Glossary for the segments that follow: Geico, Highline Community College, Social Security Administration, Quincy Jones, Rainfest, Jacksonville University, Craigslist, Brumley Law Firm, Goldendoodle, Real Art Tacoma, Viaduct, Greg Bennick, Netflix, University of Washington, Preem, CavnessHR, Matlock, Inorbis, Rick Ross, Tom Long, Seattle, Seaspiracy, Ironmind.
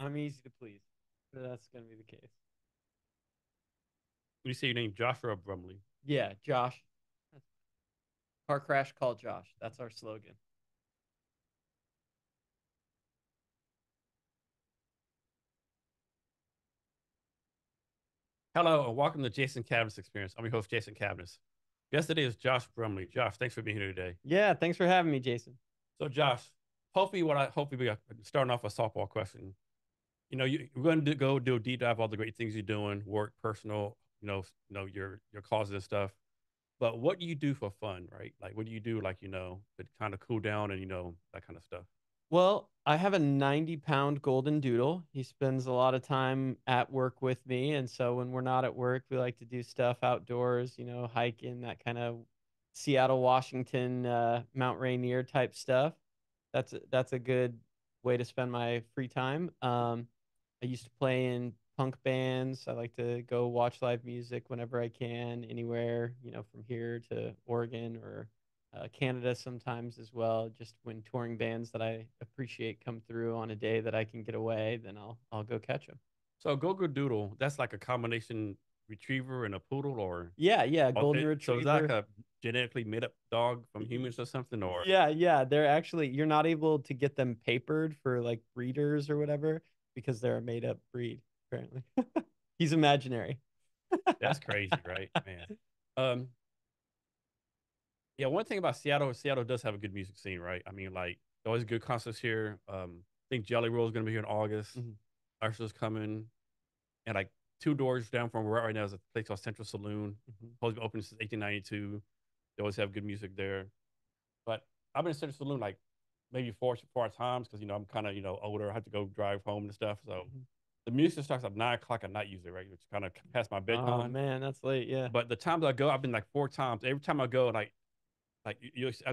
I'm easy to please. That's going to be the case. What do you say your name? Joshua Brumley? Yeah, Josh. Car crash, call Josh. That's our slogan. Hello, and welcome to Jason Cavness Experience. I'm your host, Jason Cavness. Yesterday is Josh Brumley. Josh, thanks for being here today. Yeah, thanks for having me, Jason. So, Josh, hopefully we got starting off a softball question. You know, we're going to go do a deep dive, all the great things you're doing, work, personal, your causes and stuff. But what do you do for fun, right? Like, what do you do, like, to kind of cool down and, that kind of stuff? Well, I have a 90-pound Goldendoodle. He spends a lot of time at work with me. And so when we're not at work, we like to do stuff outdoors, hiking, that kind of Seattle, Washington, Mount Rainier type stuff. That's a good way to spend my free time. I used to play in punk bands. I like to go watch live music whenever I can, anywhere, from here to Oregon or Canada sometimes as well. Just when touring bands that I appreciate come through on a day that I can get away, then I'll go catch them. So Goldendoodle, that's like a combination retriever and a poodle, or yeah, golden retriever. So is that like a genetically made up dog from humans or something, or yeah, they're actually, you're not able to get them papered for like breeders or whatever because they're a made up breed apparently. He's imaginary. That's crazy, right, man? Yeah, one thing about Seattle does have a good music scene, right? I mean, like, always good concerts here. I think Jelly Roll's going to be here in August. Mm-hmm. Usher's coming. And, like, two doors down from where we're at right now is a place called Central Saloon. Mm-hmm. Supposed to be open since 1892. They always have good music there. But I've been in Central Saloon, like, maybe four times because, I'm kind of, older. I have to go drive home and stuff. So mm-hmm. The music starts at 9 o'clock at night usually, right? Which kind of past my bedtime. Oh, man, that's late, yeah. But the times I go, I've been, like, four times. Every time I go,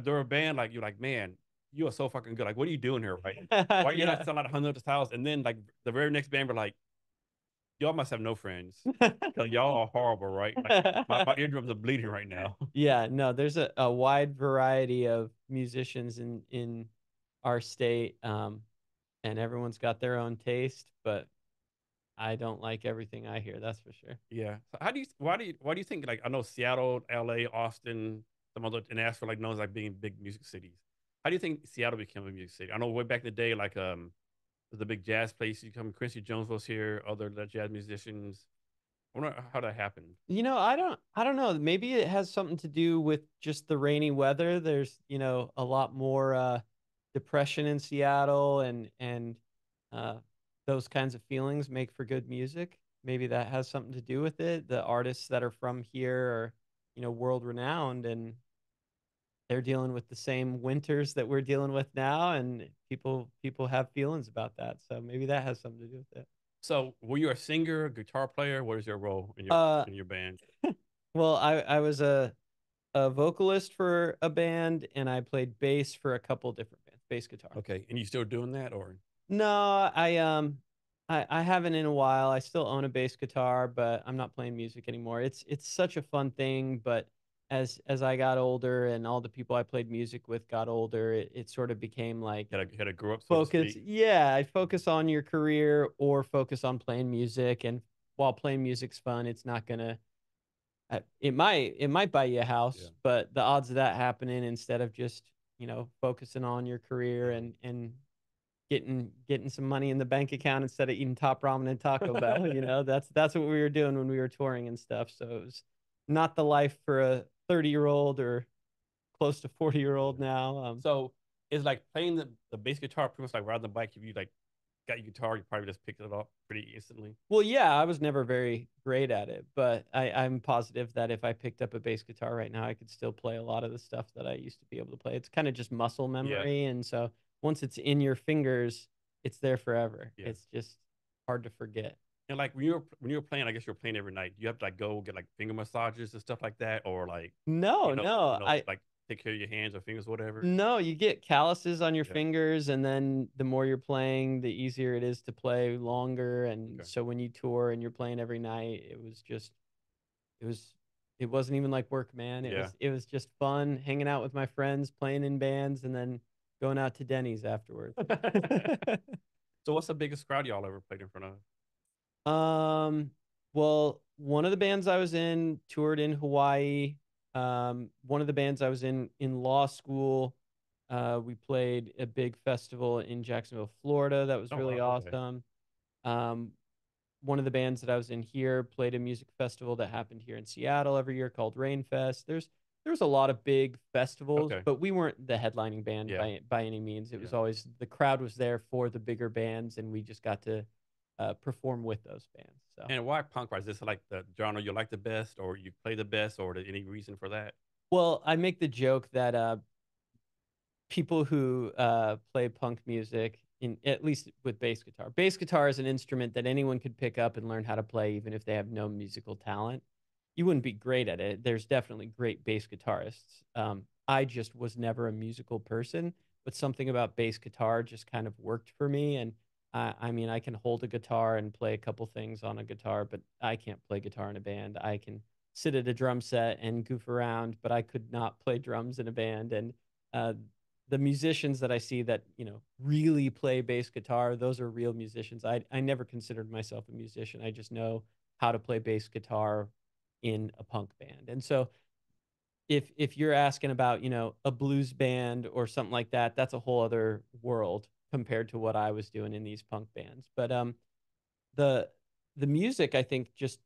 they're a band, like, you're like, man, you are so fucking good. Like, what are you doing here, right? Why are you not selling out $100,000? And then, like, the very next band were like, y'all must have no friends because y'all are horrible, right? Like, my eardrums are bleeding right now. Yeah, no, there's a wide variety of musicians in our state, and everyone's got their own taste, but I don't like everything I hear, that's for sure. Yeah. So why do you think, like, I know Seattle, LA, Austin, some other, and Nashville, like, known as, like, being big music cities. How do you think Seattle became a music city? I know way back in the day, like, there's a big jazz place. Quincy Jones was here, other jazz musicians. I wonder how that happened. I don't know. Maybe it has something to do with just the rainy weather. There's, a lot more depression in Seattle, and those kinds of feelings make for good music. Maybe that has something to do with it. The artists that are from here are, world renowned, and they're dealing with the same winters that we're dealing with now, and people have feelings about that. So maybe that has something to do with it. So were you a singer, guitar player? What is your role in your band? Well, I was a vocalist for a band, and I played bass for a couple different bands, bass guitar. Okay, and you still doing that, or? No, I haven't in a while. I still own a bass guitar, but I'm not playing music anymore. It's such a fun thing, but as I got older and all the people I played music with got older, it sort of became like had to grow up. So focus, yeah, I focus on your career or focus on playing music. And while playing music's fun, it's not gonna. It might buy you a house, yeah, but the odds of that happening, instead of just focusing on your career and getting some money in the bank account instead of eating top ramen and Taco Bell, that's what we were doing when we were touring and stuff. So it was not the life for a 30-year-old or close to 40-year-old now. So it's like playing the bass guitar pretty much like riding the bike. If you like got your guitar, you probably just picked it up pretty instantly. Well, yeah, I was never very great at it, but I'm positive that if I picked up a bass guitar right now, I could still play a lot of the stuff that I used to be able to play. It's kind of just muscle memory, yeah. And so once it's in your fingers, it's there forever. Yeah. It's just hard to forget. And like when you were playing, I guess you were playing every night. Do you have to like go get like finger massages and stuff like that, or like no, like take care of your hands or fingers, or whatever. No, you get calluses on your fingers, and then the more you're playing, the easier it is to play longer. And so when you tour and you're playing every night, it wasn't even like work, man. It was just fun hanging out with my friends, playing in bands, and then going out to Denny's afterwards. So what's the biggest crowd y'all ever played in front of? Well, one of the bands I was in toured in Hawaii. One of the bands I was in law school, we played a big festival in Jacksonville, Florida. That was really awesome. One of the bands that I was in here played a music festival that happened here in Seattle every year called Rainfest. There's a lot of big festivals, but we weren't the headlining band by any means. It was always, the crowd was there for the bigger bands, and we just got to perform with those bands. So. And why punk rock? Is this like the genre you like the best, or you play the best, or any reason for that? Well, I make the joke that people who play punk music, at least with bass guitar. Bass guitar is an instrument that anyone could pick up and learn how to play, even if they have no musical talent. You wouldn't be great at it. There's definitely great bass guitarists. I just was never a musical person, but something about bass guitar just kind of worked for me. And I mean, I can hold a guitar and play a couple things on a guitar, but I can't play guitar in a band. I can sit at a drum set and goof around, but I could not play drums in a band. And the musicians that I see that, you know, really play bass guitar, those are real musicians. I never considered myself a musician. I just know how to play bass guitar in a punk band. And so if you're asking about, you know, a blues band or something like that, that's a whole other world compared to what I was doing in these punk bands. But the music, I think, just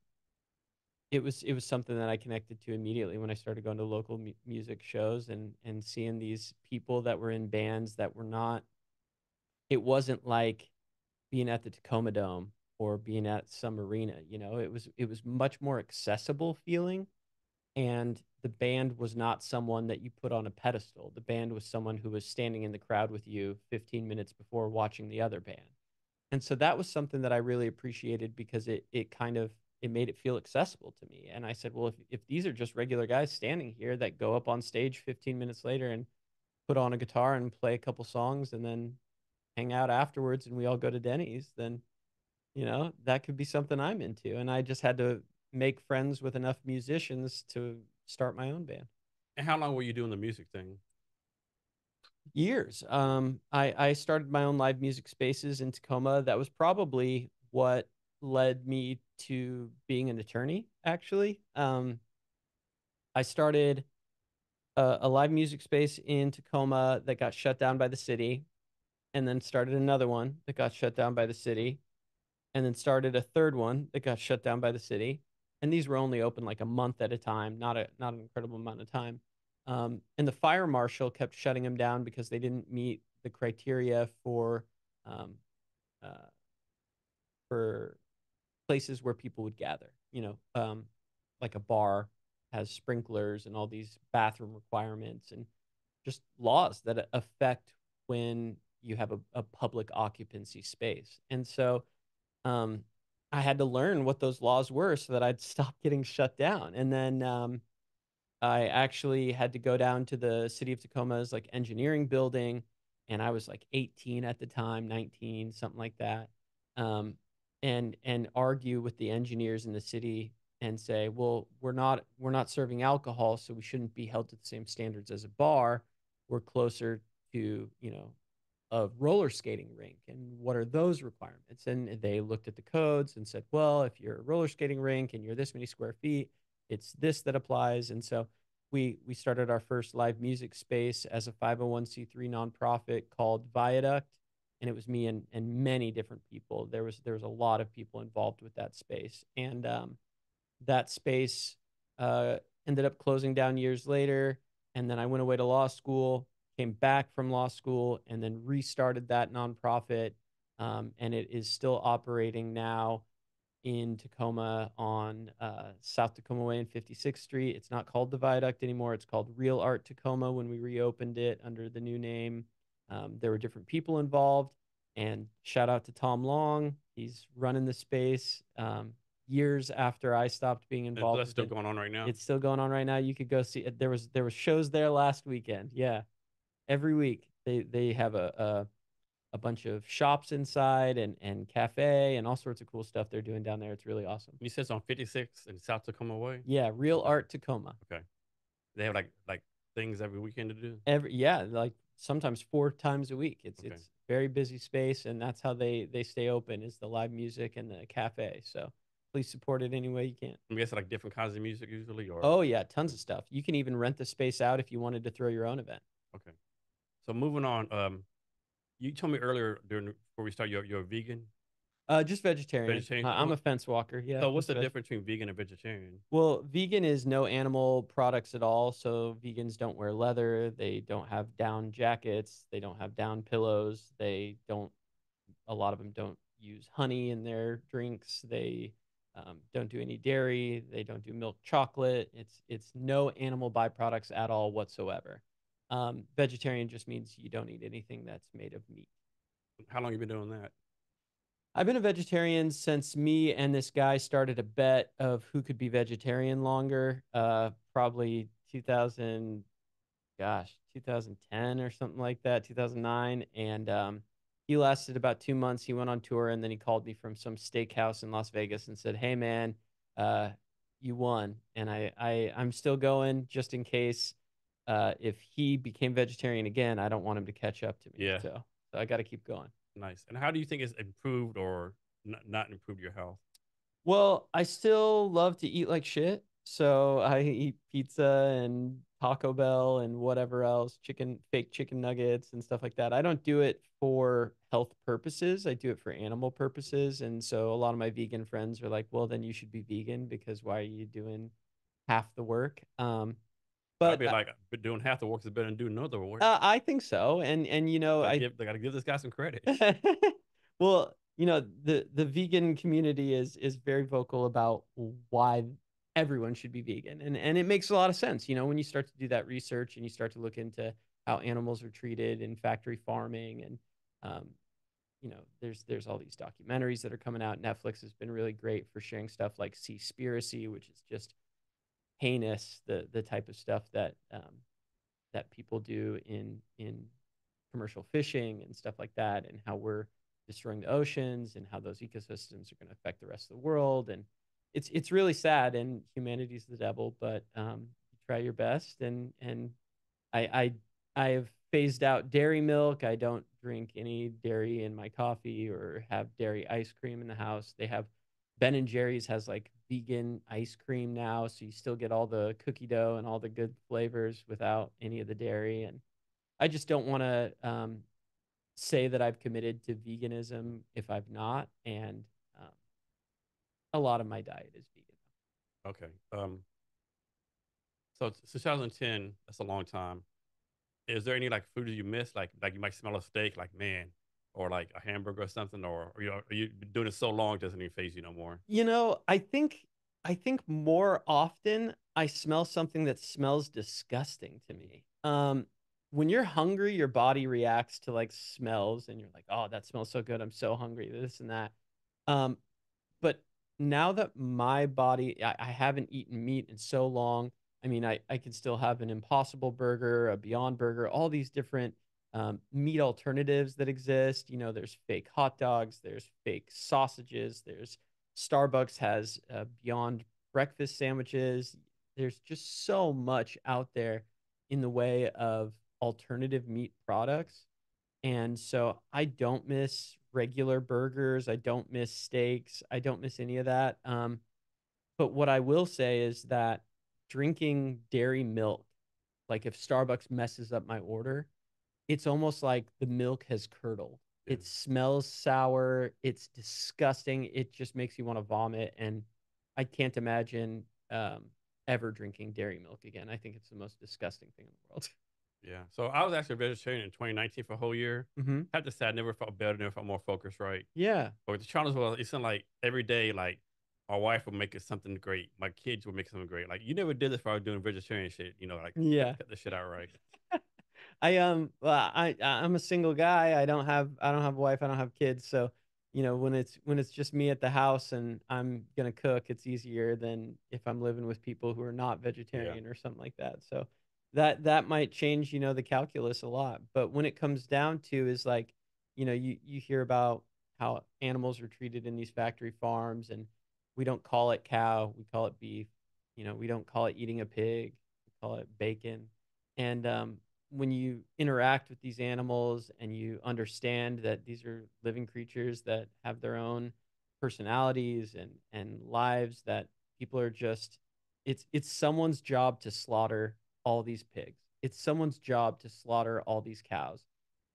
it was something that I connected to immediately when I started going to local music shows and seeing these people that were in bands that were not, it wasn't like being at the Tacoma Dome or being at some arena, you know, it was much more accessible feeling. And the band was not someone that you put on a pedestal. The band was someone who was standing in the crowd with you 15 minutes before watching the other band. And so that was something that I really appreciated, because it made it feel accessible to me. And I said, well, if these are just regular guys standing here that go up on stage 15 minutes later and put on a guitar and play a couple songs and then hang out afterwards and we all go to Denny's, then, you know, that could be something I'm into. And I just had to make friends with enough musicians to start my own band. And how long were you doing the music thing? Years. I started my own live music spaces in Tacoma. That was probably what led me to being an attorney, actually. I started a live music space in Tacoma that got shut down by the city, and then started another one that got shut down by the city, and then started a third one that got shut down by the city. And these were only open like a month at a time, not an incredible amount of time. And the fire marshal kept shutting them down because they didn't meet the criteria for places where people would gather, you know, like a bar has sprinklers and all these bathroom requirements and just laws that affect when you have a public occupancy space. And so I had to learn what those laws were so that I'd stop getting shut down. And then I actually had to go down to the city of Tacoma's like engineering building. And I was like 18 at the time, 19, something like that. And argue with the engineers in the city and say, well, we're not serving alcohol, so we shouldn't be held to the same standards as a bar. We're closer to, you know, a roller skating rink, and what are those requirements? And they looked at the codes and said, well, if you're a roller skating rink and you're this many square feet, it's this that applies. And so we started our first live music space as a 501c3 nonprofit called Viaduct. And it was me and many different people. There was a lot of people involved with that space. And that space ended up closing down years later. And then I went away to law school, came back from law school, and then restarted that nonprofit. And it is still operating now in Tacoma on South Tacoma Way and 56th Street. It's not called the Viaduct anymore. It's called Real Art Tacoma when we reopened it under the new name. There were different people involved, and shout out to Tom Long. He's running the space years after I stopped being involved. That's still going on right now. It's still going on right now. You could go see it. There was shows there last weekend. Yeah, every week they have a bunch of shops inside and cafe and all sorts of cool stuff they're doing down there. It's really awesome. You said it's on 56th and South Tacoma Way. Yeah, Real Art Tacoma. Okay, they have like things every weekend to do. Sometimes 4 times a week. It's very busy space, and that's how they stay open, is the live music and the cafe. So please support it any way you can. I'm guessing like different kinds of music usually, or? Oh yeah, tons of stuff. You can even rent the space out if you wanted to throw your own event. Okay. So moving on, you told me earlier before we start, you're a vegan? Just vegetarian. I'm a fence walker. Yeah. So what's the difference between vegan and vegetarian? Well, vegan is no animal products at all. So vegans don't wear leather. They don't have down jackets. They don't have down pillows. They don't, a lot of them don't use honey in their drinks. They don't do any dairy. They don't do milk chocolate. It's no animal byproducts at all whatsoever. Vegetarian just means you don't eat anything that's made of meat. How long have you been doing that? I've been a vegetarian since me and this guy started a bet of who could be vegetarian longer, probably 2010 or something like that, 2009. And he lasted about 2 months. He went on tour, and then he called me from some steakhouse in Las Vegas and said, hey, man, you won. And I'm still going just in case if he became vegetarian again, I don't want him to catch up to me. Yeah. So I got to keep going. Nice. And how do you think it's improved or not improved your health? Well, I still love to eat like shit. So I eat pizza and Taco Bell and whatever else, fake chicken nuggets and stuff like that. I don't do it for health purposes. I do it for animal purposes. And so a lot of my vegan friends are like, well, then you should be vegan, because why are you doing half the work? But I'd be like, doing half the work is better than doing another work. I think so, and you know, I got to give this guy some credit. Well, you know, the vegan community is very vocal about why everyone should be vegan, and it makes a lot of sense. You know, when you start to do that research and you start to look into how animals are treated in factory farming, and you know, there's all these documentaries that are coming out. Netflix has been really great for sharing stuff like Seaspiracy, which is just heinous, the type of stuff that that people do in commercial fishing and stuff like that, and how we're destroying the oceans and how those ecosystems are going to affect the rest of the world. And it's really sad, and humanity's the devil, but try your best. And I have phased out dairy milk. I don't drink any dairy in my coffee or have dairy ice cream in the house. They have Ben & Jerry's has like vegan ice cream now, so you still get all the cookie dough and all the good flavors without any of the dairy. And I just don't want to say that I've committed to veganism if I've not, and a lot of my diet is vegan. Okay. So 2010, that's a long time. Is there any like food that you miss, like you might smell a steak, like, man, or like a hamburger or something, or are you doing it so long it doesn't even phase you no more? You know, I think more often I smell something that smells disgusting to me. When you're hungry, your body reacts to like smells, and you're like, oh, that smells so good, I'm so hungry, this and that. But now that my body, I haven't eaten meat in so long. I mean, I can still have an Impossible Burger, a Beyond Burger, all these different meat alternatives that exist. You know, there's fake hot dogs, there's fake sausages, there's Starbucks has Beyond breakfast sandwiches. There's just so much out there in the way of alternative meat products. And so I don't miss regular burgers. I don't miss steaks. I don't miss any of that. But what I will say is that drinking dairy milk, like if Starbucks messes up my order, it's almost like the milk has curdled. Yeah. It smells sour. It's disgusting. It just makes you want to vomit. And I can't imagine ever drinking dairy milk again. I think it's the most disgusting thing in the world. Yeah. So I was actually a vegetarian in 2019 for a whole year. Mm-hmm. I have to say, I never felt better, never felt more focused, right? Yeah. But the challenge was, it's not like every day, like my wife would make something great. My kids would make something great. Like, you never did this if I was doing vegetarian shit, you know, like, yeah, cut the shit out right. I'm a single guy. I don't have a wife. I don't have kids. So, you know, when it's just me at the house and I'm going to cook, it's easier than if I'm living with people who are not vegetarian, yeah, or something like that. So that might change, you know, the calculus a lot. But when it comes down to is like, you know, you hear about how animals are treated in these factory farms, and we don't call it cow, we call it beef. You know, we don't call it eating a pig, we call it bacon. And when you interact with these animals and you understand that these are living creatures that have their own personalities and lives, that people are just, it's someone's job to slaughter all these pigs. It's someone's job to slaughter all these cows.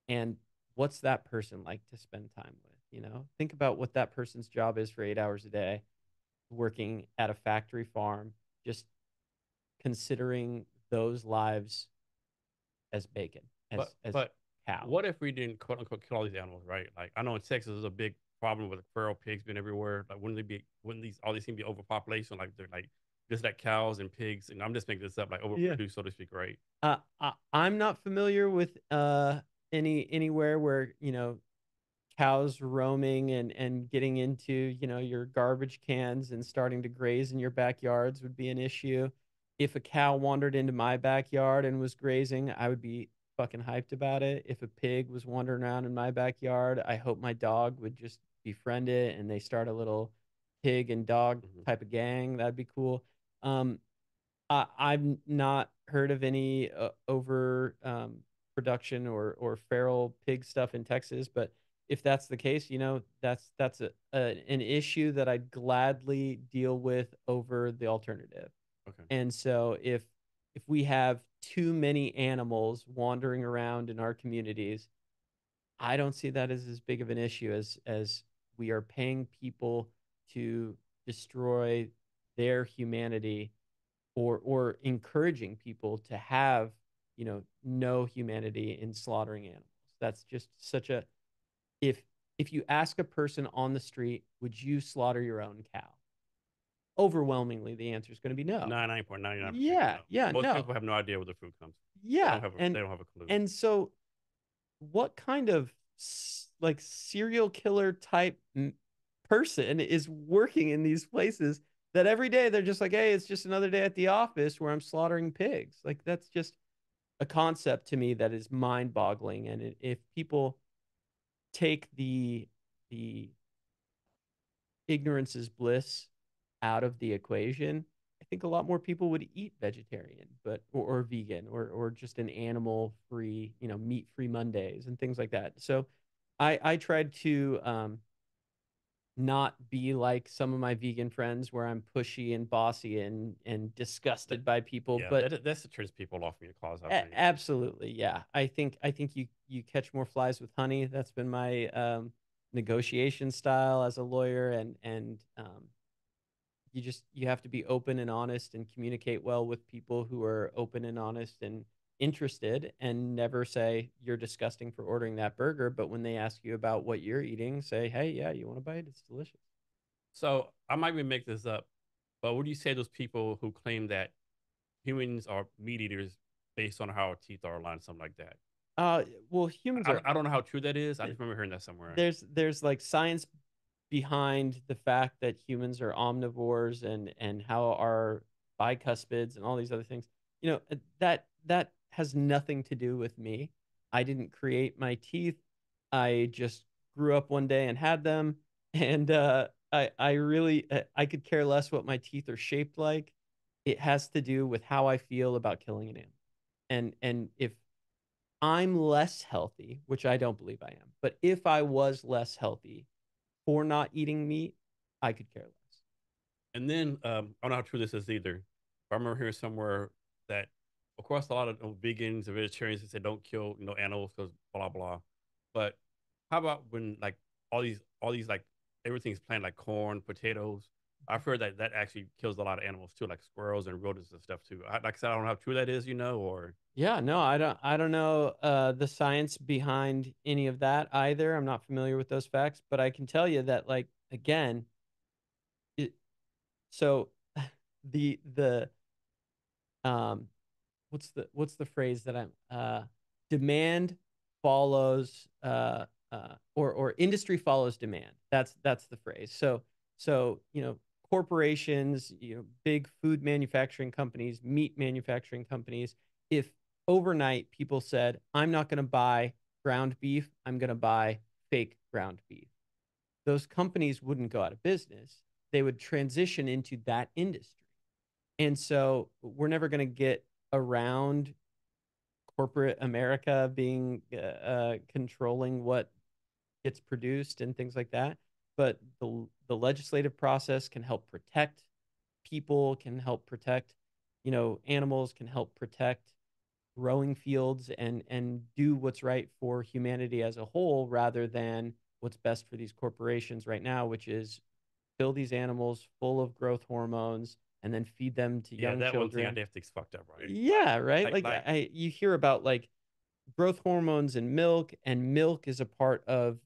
And what's that person like to spend time with? You know, think about what that person's job is for 8 hours a day, working at a factory farm, just considering those lives as bacon, as cow. What if we didn't quote unquote kill all these animals, right? Like, I know in Texas there's a big problem with feral pigs being everywhere. Like, wouldn't all these things be overpopulation? Like, they're like just like cows and pigs, and I'm just making this up, like overproduced, yeah, so to speak, right? I'm not familiar with anywhere where, you know, cows roaming and getting into, you know, your garbage cans and starting to graze in your backyards would be an issue. If a cow wandered into my backyard and was grazing, I would be fucking hyped about it. If a pig was wandering around in my backyard, I hope my dog would just befriend it and they start a little pig and dog type of gang. That'd be cool. I've not heard of any overproduction or feral pig stuff in Texas, but if that's the case, you know, that's an issue that I'd gladly deal with over the alternative. Okay. And so if we have too many animals wandering around in our communities, I don't see that as big of an issue as we are paying people to destroy their humanity or encouraging people to have, you know, no humanity in slaughtering animals. That's just such a... If you ask a person on the street, would you slaughter your own cow? Overwhelmingly, the answer is going to be no. 99.99%. Yeah, no. Yeah, most people have no idea where the food comes from. Yeah, they don't have a clue. And so, what kind of like serial killer type person is working in these places that every day they're just like, hey, it's just another day at the office where I'm slaughtering pigs? Like, that's just a concept to me that is mind-boggling. And if people take the ignorance is bliss out of the equation, I think a lot more people would eat vegetarian, but or vegan, or just an animal free, you know, meat free Mondays and things like that. So I tried to not be like some of my vegan friends where I'm pushy and bossy and disgusted by people. Yeah, but that turns people off from your cause. Absolutely, yeah. I think you catch more flies with honey. That's been my negotiation style as a lawyer, and You have to be open and honest and communicate well with people who are open and honest and interested, and never say you're disgusting for ordering that burger. But when they ask you about what you're eating, say, hey, yeah, you want to bite? It's delicious. So I might even make this up, but what do you say to those people who claim that humans are meat eaters based on how our teeth are aligned, something like that? Well, humans are... I don't know how true that is. I just remember hearing that somewhere. There's like science behind the fact that humans are omnivores and how our bicuspids and all these other things, you know, that has nothing to do with me. I didn't create my teeth. I just grew up one day and had them. And I could care less what my teeth are shaped like. It has to do with how I feel about killing an animal. And if I'm less healthy, which I don't believe I am, but if I was less healthy for not eating meat, I could care less. And then, I don't know how true this is either, but I remember hearing somewhere that, of course, a lot of vegans and vegetarians, they say don't kill, you know, animals because blah, blah. But how about when, like, all these, like, everything's planted, like corn, potatoes? I've heard that actually kills a lot of animals too, like squirrels and rodents and stuff too. Like I said, I don't know how true that is, you know, or... Yeah, no, I don't know the science behind any of that either. I'm not familiar with those facts, but I can tell you that, like, again, what's the phrase that I'm demand follows or industry follows demand. That's the phrase. So, you know, corporations, you know, big food manufacturing companies, meat manufacturing companies, if overnight people said, I'm not going to buy ground beef, I'm going to buy fake ground beef, those companies wouldn't go out of business. They would transition into that industry. And so we're never going to get around corporate America being controlling what gets produced and things like that. But the legislative process can help protect people, can help protect, you know, animals, can help protect growing fields, and do what's right for humanity as a whole, rather than what's best for these corporations right now, which is fill these animals full of growth hormones and then feed them to young children. Yeah, that was the unethics fucked up, right? Yeah, right? Like you hear about like growth hormones in milk, and milk is a part of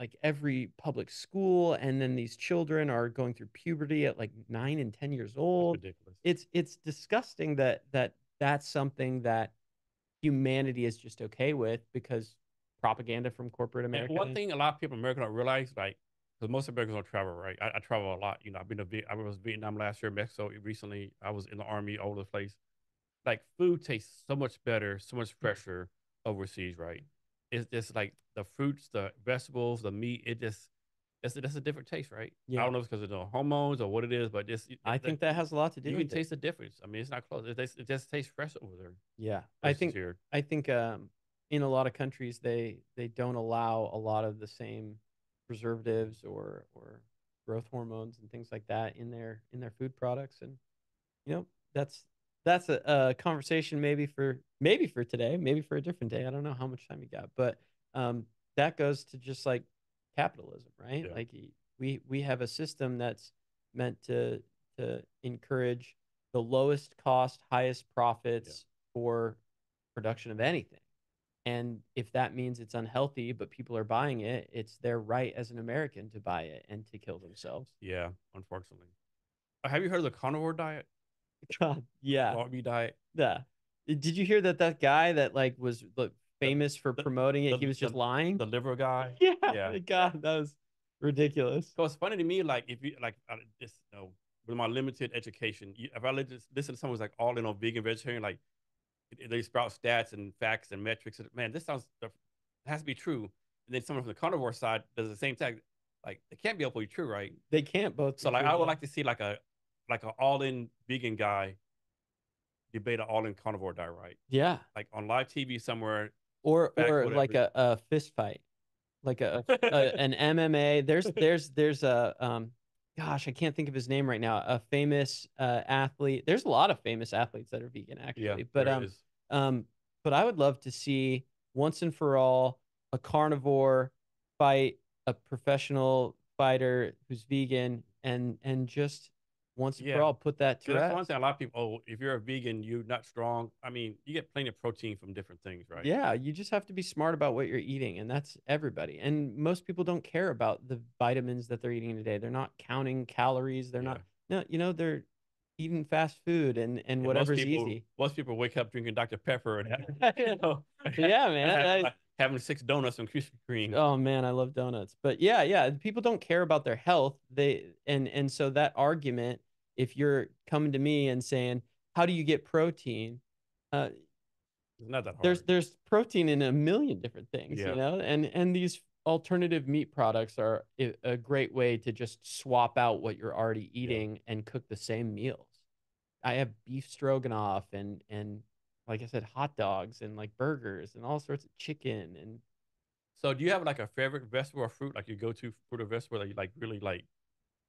like every public school, and then these children are going through puberty at like 9 and 10 years old. That's ridiculous. It's disgusting that's something that humanity is just okay with because propaganda from corporate America. And one thing a lot of people in America don't realize, like, because most Americans don't travel, right? I travel a lot. You know, I was in Vietnam last year, Mexico recently. I was in the army, all over the place. Like, food tastes so much better, so much fresher overseas, right? It's just like the fruits, the vegetables, the meat. It's a different taste, right? Yeah. I don't know if it's because of the hormones or what it is, but I think that has a lot to do with it. You can taste the difference. I mean, it's not close. It just tastes fresh over there. Yeah, I think in a lot of countries they don't allow a lot of the same preservatives or growth hormones and things like that in their food products, and you know that's a conversation maybe for today, maybe for a different day. I don't know how much time you got, but that goes to just like capitalism, right? Yeah. Like we have a system that's meant to encourage the lowest cost, highest profits for production of anything. And if that means it's unhealthy, but people are buying it, it's their right as an American to buy it and to kill themselves. Yeah, unfortunately. Have you heard of the carnivore diet? God, yeah. Raw meat diet. Yeah. Did you hear that guy that like was famous for promoting it? He was just lying. The liver guy. Yeah. Yeah. God, that was ridiculous. So it's funny to me, like if you like, just you know, with my limited education, if I listen to someone who's like all in on vegan, vegetarian, like they spout stats and facts and metrics. And, man, this sounds has to be true. And then someone from the carnivore side does the same thing. Like they can't be fully true, right? They can't both. So like I would like to see like an all-in vegan guy debate an all-in carnivore diet, right? Yeah. Like on live TV somewhere. Or like a fist fight. Like an MMA. There's a gosh, I can't think of his name right now. A famous athlete. There's a lot of famous athletes that are vegan actually. Yeah, but but I would love to see once and for all a carnivore fight a professional fighter who's vegan and just once and for all, put that to rest. That's one thing a lot of people, if you're a vegan, you're not strong. I mean, you get plenty of protein from different things, right? Yeah, you just have to be smart about what you're eating, and that's everybody. And most people don't care about the vitamins that they're eating today. They're not counting calories. They're not, you know, they're eating fast food and whatever's easy. Most people wake up drinking Dr. Pepper and you know, yeah, man. Having 6 donuts and Krispy Kreme. Oh man, I love donuts. But yeah, people don't care about their health. And so that argument, if you're coming to me and saying, how do you get protein? Not that hard. There's protein in a million different things, you know? And these alternative meat products are a great way to just swap out what you're already eating and cook the same meals. I have beef stroganoff and like I said, hot dogs and like burgers and all sorts of chicken. And so do you have like a favorite vegetable or fruit, like your go-to fruit or vegetable that you like really like?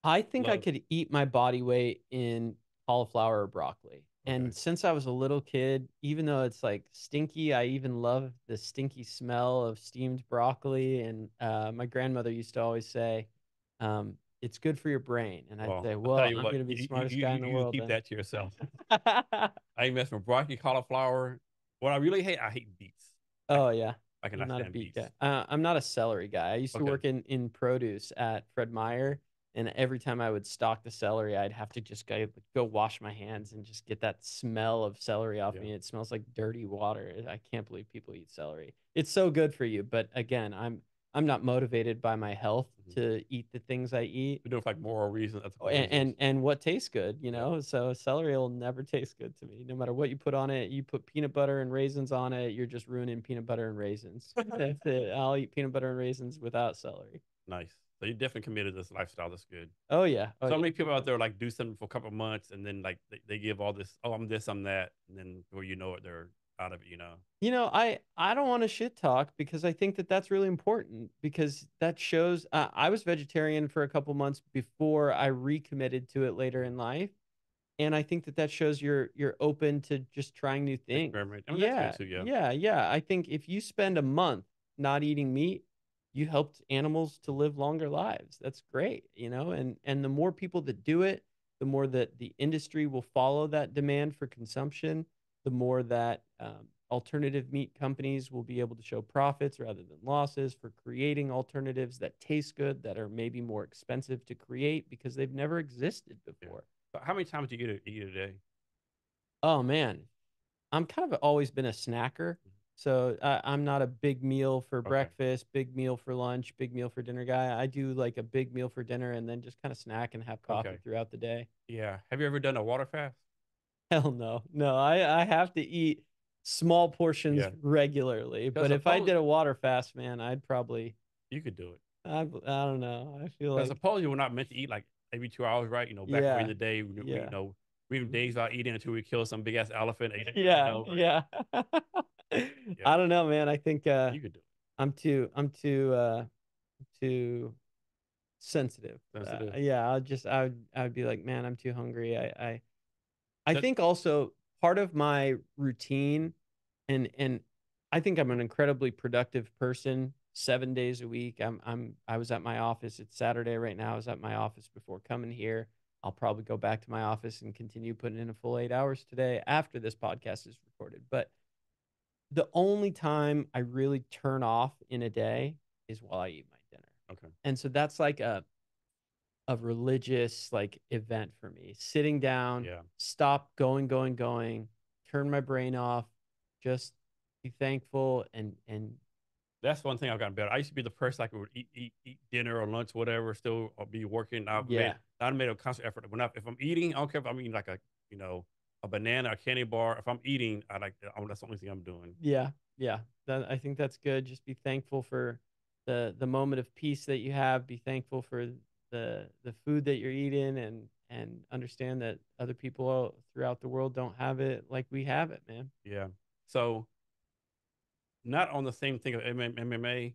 I think I could eat my body weight in cauliflower or broccoli. Okay. And since I was a little kid, even though it's like stinky, I even love the stinky smell of steamed broccoli. And my grandmother used to always say, it's good for your brain. And I'd say, well, I'm going to be the smartest guy in the world. Keep that to yourself. I mess with broccoli, cauliflower. What I really hate, I hate beets. Oh, yeah. I cannot stand beets. I'm not a celery guy. I used to work in produce at Fred Meyer. And every time I would stock the celery, I'd have to just go wash my hands and just get that smell of celery off me. It smells like dirty water. I can't believe people eat celery. It's so good for you. But again, I'm not motivated by my health to eat the things I eat. We don't have like moral reason. That's and what tastes good, you know? So celery will never taste good to me. No matter what you put on it, you put peanut butter and raisins on it, you're just ruining peanut butter and raisins. That's it. I'll eat peanut butter and raisins without celery. Nice. So you're definitely committed to this lifestyle. That's good. Oh, yeah. Oh, so many people out there like do something for a couple of months and then like they give all this, oh, I'm this, I'm that. And then before you know it, they're out of it, you know? You know, I don't want to shit talk because I think that that's really important, because that shows, I was vegetarian for a couple months before I recommitted to it later in life. And I think that that shows you're open to just trying new things. I mean, yeah, too, yeah. Yeah. Yeah. I think if you spend a month not eating meat, you helped animals to live longer lives. That's great. You know, and the more people that do it, the more that the industry will follow that demand for consumption, the more that alternative meat companies will be able to show profits rather than losses for creating alternatives that taste good, that are maybe more expensive to create because they've never existed before. But how many times do you get to eat a day? Oh, man. I'm kind of always been a snacker. So I'm not a big meal for breakfast, big meal for lunch, big meal for dinner guy. I do like a big meal for dinner and then just kind of snack and have coffee throughout the day. Yeah. Have you ever done a water fast? Hell no. No, I have to eat small portions regularly. But if I did a water fast, man, I'd probably. You could do it. I don't know. I feel like. I suppose you were not meant to eat like every 2 hours, right? You know, back during the day, you know, we have days out eating until we kill some big ass elephant. I don't know, man. I think you could do it. I'm too sensitive. I would be like, man, I'm too hungry. I think also part of my routine, and I think I'm an incredibly productive person 7 days a week. I was at my office. It's Saturday right now. I was at my office before coming here. I'll probably go back to my office and continue putting in a full 8 hours today after this podcast is recorded. But the only time I really turn off in a day is while I eat my dinner. Okay. And so that's like a religious like event for me. Sitting down, stop going, turn my brain off, just be thankful and that's one thing I've gotten better. I used to be the person like would eat dinner or lunch, whatever, still I'll be working. I've made a constant effort. If I'm eating, I don't care if I'm eating like a banana, a candy bar. If I'm eating, that's the only thing I'm doing. Yeah. Yeah. I think that's good. Just be thankful for the moment of peace that you have. Be thankful for the food that you're eating and understand that other people throughout the world don't have it like we have it, man. Yeah. So not on the same thing of MMA,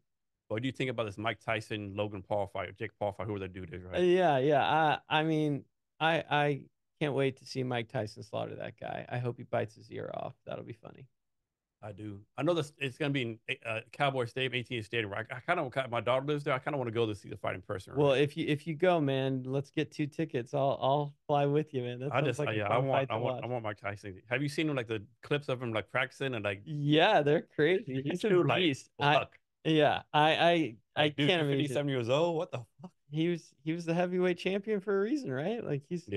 but do you think about this Mike Tyson, Logan Paul fight, Jake Paul fight, whoever that dude is, right? Yeah. Yeah. I mean, I can't wait to see Mike Tyson slaughter that guy. I hope he bites his ear off. That'll be funny. I do. I know this. It's going to be in Cowboy Stadium, AT&T Stadium. Right? I kind of, my daughter lives there. I kind of want to go to see the fight in person. Right? Well, if you go, man, let's get 2 tickets. I'll fly with you, man. That I want Mike Tyson. Have you seen him, like the clips of him like practicing and like? Yeah, they're crazy. He's a beast. Like, I dude, can't imagine. 57 years old. What the fuck? He was the heavyweight champion for a reason, right? Like he's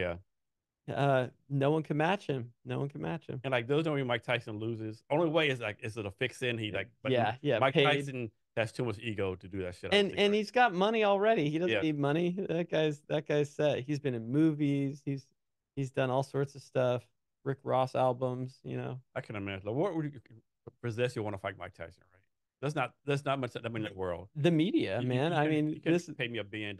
no one can match him. No one can match him. And like those don't mean Mike Tyson loses. Only way is like is it a fix in? He like Mike paid. Tyson has too much ego to do that shit. And he's got money already. He doesn't need money. That guy's set. He's been in movies. He's done all sorts of stuff. Rick Ross albums. You know. I can imagine. Like, what would you possess? You want to fight Mike Tyson, right? That's not much. I mean, the world. The media, man. You paid me $1 billion.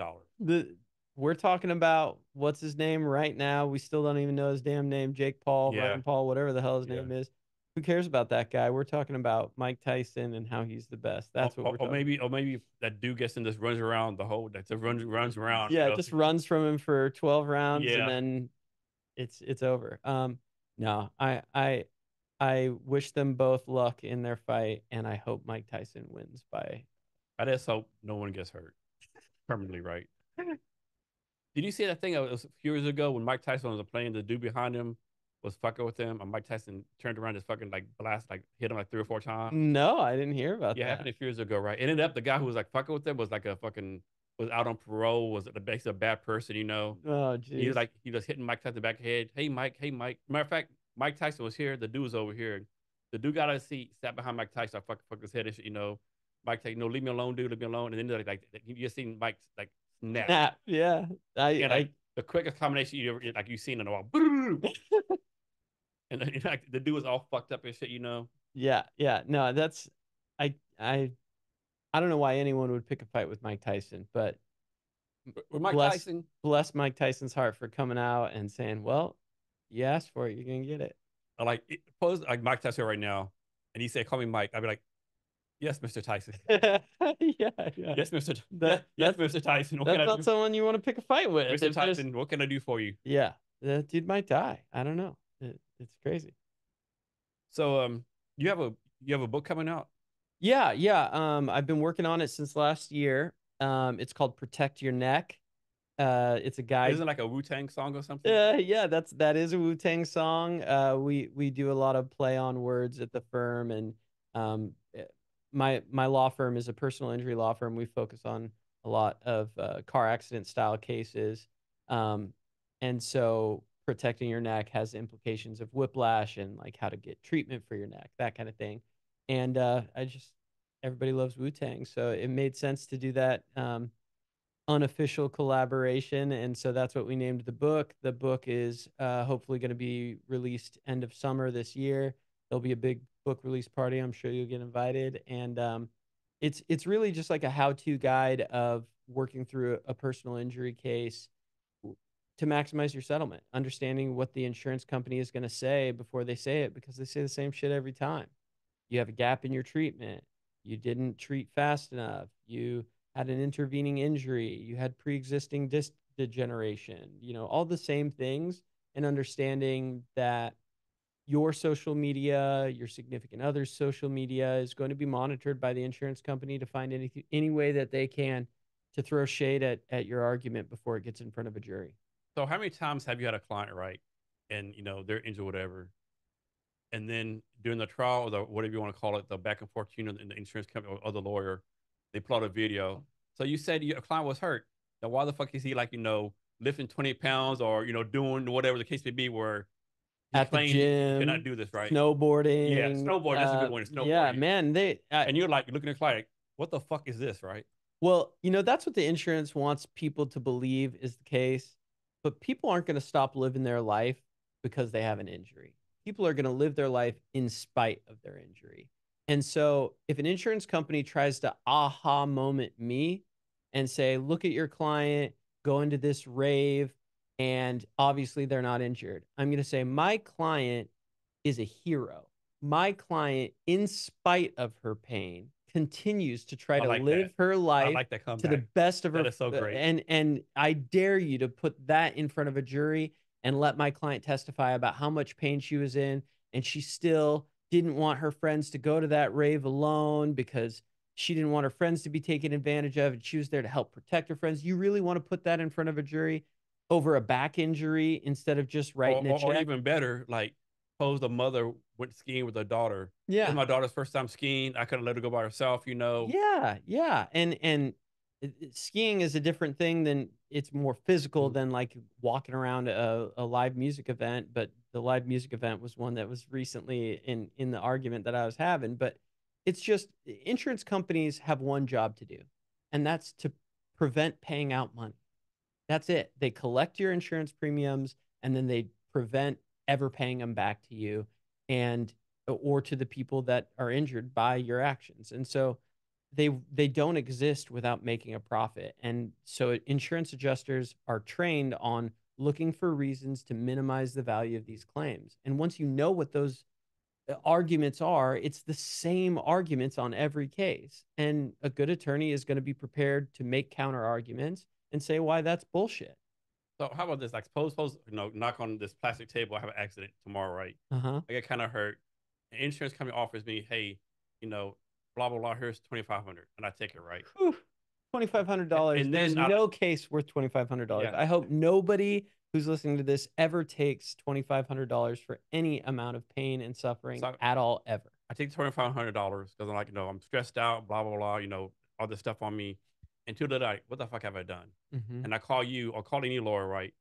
We're talking about what's his name right now. We still don't even know his damn name. Jake Paul, Ryan Paul, whatever the hell his name is. Who cares about that guy? We're talking about Mike Tyson and how he's the best. That's what we're talking about. Or maybe that dude gets in this runs around the whole that runs around. Yeah, just runs from him for 12 rounds and then it's over. No, I wish them both luck in their fight, and I hope Mike Tyson wins by. I just hope no one gets hurt permanently, right? Did you see that thing a few years ago when Mike Tyson was playing? The dude behind him was fucking with him, and Mike Tyson turned around and just fucking like hit him like 3 or 4 times. No, I didn't hear about that. Yeah, happened a few years ago, right? It ended up the guy who was like fucking with him was like was out on parole, was basically a bad person, you know? Oh, geez. He was like hitting Mike Tyson in the back of the head. Hey, Mike. Hey, Mike. Matter of fact, Mike Tyson was here. The dude was over here. The dude got out of his seat, sat behind Mike Tyson. I fucked his head and shit, you know? Mike Tyson, leave me alone, dude. Leave me alone. And then like you just seen Mike like. Snap. Yeah. The quickest combination you ever like you've seen in a while. And then, like the dude was all fucked up and shit, you know. Yeah, yeah. No, that's I don't know why anyone would pick a fight with Mike Tyson, but bless Mike Tyson's heart for coming out and saying, well, you asked for it, you're gonna get it. Like Mike Tyson right now, and he said, "Call me Mike," I'd be like, "Yes, Mr. Tyson." Yes, Mr. Mr. Tyson. What that's not someone you want to pick a fight with. Mr. Tyson, what can I do for you? Yeah, that dude might die. I don't know. It's crazy. So, you have a book coming out? Yeah. I've been working on it since last year. It's called "Protect Your Neck." It's a guy. Isn't it like a Wu Tang song or something? Yeah. That is a Wu Tang song. We do a lot of play on words at the firm, and my law firm is a personal injury law firm. We focus on a lot of car accident style cases. And so protecting your neck has implications of whiplash and like how to get treatment for your neck, that kind of thing. And everybody loves Wu Tang. So it made sense to do that unofficial collaboration. And so that's what we named the book. The book is hopefully going to be released end of summer this year. There'll be a big book release party. I'm sure you'll get invited. And it's really just like a how-to guide of working through a personal injury case to maximize your settlement, understanding what the insurance company is going to say before they say it, because they say the same shit every time. You have a gap in your treatment. You didn't treat fast enough. You had an intervening injury. You had pre-existing disc degeneration, all the same things, and understanding that your social media, your significant other's social media is going to be monitored by the insurance company to find any way that they can to throw shade at your argument before it gets in front of a jury. So how many times have you had a client, right, and, they're injured, whatever, and then during the trial or the, whatever you want to call it, the back and forth, in the insurance company or the lawyer, they plot a video. So you said your client was hurt. Now, why the fuck is he like, lifting 20 pounds or, doing whatever the case may be where at the gym, cannot do this, right? Snowboarding. Yeah, snowboarding. That's a good one. Snowboarding. Yeah, man. And you're like looking at the client, like, what the fuck is this, right? Well, that's what the insurance wants people to believe is the case. But people aren't going to stop living their life because they have an injury. People are going to live their life in spite of their injury. And so if an insurance company tries to aha moment me and say, look at your client, go into this rave, and obviously they're not injured, I'm going to say my client is a hero. My client, in spite of her pain, continues to try to live her life to the best of her. That is so great. And I dare you to put that in front of a jury and let my client testify about how much pain she was in, and she still didn't want her friends to go to that rave alone because she didn't want her friends to be taken advantage of, and she was there to help protect her friends. You really want to put that in front of a jury over a back injury instead of just writing a check? Or even better, like, suppose the mother went skiing with her daughter. Yeah. It was my daughter's first time skiing. I couldn't let her go by herself, Yeah. And skiing is a different thing than it's more physical than like walking around a live music event. But the live music event was one that was recently in the argument that I was having. But it's just insurance companies have one job to do, and that's to prevent paying out money. That's it. They collect your insurance premiums and then they prevent ever paying them back to you or to the people that are injured by your actions. And so they don't exist without making a profit. And so insurance adjusters are trained on looking for reasons to minimize the value of these claims. And once you know what those arguments are, it's the same arguments on every case. And a good attorney is going to be prepared to make counter arguments and say why that's bullshit. So how about this? Like, suppose knock on this plastic table, I have an accident tomorrow, right? I get kind of hurt. An insurance company offers me, hey, blah, blah, blah, here's $2,500, and I take it, right? $2,500. And there's no case worth $2,500. Yeah. I hope nobody who's listening to this ever takes $2,500 for any amount of pain and suffering at all, ever. I take $2,500 because I'm like, I'm stressed out, blah, blah, blah, all this stuff on me. And to the night, what the fuck have I done? And I call you or call any lawyer, right?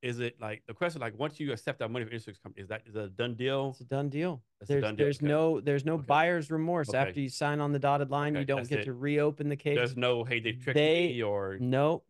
Is it like the question? Like, once you accept that money from insurance company, is that a done deal? It's a done deal. There's no buyer's remorse after you sign on the dotted line. You don't get to reopen the case. There's no hey they tricked me or no.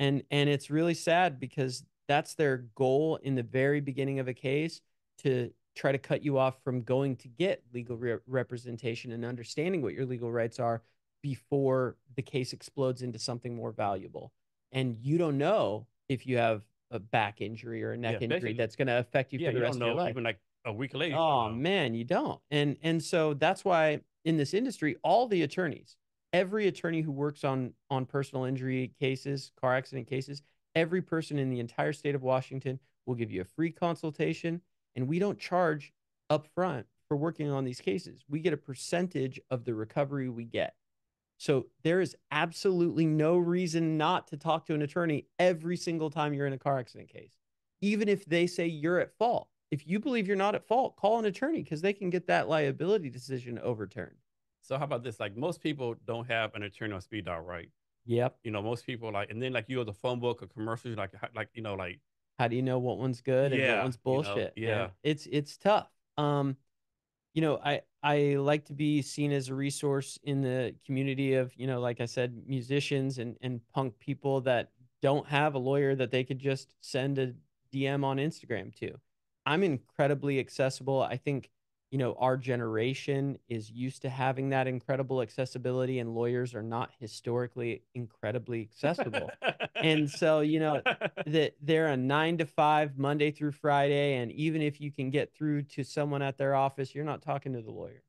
And it's really sad because that's their goal in the very beginning of a case, to try to cut you off from going to get legal representation and understanding what your legal rights are before the case explodes into something more valuable. And you don't know if you have a back injury or a neck injury that's going to affect you for the rest of your life. Even like a week later. Oh man, you don't. And so that's why in this industry, all the attorneys, every attorney who works on personal injury cases, car accident cases, every person in the entire state of Washington will give you a free consultation. And we don't charge upfront for working on these cases. We get a percentage of the recovery we get. So there is absolutely no reason not to talk to an attorney every single time you're in a car accident case. Even if they say you're at fault, if you believe you're not at fault, call an attorney because they can get that liability decision overturned. So how about this? Like most people don't have an attorney on speed dial, right? Yep. You know, most people like, and then like you have the phone book or commercials, like, how do you know what one's good and what one's bullshit? You know, yeah. It's tough. You know, I like to be seen as a resource in the community of, you know, like I said, musicians and punk people that don't have a lawyer that they could just send a DM on Instagram to. I'm incredibly accessible. I think, you know, our generation is used to having that incredible accessibility, and lawyers are not historically incredibly accessible. And so, you know, that they're a 9 to 5 Monday through Friday. And even if you can get through to someone at their office, you're not talking to the lawyer.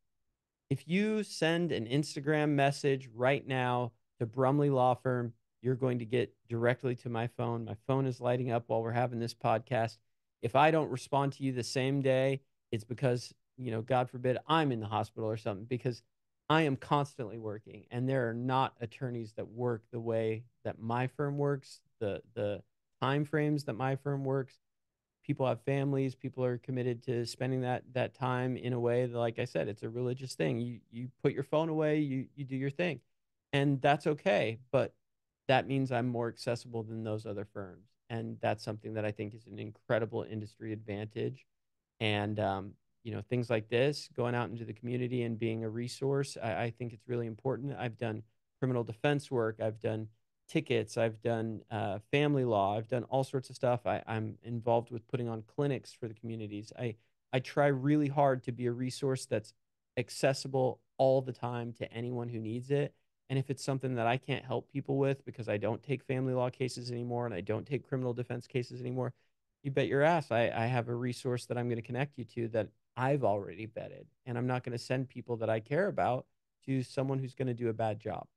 If you send an Instagram message right now to Brumley Law Firm, you're going to get directly to my phone. My phone is lighting up while we're having this podcast. If I don't respond to you the same day, it's because, you know, God forbid, I'm in the hospital or something, because I am constantly working, and there are not attorneys that work the way that my firm works, the time frames that my firm works. People have families. People are committed to spending that time in a way that, like I said, it's a religious thing. You put your phone away, you do your thing, and that's okay. But that means I'm more accessible than those other firms. And that's something that I think is an incredible industry advantage. And, you know, things like this, going out into the community and being a resource, I think it's really important. I've done criminal defense work. I've done tickets. I've done family law. I've done all sorts of stuff. I'm involved with putting on clinics for the communities. I try really hard to be a resource that's accessible all the time to anyone who needs it. And if it's something that I can't help people with because I don't take family law cases anymore and I don't take criminal defense cases anymore, you bet your ass I have a resource that I'm going to connect you to that I've already vetted. And I'm not going to send people that I care about to someone who's going to do a bad job.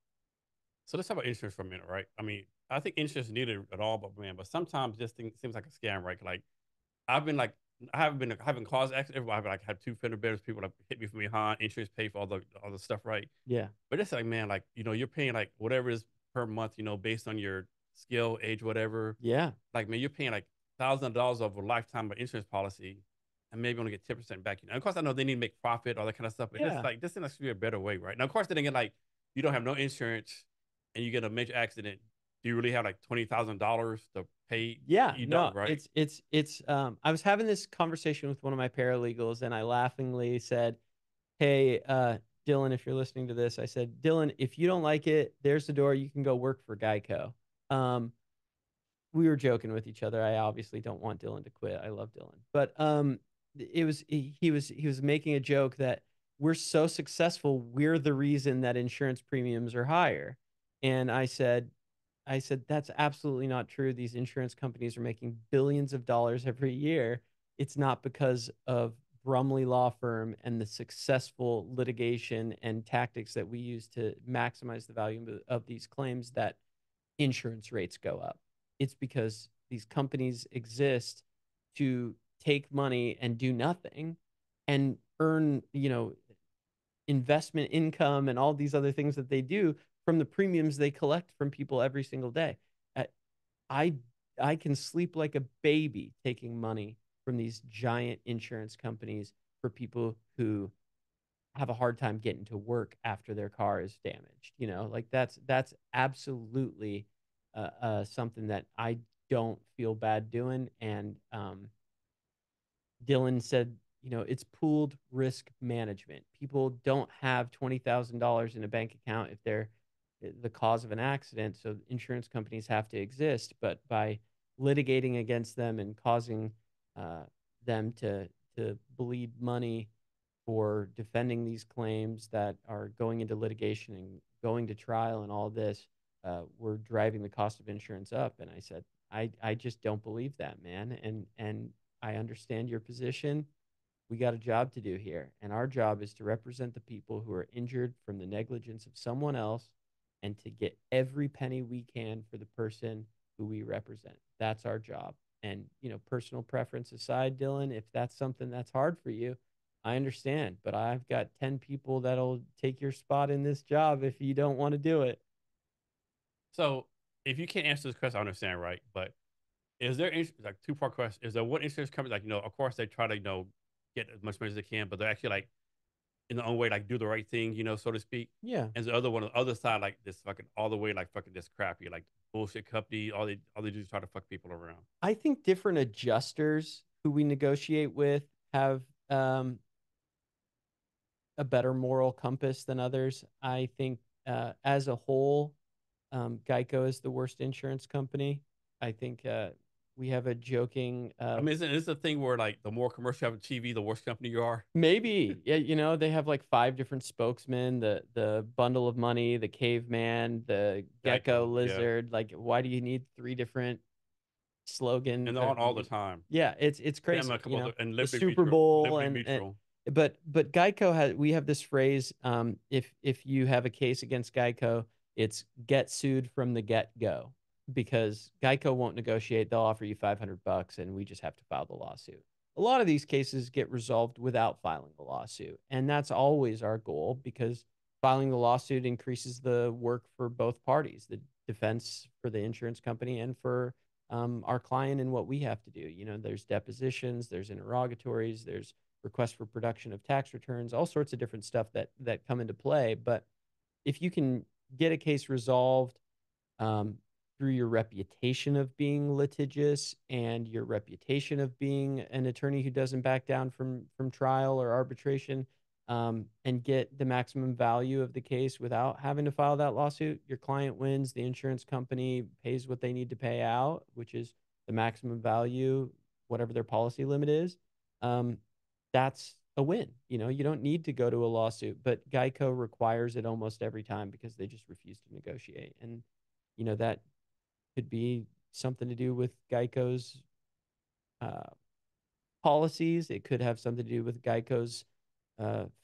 So let's talk about insurance for a minute, right? I mean, I think insurance is needed at all, but man, but sometimes this thing seems like a scam, right? Like I've been like, I haven't been having cause accidents. Everybody I've like had two fender benders. People like hit me from behind. Insurance pay for all the stuff, right? Yeah. But it's like, man, like, you know, you're paying like whatever it is per month, you know, based on your skill, age, whatever. Yeah. Like, man, you're paying like $1,000 over a lifetime of insurance policy, and maybe only get 10% back. You know, of course, I know they need to make profit, all that kind of stuff. But yeah, it's like this seems like be a better way, right? Now, of course, they didn't get like you don't have no insurance, and you get a major accident. Do you really have like $20,000 to pay? Yeah, you don't, no, right? It's I was having this conversation with one of my paralegals, and I laughingly said, "Hey, Dylan, if you're listening to this," I said, "Dylan, if you don't like it, there's the door. You can go work for Geico." We were joking with each other. I obviously don't want Dylan to quit. I love Dylan, but he was making a joke that we're so successful, we're the reason that insurance premiums are higher, and I said, that's absolutely not true. These insurance companies are making billions of dollars every year. It's not because of Brumley Law Firm and the successful litigation and tactics that we use to maximize the value of these claims that insurance rates go up. It's because these companies exist to take money and do nothing and earn, you know, investment income and all these other things that they do from the premiums they collect from people every single day. I can sleep like a baby taking money from these giant insurance companies for people who have a hard time getting to work after their car is damaged. You know, like that's absolutely something that I don't feel bad doing. And Dylan said, you know, it's pooled risk management. People don't have $20,000 in a bank account if they're the cause of an accident, so insurance companies have to exist, but by litigating against them and causing them to bleed money for defending these claims that are going into litigation and going to trial and all this, we're driving the cost of insurance up. And I said, I just don't believe that, man. And I understand your position. We got a job to do here, and our job is to represent the people who are injured from the negligence of someone else and to get every penny we can for the person who we represent. That's our job. And, you know, personal preference aside, Dylan, if that's something that's hard for you, I understand, but I've got 10 people that'll take your spot in this job if you don't want to do it. So if you can't answer this question, I understand, right? But is there, like, two-part question, is there what insurance companies, like, you know, of course they try to, you know, get as much money as they can, but they're actually, like, in their own way, like, do the right thing, you know, so to speak? Yeah. And the other one, on the other side, like, this fucking, all the way, like, fucking this crappy, like, bullshit company, all they do is try to fuck people around. I think different adjusters who we negotiate with have, a better moral compass than others. I think as a whole, Geico is the worst insurance company. I think we have a joking... I mean, isn't this a thing where, like, the more commercial you have on TV, the worse company you are? Maybe. Yeah, you know, they have, like, 5 different spokesmen, the bundle of money, the caveman, the gecko lizard. Yeah. Like, why do you need 3 different slogans? And they're on all the time. Yeah, it's crazy. Yeah, you know, and the Super Bowl and But Geico has, we have this phrase, if you have a case against Geico, it's get sued from the get-go, because Geico won't negotiate. They'll offer you $500 and we just have to file the lawsuit. A lot of these cases get resolved without filing the lawsuit. And that's always our goal, because filing the lawsuit increases the work for both parties, the defense for the insurance company and for our client and what we have to do. You know, there's depositions, there's interrogatories, there's request for production of tax returns, all sorts of different stuff that come into play. But if you can get a case resolved through your reputation of being litigious and your reputation of being an attorney who doesn't back down from trial or arbitration, and get the maximum value of the case without having to file that lawsuit, your client wins, the insurance company pays what they need to pay out, which is the maximum value, whatever their policy limit is. That's a win. You know, you don't need to go to a lawsuit, but Geico requires it almost every time because they just refuse to negotiate. And, you know, that could be something to do with Geico's policies. It could have something to do with Geico's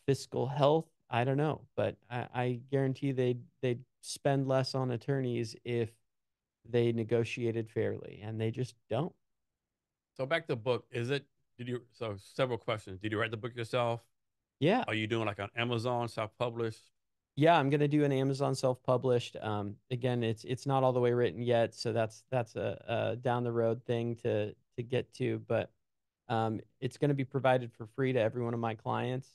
fiscal health. I don't know, but I guarantee they'd spend less on attorneys if they negotiated fairly, and they just don't. So back to the book, so several questions. Did you write the book yourself? Yeah. Are you doing like on Amazon self-published? Yeah, I'm going to do an Amazon self-published. Again, it's not all the way written yet, so that's a down the road thing to get to, but it's going to be provided for free to every one of my clients.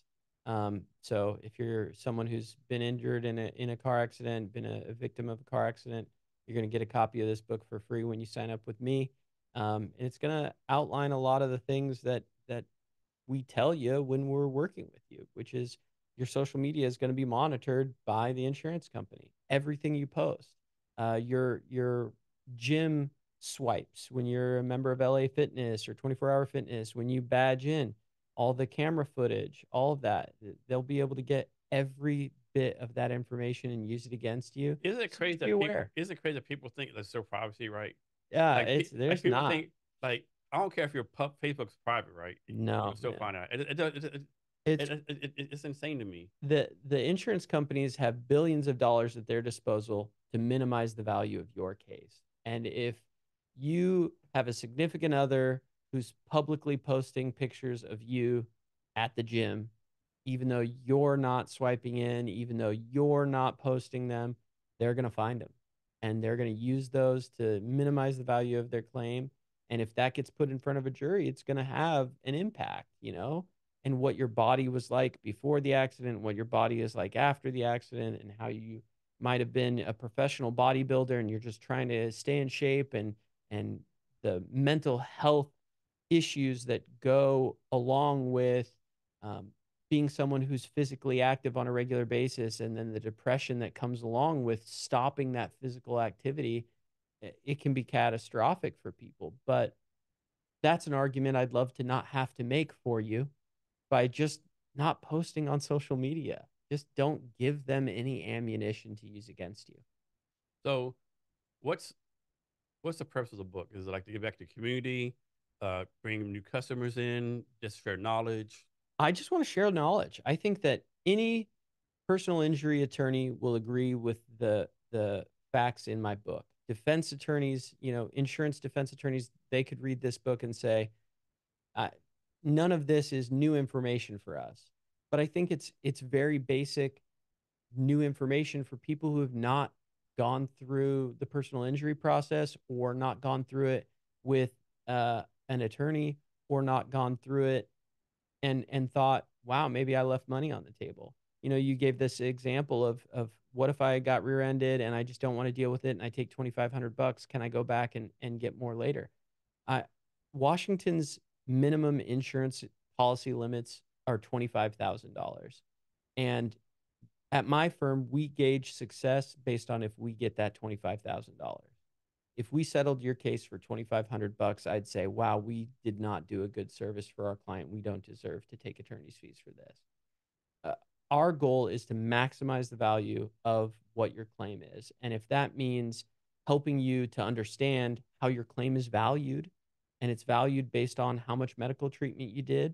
So if you're someone who's been injured in a car accident, been a victim of a car accident, you're going to get a copy of this book for free when you sign up with me. And it's going to outline a lot of the things that we tell you when we're working with you, which is your social media is going to be monitored by the insurance company. Everything you post, your gym swipes, when you're a member of LA Fitness or 24-hour Fitness, when you badge in, all the camera footage, all of that, they'll be able to get every bit of that information and use it against you. Isn't it crazy that people think that's their privacy, right? Yeah, like, there's like not. Think, like, I don't care if your Facebook's private, right? No, you still find out. It's insane to me. The insurance companies have billions of dollars at their disposal to minimize the value of your case. And if you have a significant other who's publicly posting pictures of you at the gym, even though you're not swiping in, even though you're not posting them, they're going to find them. And they're going to use those to minimize the value of their claim. And if that gets put in front of a jury, it's going to have an impact, you know, and what your body was like before the accident, what your body is like after the accident, and how you might have been a professional bodybuilder and you're just trying to stay in shape, and the mental health issues that go along with being someone who's physically active on a regular basis, and then the depression that comes along with stopping that physical activity. It can be catastrophic for people, but that's an argument I'd love to not have to make for you by just not posting on social media. Just don't give them any ammunition to use against you. So what's the purpose of the book? Is it like to give back to the community, bring new customers in, just share knowledge? I just want to share knowledge. I think that any personal injury attorney will agree with the facts in my book. Defense attorneys, you know, insurance defense attorneys, they could read this book and say, none of this is new information for us. But I think it's very basic new information for people who have not gone through the personal injury process, or not gone through it with an attorney, or not gone through it and thought, wow, maybe I left money on the table. You know, you gave this example of what if I got rear-ended and I just don't want to deal with it and I take $2,500, can I go back and get more later? Washington's minimum insurance policy limits are $25,000. And at my firm, we gauge success based on if we get that $25,000. If we settled your case for $2,500, I'd say, wow, we did not do a good service for our client. We don't deserve to take attorney's fees for this. Our goal is to maximize the value of what your claim is. And if that means helping you to understand how your claim is valued, and it's valued based on how much medical treatment you did,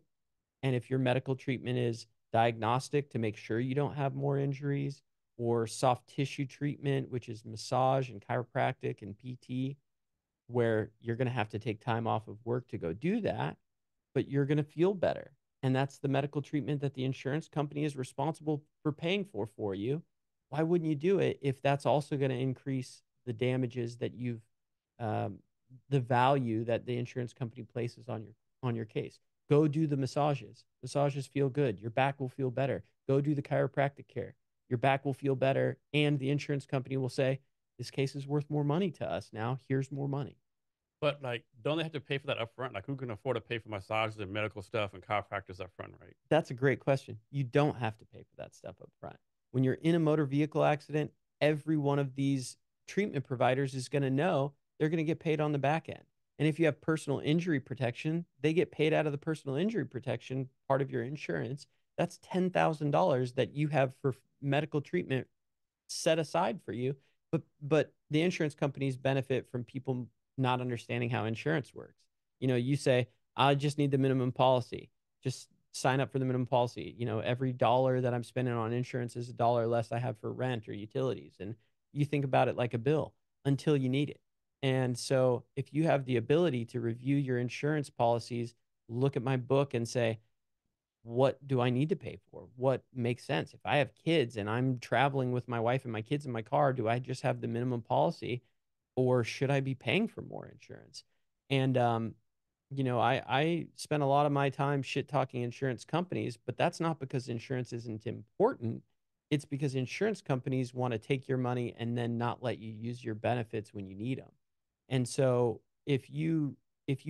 and if your medical treatment is diagnostic to make sure you don't have more injuries, or soft tissue treatment, which is massage and chiropractic and PT, where you're going to have to take time off of work to go do that, but you're going to feel better. And that's the medical treatment that the insurance company is responsible for paying for you. Why wouldn't you do it if that's also going to increase the damages that you've, the value that the insurance company places on your case? Go do the massages. Massages feel good. Your back will feel better. Go do the chiropractic care. Your back will feel better. And the insurance company will say, this case is worth more money to us now. Here's more money. But, like, don't they have to pay for that up front? Like, who can afford to pay for massages and medical stuff and chiropractors up front, right? That's a great question. You don't have to pay for that stuff up front. When you're in a motor vehicle accident, every one of these treatment providers is going to know they're going to get paid on the back end. And if you have personal injury protection, they get paid out of the personal injury protection part of your insurance. That's $10,000 that you have for medical treatment set aside for you. But the insurance companies benefit from people not understanding how insurance works. You know, you say, I just need the minimum policy. Just sign up for the minimum policy. You know, every dollar that I'm spending on insurance is a dollar less I have for rent or utilities. And you think about it like a bill until you need it. And so if you have the ability to review your insurance policies, look at my book and say, what do I need to pay for? What makes sense? If I have kids and I'm traveling with my wife and my kids in my car, do I just have the minimum policy? Or should I be paying for more insurance? And, you know, I spend a lot of my time shit-talking insurance companies, but that's not because insurance isn't important. It's because insurance companies want to take your money and then not let you use your benefits when you need them. And so if you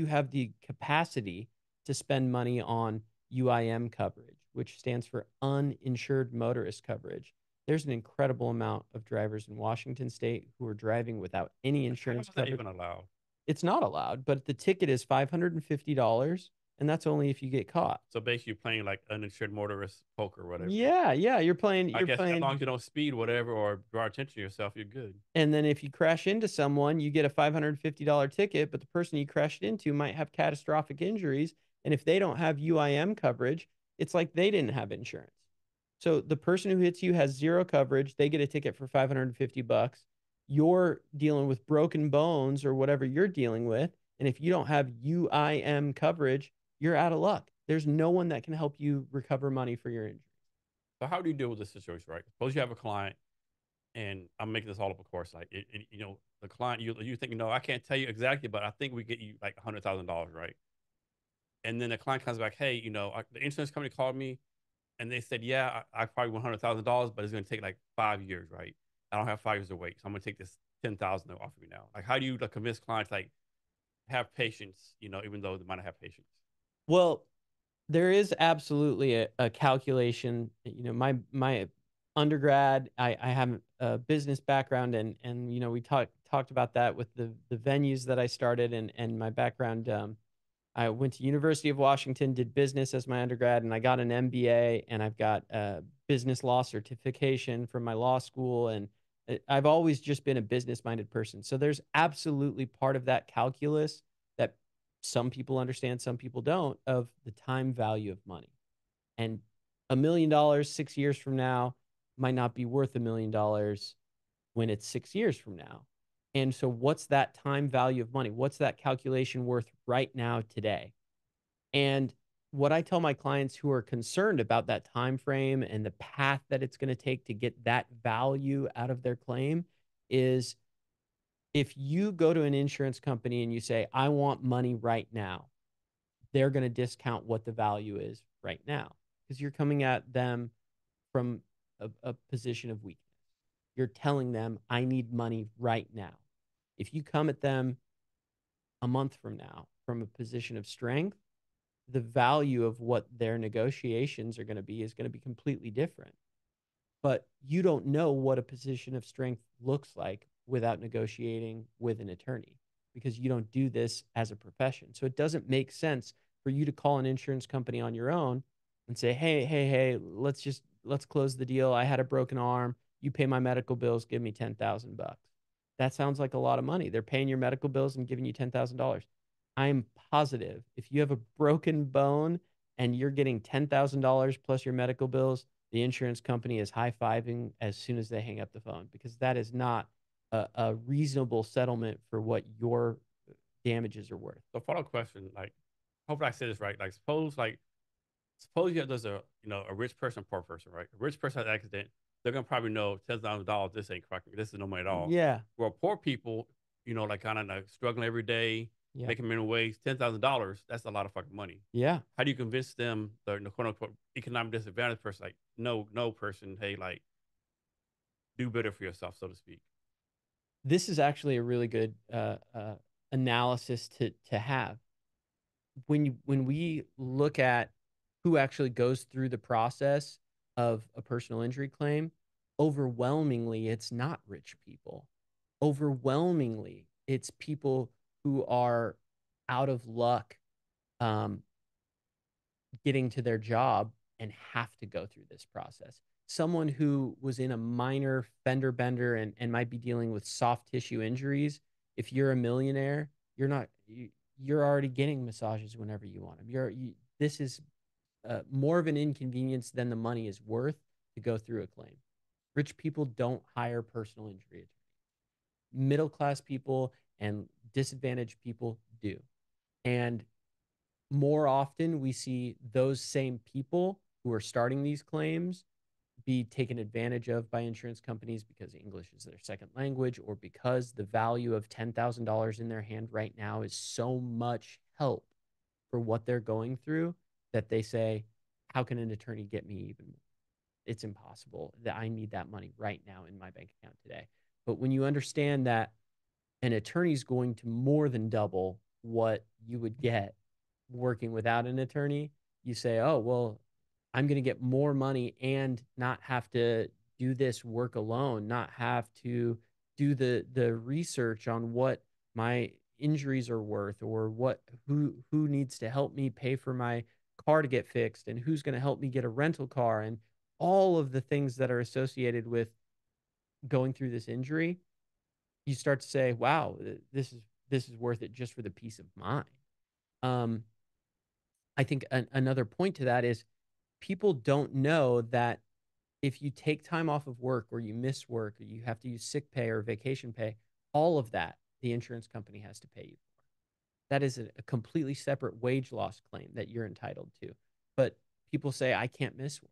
have the capacity to spend money on UIM coverage, which stands for uninsured motorist coverage, there's an incredible amount of drivers in Washington state who are driving without any insurance coverage. How is that even allowed? It's not allowed, but the ticket is $550, and that's only if you get caught. So basically, you're playing like uninsured motorist poker, or whatever. Yeah, yeah, you're playing. I guess as long as you don't speed, whatever, or draw attention to yourself, you're good. And then if you crash into someone, you get a $550 ticket, but the person you crashed into might have catastrophic injuries, and if they don't have UIM coverage, it's like they didn't have insurance. So the person who hits you has zero coverage. They get a ticket for $550. You're dealing with broken bones or whatever you're dealing with. And if you don't have UIM coverage, you're out of luck. There's no one that can help you recover money for your injury. So how do you deal with this situation, right? Suppose you have a client, and I'm making this all up, of course. Like, you know, the client, you think, no, I can't tell you exactly, but I think we get you like $100,000, right? And then the client comes back, hey, you know, the insurance company called me, and they said, yeah, I probably want $100,000, but it's going to take like 5 years, right? I don't have 5 years to wait, so I'm going to take this $10,000 off of you now. Like, how do you like, convince clients, like, have patience, you know, even though they might not have patience? Well, there is absolutely a calculation. You know, my undergrad, I have a business background, and you know, we talked about that with the venues that I started and my background. I went to University of Washington, did business as my undergrad, and I got an MBA, and I've got a business law certification from my law school, and I've always just been a business-minded person. So there's absolutely part of that calculus that some people understand, some people don't, of the time value of money. And $1 million 6 years from now might not be worth $1 million when it's 6 years from now. And so what's that time value of money? What's that calculation worth right now today? And what I tell my clients who are concerned about that time frame and the path that it's going to take to get that value out of their claim is, if you go to an insurance company and you say, I want money right now, they're going to discount what the value is right now, because you're coming at them from a position of weakness. You're telling them, I need money right now. If you come at them a month from now from a position of strength, the value of what their negotiations are going to be is going to be completely different. But you don't know what a position of strength looks like without negotiating with an attorney, because you don't do this as a profession. So it doesn't make sense for you to call an insurance company on your own and say, hey, let's close the deal. I had a broken arm. You pay my medical bills, give me $10,000. That sounds like a lot of money. They're paying your medical bills and giving you $10,000. I am positive if you have a broken bone and you're getting $10,000 plus your medical bills, the insurance company is high-fiving as soon as they hang up the phone, because that is not a reasonable settlement for what your damages are worth. So follow-up question, like, hopefully I said this right. Like, suppose there's a rich person, poor person, right? A rich person has an accident. They're going to probably know $10,000, this ain't cracking. This is no money at all. Yeah. Well, poor people, like kind of like struggling every day, yeah, making minimum wage, $10,000. That's a lot of fucking money. Yeah. How do you convince them, the quote unquote economic disadvantaged person, like, no person, hey, like, do better for yourself, so to speak? This is actually a really good analysis to have. When we look at who actually goes through the process of a personal injury claim, overwhelmingly, it's not rich people. Overwhelmingly, it's people who are out of luck getting to their job and have to go through this process. Someone who was in a minor fender bender and might be dealing with soft tissue injuries, if you're a millionaire, you're already getting massages whenever you want them. This is more of an inconvenience than the money is worth to go through a claim. Rich people don't hire personal injury attorneys. Middle-class people and disadvantaged people do. And more often we see those same people who are starting these claims be taken advantage of by insurance companies because English is their second language, or because the value of $10,000 in their hand right now is so much help for what they're going through that they say, how can an attorney get me even more? It's impossible. That I need that money right now in my bank account today. But when you understand that an attorney is going to more than double what you would get working without an attorney, you say, oh, well, I'm going to get more money and not have to do this work alone, not have to do the research on what my injuries are worth, or who needs to help me pay for my car to get fixed, and who's going to help me get a rental car, and all of the things that are associated with going through this injury. You start to say, wow, this is worth it just for the peace of mind. I think another point to that is, people don't know that if you take time off of work, or you miss work, or you have to use sick pay or vacation pay, all of that the insurance company has to pay you for. That is a completely separate wage loss claim that you're entitled to. But people say, I can't miss work.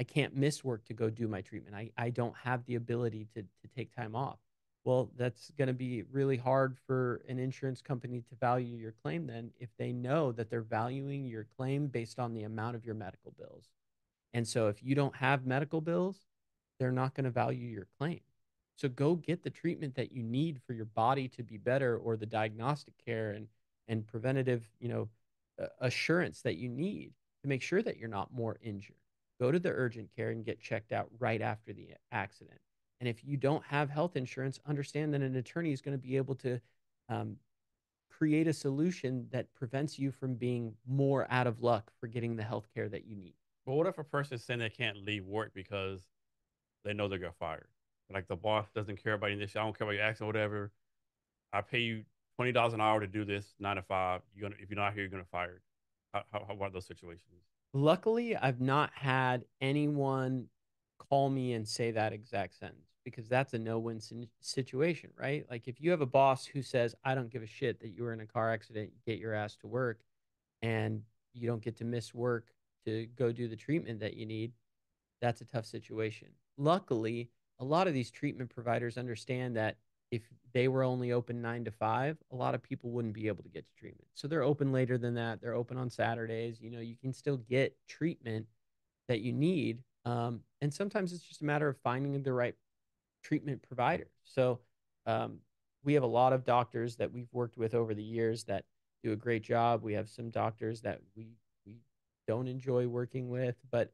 I can't miss work to go do my treatment. I don't have the ability to take time off. Well, that's going to be really hard for an insurance company to value your claim then, if they know that they're valuing your claim based on the amount of your medical bills. And so if you don't have medical bills, they're not going to value your claim. So go get the treatment that you need for your body to be better, or the diagnostic care and preventative, assurance that you need to make sure that you're not more injured. Go to the urgent care and get checked out right after the accident. And if you don't have health insurance, understand that an attorney is going to be able to create a solution that prevents you from being more out of luck for getting the health care that you need. But what if a person is saying they can't leave work because they know they're going to get fired? Like, the boss doesn't care about this. I don't care about your accident or whatever. I pay you $20 an hour to do this 9 to 5. If you're not here, you're going to get fired. How about those situations? Luckily, I've not had anyone call me and say that exact sentence, because that's a no-win situation, right? Like, if you have a boss who says, I don't give a shit that you were in a car accident, you get your ass to work, and you don't get to miss work to go do the treatment that you need, that's a tough situation. Luckily, a lot of these treatment providers understand that if they were only open 9 to 5, a lot of people wouldn't be able to get to treatment. So they're open later than that. They're open on Saturdays. You know, you can still get treatment that you need. And sometimes it's just a matter of finding the right treatment provider. So we have a lot of doctors that we've worked with over the years that do a great job. We have some doctors that we don't enjoy working with, but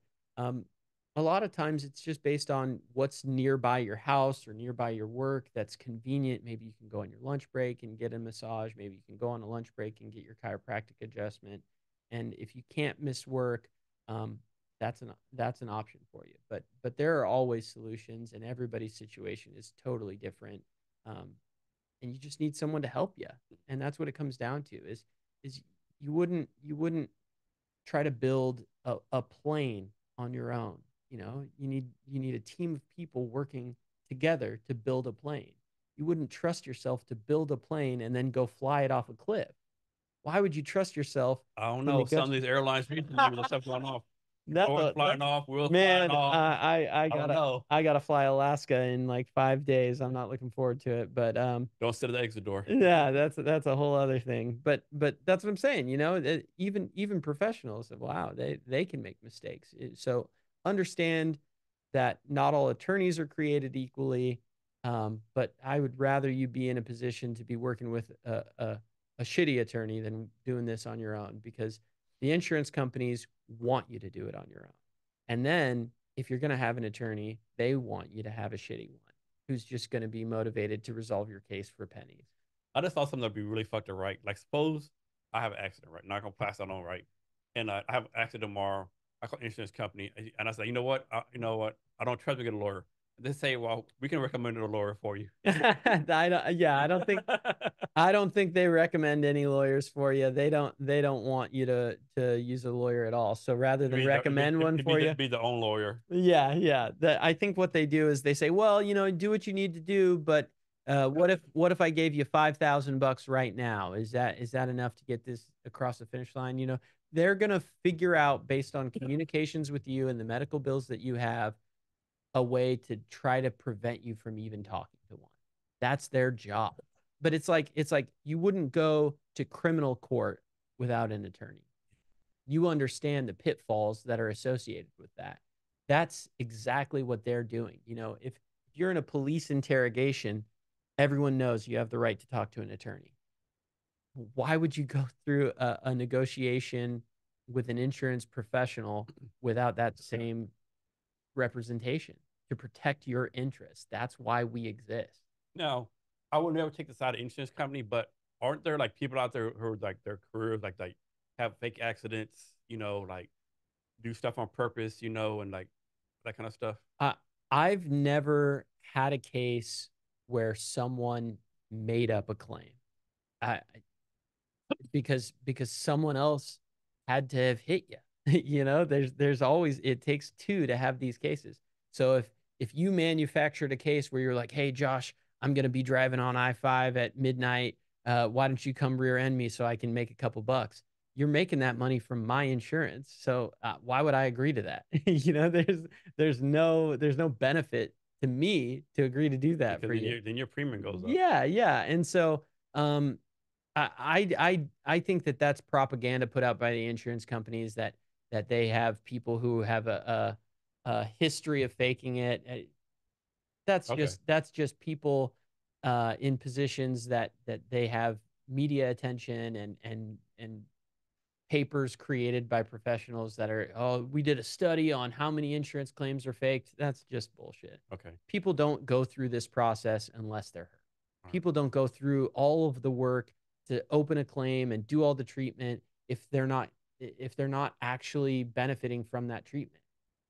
a lot of times it's just based on what's nearby your house or nearby your work that's convenient. Maybe you can go on your lunch break and get a massage. Maybe you can go on a lunch break and get your chiropractic adjustment. And if you can't miss work, that's an option for you. But there are always solutions, and everybody's situation is totally different. And you just need someone to help you. And that's what it comes down to is you wouldn't try to build a plane on your own. You know, you need a team of people working together to build a plane. You wouldn't trust yourself to build a plane and then go fly it off a cliff. Why would you trust yourself? I don't know. Some of these airlines stuff going off. I gotta fly Alaska in like 5 days. I'm not looking forward to it, but don't sit at the exit door. Yeah, that's a whole other thing. But that's what I'm saying. You know, even professionals, wow, they can make mistakes. So understand that not all attorneys are created equally. But I would rather you be in a position to be working with a shitty attorney than doing this on your own, because the insurance companies want you to do it on your own. And then if you're going to have an attorney, they want you to have a shitty one who's just going to be motivated to resolve your case for pennies. I just thought something that'd be really fucked up, right? Like, suppose I have an accident, right? Not going to pass that on, right? And I have an accident tomorrow. I call an insurance company and I say, you know what? I don't trust me to get a lawyer. They say, well, we can recommend a lawyer for you. I don't think they recommend any lawyers for you. They don't want you to use a lawyer at all. So rather than recommend one for you, be the own lawyer. Yeah. I think what they do is they say, well, you know, do what you need to do, but what if I gave you $5,000 right now? Is that enough to get this across the finish line? You know, they're gonna figure out, based on communications with you and the medical bills that you have, a way to try to prevent you from even talking to one. That's their job. But it's like you wouldn't go to criminal court without an attorney. You understand the pitfalls that are associated with that. That's exactly what they're doing. You know, if you're in a police interrogation, everyone knows you have the right to talk to an attorney. Why would you go through a negotiation with an insurance professional without that same representation to protect your interests? That's why we exist. No, I would never take the side of insurance company, but aren't there like people out there who are like their careers, like they have fake accidents, you know, like do stuff on purpose, you know, and like that kind of stuff? I've never had a case where someone made up a claim because someone else had to have hit you. You know, there's always, it takes two to have these cases. So if you manufactured a case where you're like, hey, Josh, I'm going to be driving on I-5 at midnight. Why don't you come rear end me so I can make a couple bucks? You're making that money from my insurance. So why would I agree to that? You know, there's no benefit to me to agree to do that for you. Then your premium goes up. Yeah. And so, I think that that's propaganda put out by the insurance companies that they have people who have a history of faking it. That's just people in positions that they have media attention and papers created by professionals that are, oh, we did a study on how many insurance claims are faked. That's just bullshit. Okay. People don't go through this process unless they're hurt. Right. People don't go through all of the work to open a claim and do all the treatment if they're not actually benefiting from that treatment.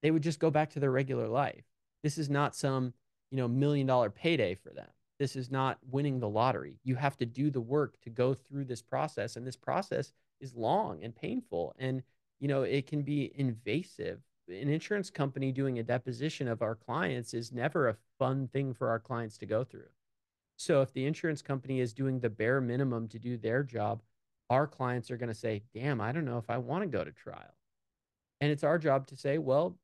They would just go back to their regular life. This is not some, you know, $1 million payday for them. This is not winning the lottery. You have to do the work to go through this process. And this process is long and painful. And you know, it can be invasive. An insurance company doing a deposition of our clients is never a fun thing for our clients to go through. So if the insurance company is doing the bare minimum to do their job, our clients are going to say, damn, I don't know if I want to go to trial. And it's our job to say, well,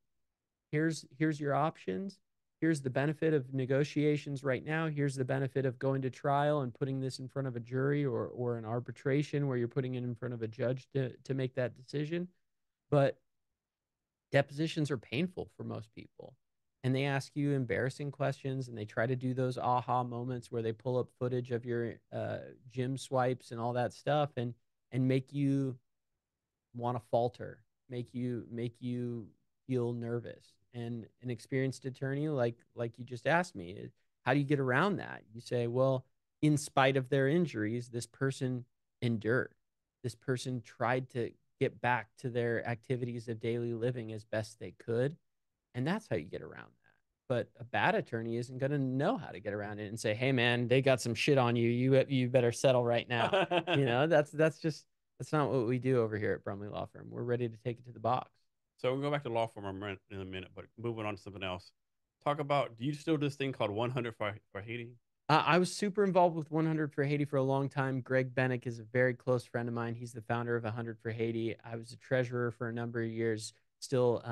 here's your options. Here's the benefit of negotiations right now. Here's the benefit of going to trial and putting this in front of a jury or an arbitration where you're putting it in front of a judge to make that decision. But depositions are painful for most people. And they ask you embarrassing questions, and they try to do those aha moments where they pull up footage of your gym swipes and all that stuff, and make you want to falter, make you feel nervous. And an experienced attorney, like you just asked me, how do you get around that? You say, well, in spite of their injuries, this person endured. This person tried to get back to their activities of daily living as best they could. And that's how you get around that. But a bad attorney isn't going to know how to get around it and say, hey, man, they got some shit on you. You better settle right now. You know, that's not what we do over here at Brumley Law Firm. We're ready to take it to the box. So we'll go back to law firm in a minute, but moving on to something else. Talk about, do you still do this thing called 100 for Haiti? I was super involved with 100 for Haiti for a long time. Greg Bennick is a very close friend of mine. He's the founder of 100 for Haiti. I was a treasurer for a number of years. Still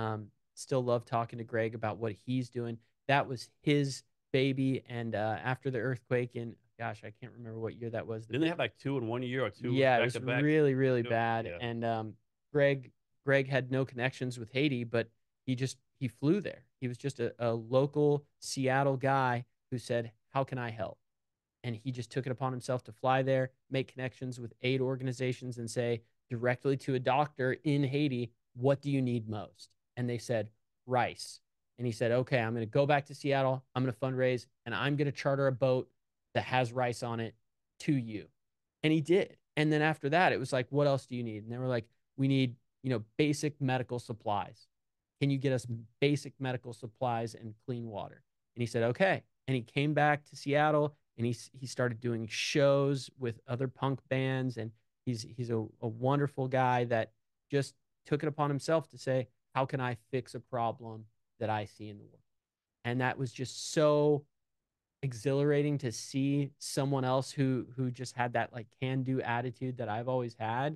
love talking to Greg about what he's doing. That was his baby. And after the earthquake in, gosh, I can't remember what year that was. Didn't they have like two in 1 year or two? Yeah, it was really, really bad. Yeah. And Greg had no connections with Haiti, but he flew there. He was just a local Seattle guy who said, how can I help? And he just took it upon himself to fly there, make connections with aid organizations, and say directly to a doctor in Haiti, what do you need most? And they said, rice. And he said, okay, I'm going to go back to Seattle. I'm going to fundraise, and I'm going to charter a boat that has rice on it to you. And he did. And then after that, it was like, what else do you need? And they were like, we need, you know, basic medical supplies. Can you get us basic medical supplies and clean water? And he said, okay. And he came back to Seattle, and he started doing shows with other punk bands. And he's a wonderful guy that just took it upon himself to say, how can I fix a problem that I see in the world? And that was just so exhilarating to see someone else who just had that like can-do attitude that I've always had,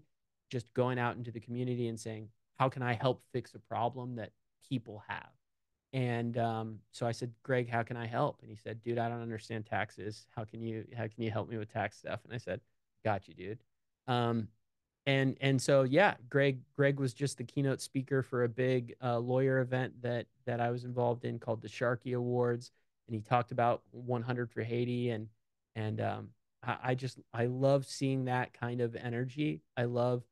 just going out into the community and saying, how can I help fix a problem that people have? And so I said, Greg, how can I help? And he said, dude, I don't understand taxes. How can you help me with tax stuff? And I said, got you, dude. And so, yeah, Greg was just the keynote speaker for a big lawyer event that I was involved in called the Sharkey Awards. And he talked about 100 for Haiti. And I love seeing that kind of energy. I love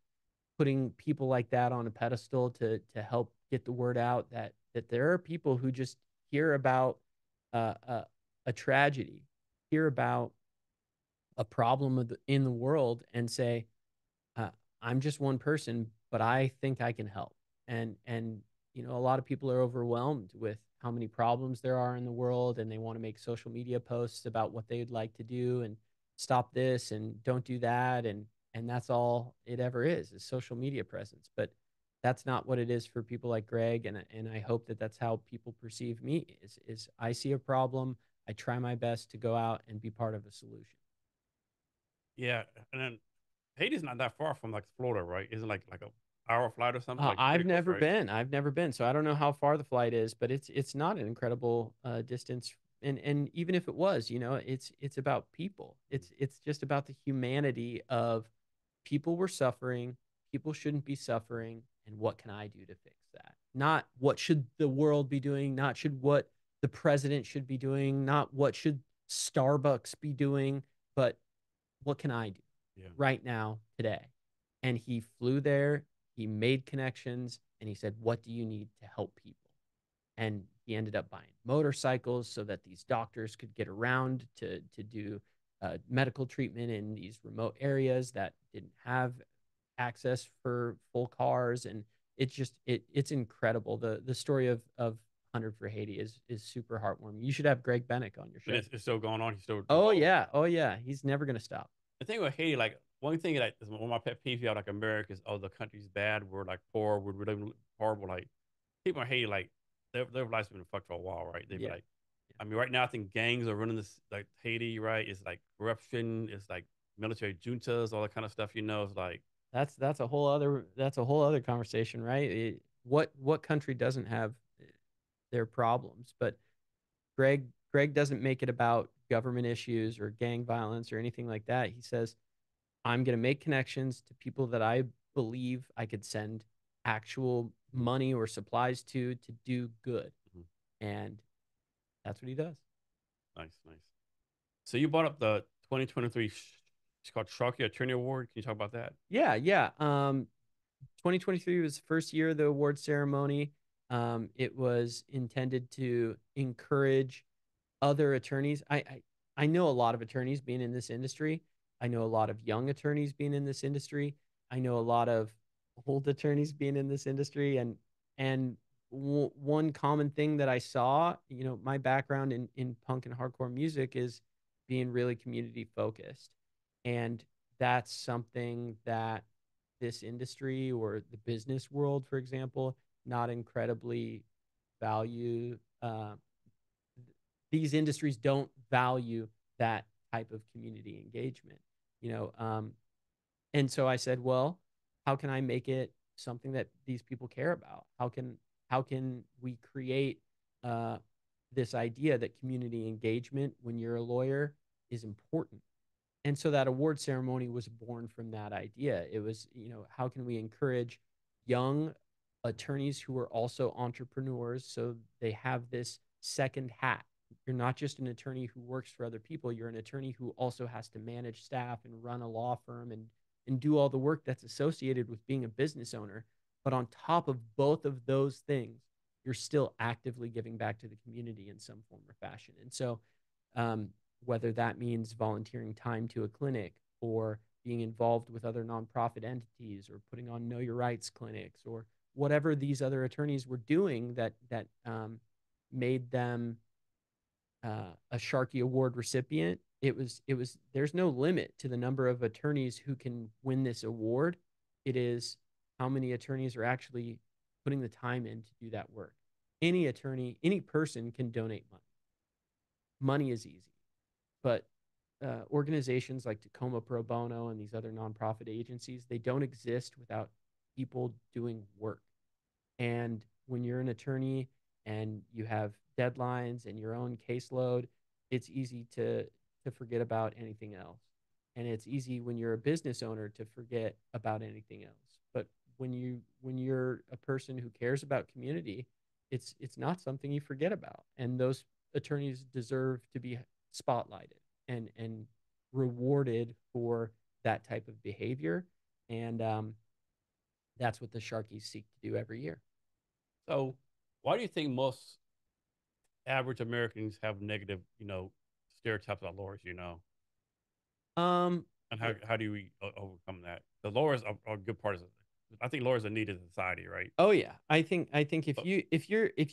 putting people like that on a pedestal to help get the word out that there are people who just hear about a tragedy, hear about a problem in the world and say, I'm just one person, but I think I can help. And you know, a lot of people are overwhelmed with how many problems there are in the world, and they want to make social media posts about what they'd like to do and stop this and don't do that. And that's all it ever is social media presence. But that's not what it is for people like Greg. And I hope that's how people perceive me is I see a problem. I try my best to go out and be part of a solution. Yeah. And then Haiti's not that far from like Florida, right? Isn't like an hour flight or something? I've never been. So I don't know how far the flight is, but it's not an incredible distance. And even if it was, you know, it's about people. It's just about the humanity of people were suffering. People shouldn't be suffering. And what can I do to fix that? Not what should the world be doing? Not should what the president should be doing? Not what should Starbucks be doing? But what can I do? Yeah. Right now, today. And he flew there, he made connections, and he said, what do you need to help people? And he ended up buying motorcycles so that these doctors could get around to do medical treatment in these remote areas that didn't have access for full cars. And it's incredible. The story of 100 for Haiti is super heartwarming. You should have Greg Bennick on your show. It's still going on. He's still. Oh yeah. He's never going to stop. The thing with Haiti, like one thing that one of my pet peeves about like America is, oh, the country's bad. We're like poor. We're really horrible. Like people in Haiti, like their lives have been fucked for a while, right? They'd be like, I mean, right now I think gangs are running this, like Haiti, right? It's like corruption. It's like military juntas, all that kind of stuff. You know, it's like that's a whole other conversation, right? What country doesn't have their problems? But Greg doesn't make it about government issues or gang violence or anything like that. He says, I'm going to make connections to people that I believe I could send actual money or supplies to do good. Mm-hmm. And that's what he does. Nice, nice. So you brought up the 2023, it's called Sharkey Attorney Award. Can you talk about that? Yeah. 2023 was the first year of the award ceremony. It was intended to encourage other attorneys. I know a lot of attorneys being in this industry. I know a lot of young attorneys being in this industry. I know a lot of old attorneys being in this industry. And one common thing that I saw, you know, my background in punk and hardcore music is being really community focused. And that's something that this industry or the business world, for example, not incredibly value. These industries don't value that type of community engagement, you know? And so I said, well, how can I make it something that these people care about? How can we create this idea that community engagement when you're a lawyer is important? And so that award ceremony was born from that idea. It was, you know, how can we encourage young attorneys who are also entrepreneurs so they have this second hat? You're not just an attorney who works for other people. You're an attorney who also has to manage staff and run a law firm and do all the work that's associated with being a business owner. But on top of both of those things, you're still actively giving back to the community in some form or fashion. And so whether that means volunteering time to a clinic or being involved with other nonprofit entities or putting on Know Your Rights clinics or whatever these other attorneys were doing that made them a Sharkey Award recipient, it was there's no limit to the number of attorneys who can win this award. It is how many attorneys are actually putting the time in to do that work. Any attorney, any person can donate money. Money is easy, but organizations like Tacoma Pro Bono and these other nonprofit agencies, they don't exist without people doing work. And when you're an attorney and you have deadlines and your own caseload, it's easy to forget about anything else. And it's easy when you're a business owner to forget about anything else. But when you're a person who cares about community, it's not something you forget about. And those attorneys deserve to be spotlighted and rewarded for that type of behavior. And that's what the Sharkies seek to do every year. So why do you think most average Americans have negative, you know, stereotypes about lawyers, you know? And how do we overcome that? The lawyers are a good part of it. I think lawyers are needed in society, right? Oh yeah. I think if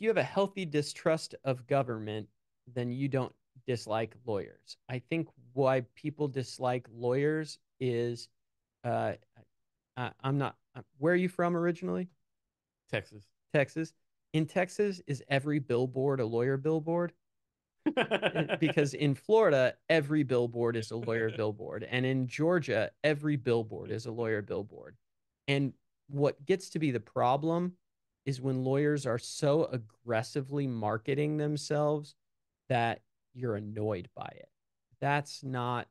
you have a healthy distrust of government, then you don't dislike lawyers. I think why people dislike lawyers is where are you from originally? Texas. In Texas, is every billboard a lawyer billboard? Because in Florida, every billboard is a lawyer billboard. And in Georgia, every billboard is a lawyer billboard. And what gets to be the problem is when lawyers are so aggressively marketing themselves that you're annoyed by it. That's not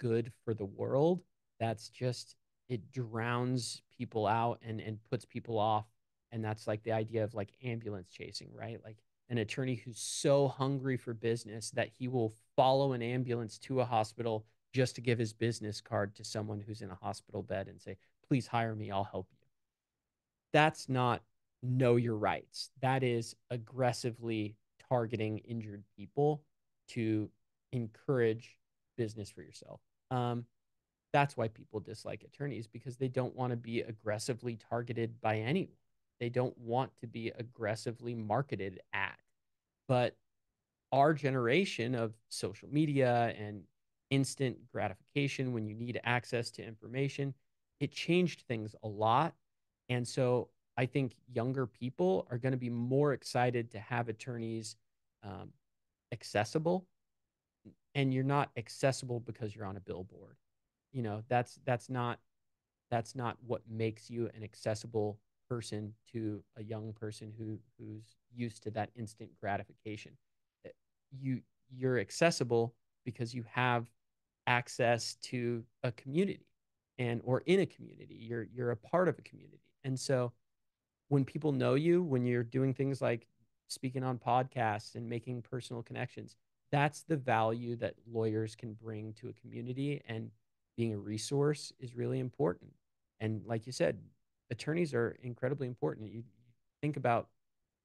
good for the world. That's just, it drowns people out and puts people off. And that's like the idea of like ambulance chasing, right? Like an attorney who's so hungry for business that he will follow an ambulance to a hospital just to give his business card to someone who's in a hospital bed and say, please hire me, I'll help you. That's not know your rights. That is aggressively targeting injured people to encourage business for yourself. That's why people dislike attorneys, because they don't want to be aggressively targeted by anyone. They don't want to be aggressively marketed at. But our generation of social media and instant gratification, when you need access to information. It changed things a lot. And so I think younger people are going to be more excited to have attorneys accessible. And you're not accessible because you're on a billboard. You know, that's not what makes you an accessible person to a young person who's used to that instant gratification. You're accessible because you have access to a community, and or in a community, you're a part of a community. And so when people know you, when you're doing things like speaking on podcasts and making personal connections, that's the value that lawyers can bring to a community, and being a resource is really important. And like you said, attorneys are incredibly important. You think about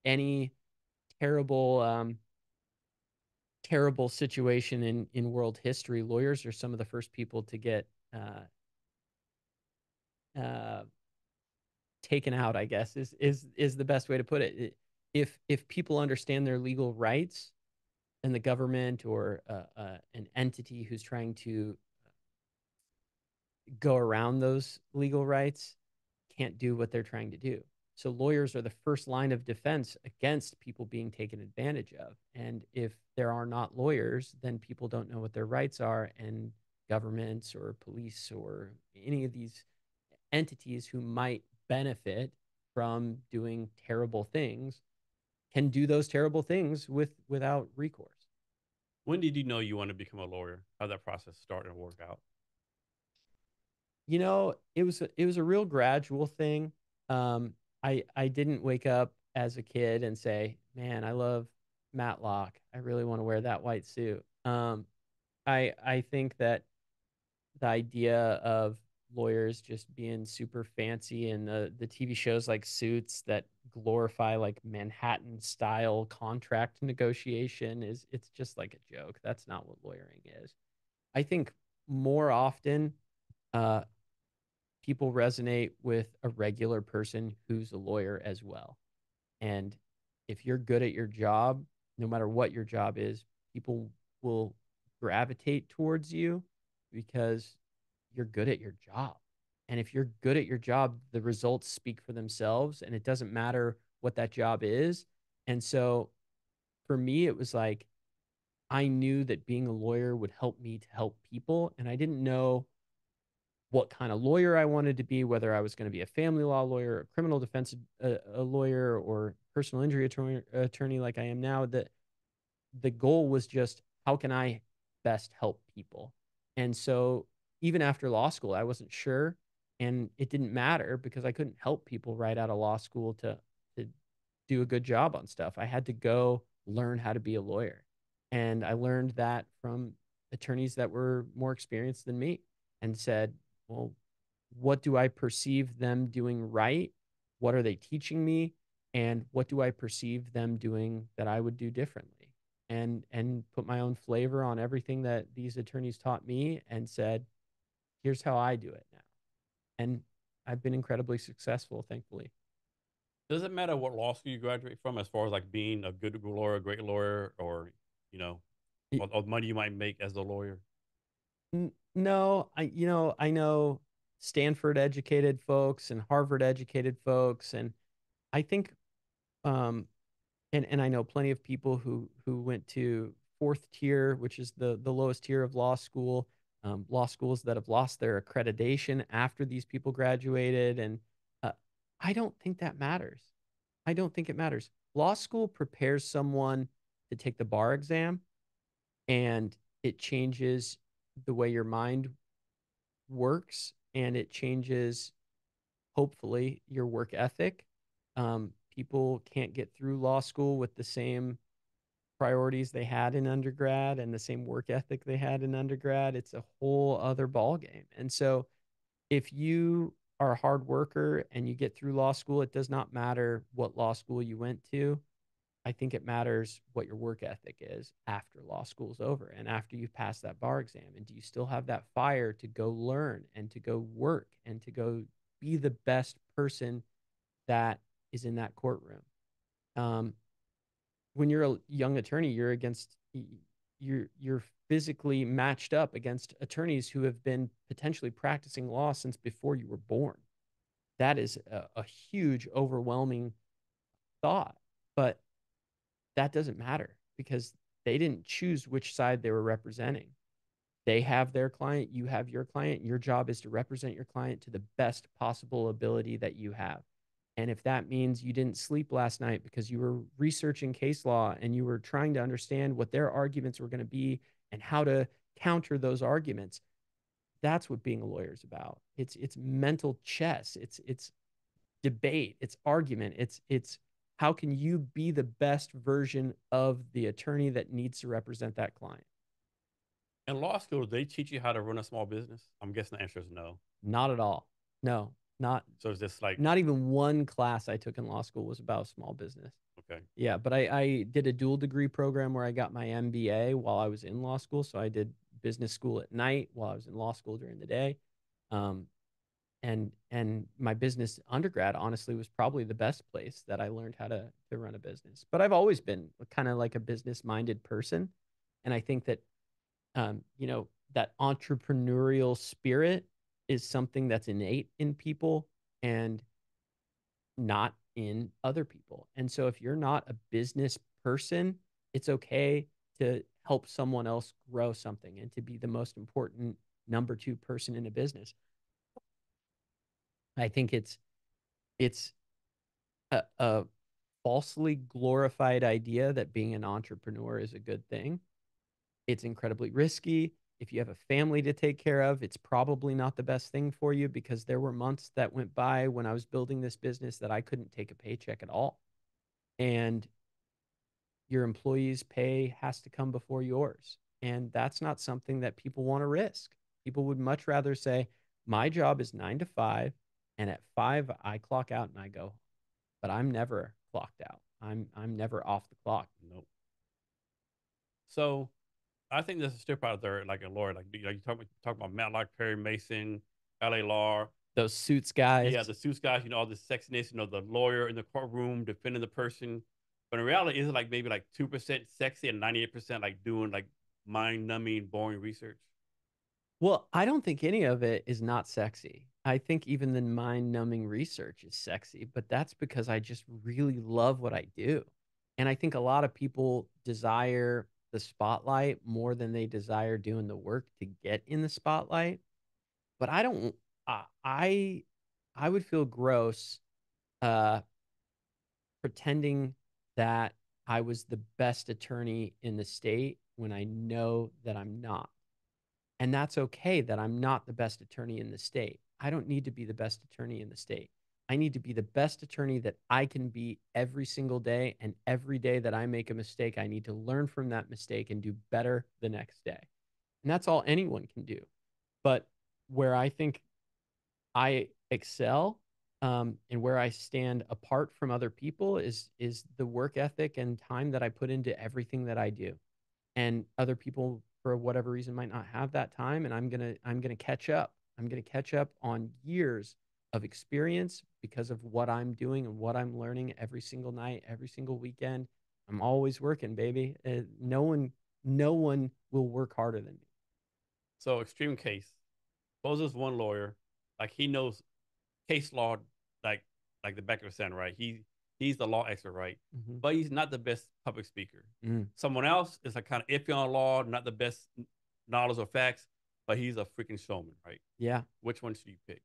any terrible, terrible situation in world history, lawyers are some of the first people to get taken out, I guess, is the best way to put it. If people understand their legal rights, and the government or an entity who's trying to go around those legal rights can't do what they're trying to do. So lawyers are the first line of defense against people being taken advantage of. And if there are not lawyers, then people don't know what their rights are, and governments or police or any of these entities who might benefit from doing terrible things can do those terrible things without recourse. When did you know you wanted to become a lawyer? How did that process start and work out? You know, it was a real gradual thing. I didn't wake up as a kid and say, man, I love Matlock. I really want to wear that white suit. I think that the idea of lawyers just being super fancy, and the TV shows like Suits that glorify like Manhattan style contract negotiation, it's just like a joke. That's not what lawyering is. I think more often people resonate with a regular person who's a lawyer as well. And if you're good at your job, no matter what your job is, people will gravitate towards you because you're good at your job. And if you're good at your job, the results speak for themselves, and it doesn't matter what that job is. And so for me, it was like, I knew that being a lawyer would help me to help people. And I didn't know what kind of lawyer I wanted to be, whether I was going to be a family law lawyer, a criminal defense lawyer, or personal injury attorney like I am now. That the goal was just, how can I best help people? And so even after law school, I wasn't sure, and it didn't matter because I couldn't help people right out of law school to do a good job on stuff. I had to go learn how to be a lawyer, and I learned that from attorneys that were more experienced than me, and said, well, what do I perceive them doing right? What are they teaching me? And what do I perceive them doing that I would do differently? And put my own flavor on everything that these attorneys taught me, and said, here's how I do it now. And I've been incredibly successful, thankfully. Does it matter what law school you graduate from as far as like being a good lawyer, a great lawyer, or, you know, what money you might make as a lawyer? No, I know Stanford educated folks and Harvard educated folks. And I think, and I know plenty of people who went to fourth tier, which is the lowest tier of law school. Law schools that have lost their accreditation after these people graduated. And I don't think that matters. I don't think it matters. Law school prepares someone to take the bar exam, and it changes the way your mind works, and it changes, hopefully, your work ethic. People can't get through law school with the same priorities they had in undergrad and the same work ethic they had in undergrad. It's a whole other ball game. And so if you are a hard worker and you get through law school, it does not matter what law school you went to. I think it matters what your work ethic is after law school's over and after you've passed that bar exam. And do you still have that fire to go learn and to go work and to go be the best person that is in that courtroom? When you're a young attorney, you're against you're physically matched up against attorneys who have been potentially practicing law since before you were born. That is a huge, overwhelming thought, but that doesn't matter because they didn't choose which side they were representing. They have their client, you have your client. Your job is to represent your client to the best possible ability that you have. And if that means you didn't sleep last night because you were researching case law and you were trying to understand what their arguments were going to be and how to counter those arguments, that's what being a lawyer is about. It's mental chess. It's debate. It's argument. It's how can you be the best version of the attorney that needs to represent that client? In law school, do they teach you how to run a small business? I'm guessing the answer is no. Not at all. No. Not so it's just like not even one class I took in law school was about small business. Okay. Yeah, but I did a dual degree program where I got my MBA while I was in law school. So I did business school at night while I was in law school during the day. And my business undergrad honestly was probably the best place that I learned how to run a business. But I've always been kind of like a business-minded person. And I think that you know, that entrepreneurial spirit is something that's innate in people and not in other people. And so if you're not a business person, it's okay to help someone else grow something and to be the most important #2 person in a business. I think it's a falsely glorified idea that being an entrepreneur is a good thing. It's incredibly risky. If you have a family to take care of, it's probably not the best thing for you because there were months that went by when I was building this business that I couldn't take a paycheck at all. And your employees' pay has to come before yours. And that's not something that people want to risk. People would much rather say, my job is 9 to 5. And at 5, I clock out and I go, but I'm never clocked out. I'm never off the clock. Nope. So I think there's a step out there, like a lawyer, like you talk about Matlock, Perry Mason, LA Law. Those suits guys. Yeah, the suits guys, you know, all the sexiness, you know, the lawyer in the courtroom defending the person. But in reality, is it like maybe like 2% sexy and 98% like doing like mind-numbing, boring research? Well, I don't think any of it is not sexy. I think even the mind-numbing research is sexy, but that's because I just really love what I do. And I think a lot of people desire the spotlight more than they desire doing the work to get in the spotlight. But I don't, I would feel gross pretending that I was the best attorney in the state when I know that I'm not. And that's okay that I'm not the best attorney in the state. I don't need to be the best attorney in the state. I need to be the best attorney that I can be every single day. And every day that I make a mistake, I need to learn from that mistake and do better the next day. And that's all anyone can do. But where I think I excel and where I stand apart from other people is the work ethic and time that I put into everything that I do. And other people, for whatever reason, might not have that time. And I'm gonna catch up. I'm going to catch up on years of experience because of what I'm doing and what I'm learning every single night, every single weekend. I'm always working, baby. No one will work harder than me. So extreme case. Suppose there's one lawyer, like he knows case law, like the back of his hand, right? He's the law expert, right? Mm-hmm. But he's not the best public speaker. Mm. Someone else is like kind of iffy on law, not the best knowledge or facts, but he's a freaking showman, right? Yeah. Which one should you pick?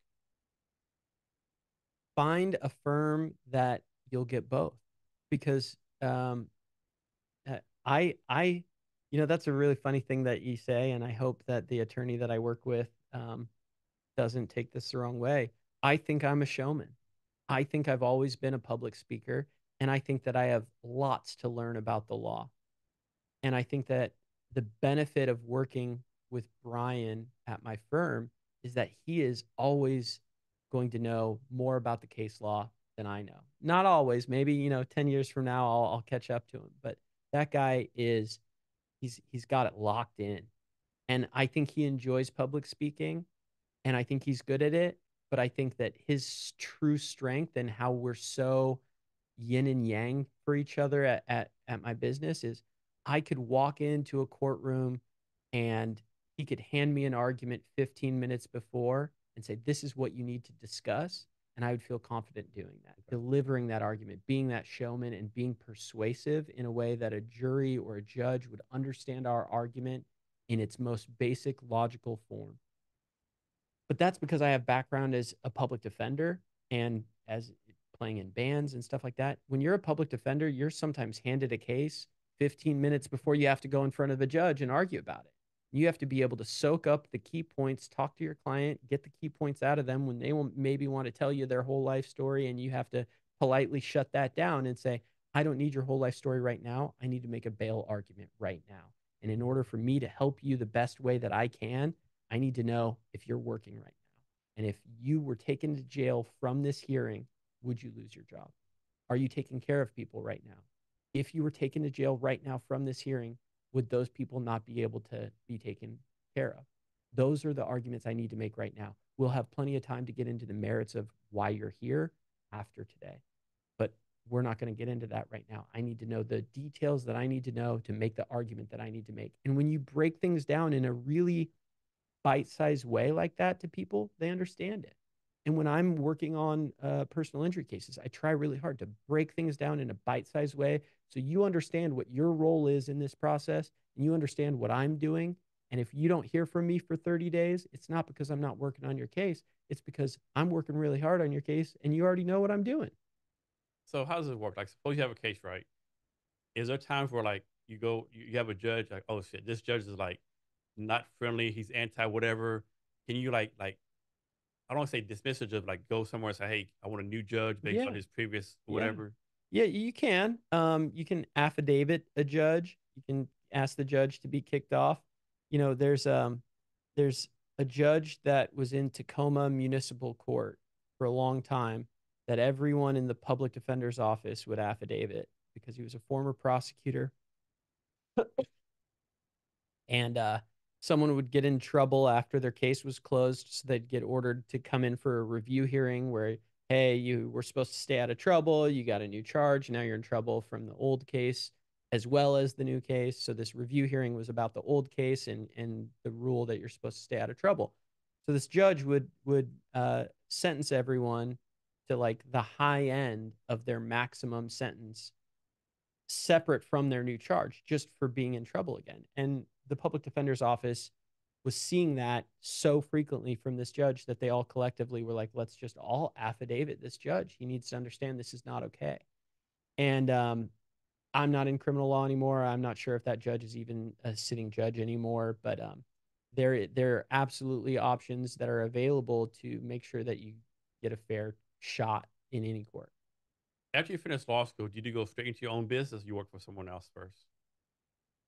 Find a firm that you'll get both, because I you know, that's a really funny thing that you say, and I hope that the attorney that I work with doesn't take this the wrong way. I think I'm a showman. I think I've always been a public speaker, and I think that I have lots to learn about the law. And I think that the benefit of working with Brian at my firm is that he is always going to know more about the case law than I know. Not always, maybe, you know, 10 years from now, I'll catch up to him. But that guy is, he's got it locked in. And I think he enjoys public speaking, and I think he's good at it. But I think that his true strength and how we're so yin and yang for each other at my business is I could walk into a courtroom and he could hand me an argument 15 minutes before and say, this is what you need to discuss. And I would feel confident doing that, delivering that argument, being that showman and being persuasive in a way that a jury or a judge would understand our argument in its most basic logical form. But that's because I have background as a public defender and as playing in bands and stuff like that. When you're a public defender, you're sometimes handed a case 15 minutes before you have to go in front of a judge and argue about it. You have to be able to soak up the key points, talk to your client, get the key points out of them when they will maybe want to tell you their whole life story, and you have to politely shut that down and say, I don't need your whole life story right now. I need to make a bail argument right now. And in order for me to help you the best way that I can, I need to know if you're working right now. And if you were taken to jail from this hearing, would you lose your job? Are you taking care of people right now? If you were taken to jail right now from this hearing, would those people not be able to be taken care of? Those are the arguments I need to make right now. We'll have plenty of time to get into the merits of why you're here after today, but we're not going to get into that right now. I need to know the details that I need to know to make the argument that I need to make. And when you break things down in a really bite-sized way like that to people, they understand it. And when I'm working on personal injury cases, I try really hard to break things down in a bite-sized way so you understand what your role is in this process and you understand what I'm doing. And if you don't hear from me for 30 days, it's not because I'm not working on your case. It's because I'm working really hard on your case and you already know what I'm doing. So how does it work? Like, suppose you have a case, right? Is there times where, like, you go, you have a judge, like, oh shit, this judge is, like, not friendly. He's anti-whatever. Can you, like, I don't want to say dismiss it, just like go somewhere and say, hey, I want a new judge based on his previous whatever. Yeah, you can. You can affidavit a judge. You can ask the judge to be kicked off. You know, there's a judge that was in Tacoma Municipal Court for a long time that everyone in the public defender's office would affidavit because he was a former prosecutor. And someone would get in trouble after their case was closed, so they'd get ordered to come in for a review hearing where, hey, you were supposed to stay out of trouble. You got a new charge. Now you're in trouble from the old case as well as the new case. So this review hearing was about the old case and the rule that you're supposed to stay out of trouble. So this judge would sentence everyone to, like, the high end of their maximum sentence separate from their new charge just for being in trouble again. And the public defender's office was seeing that so frequently from this judge that they all collectively were like, let's just all affidavit this judge. He needs to understand this is not okay. And I'm not in criminal law anymore. I'm not sure if that judge is even a sitting judge anymore, but there are absolutely options that are available to make sure that you get a fair shot in any court. After you finished law school, did you go straight into your own business or you worked for someone else first?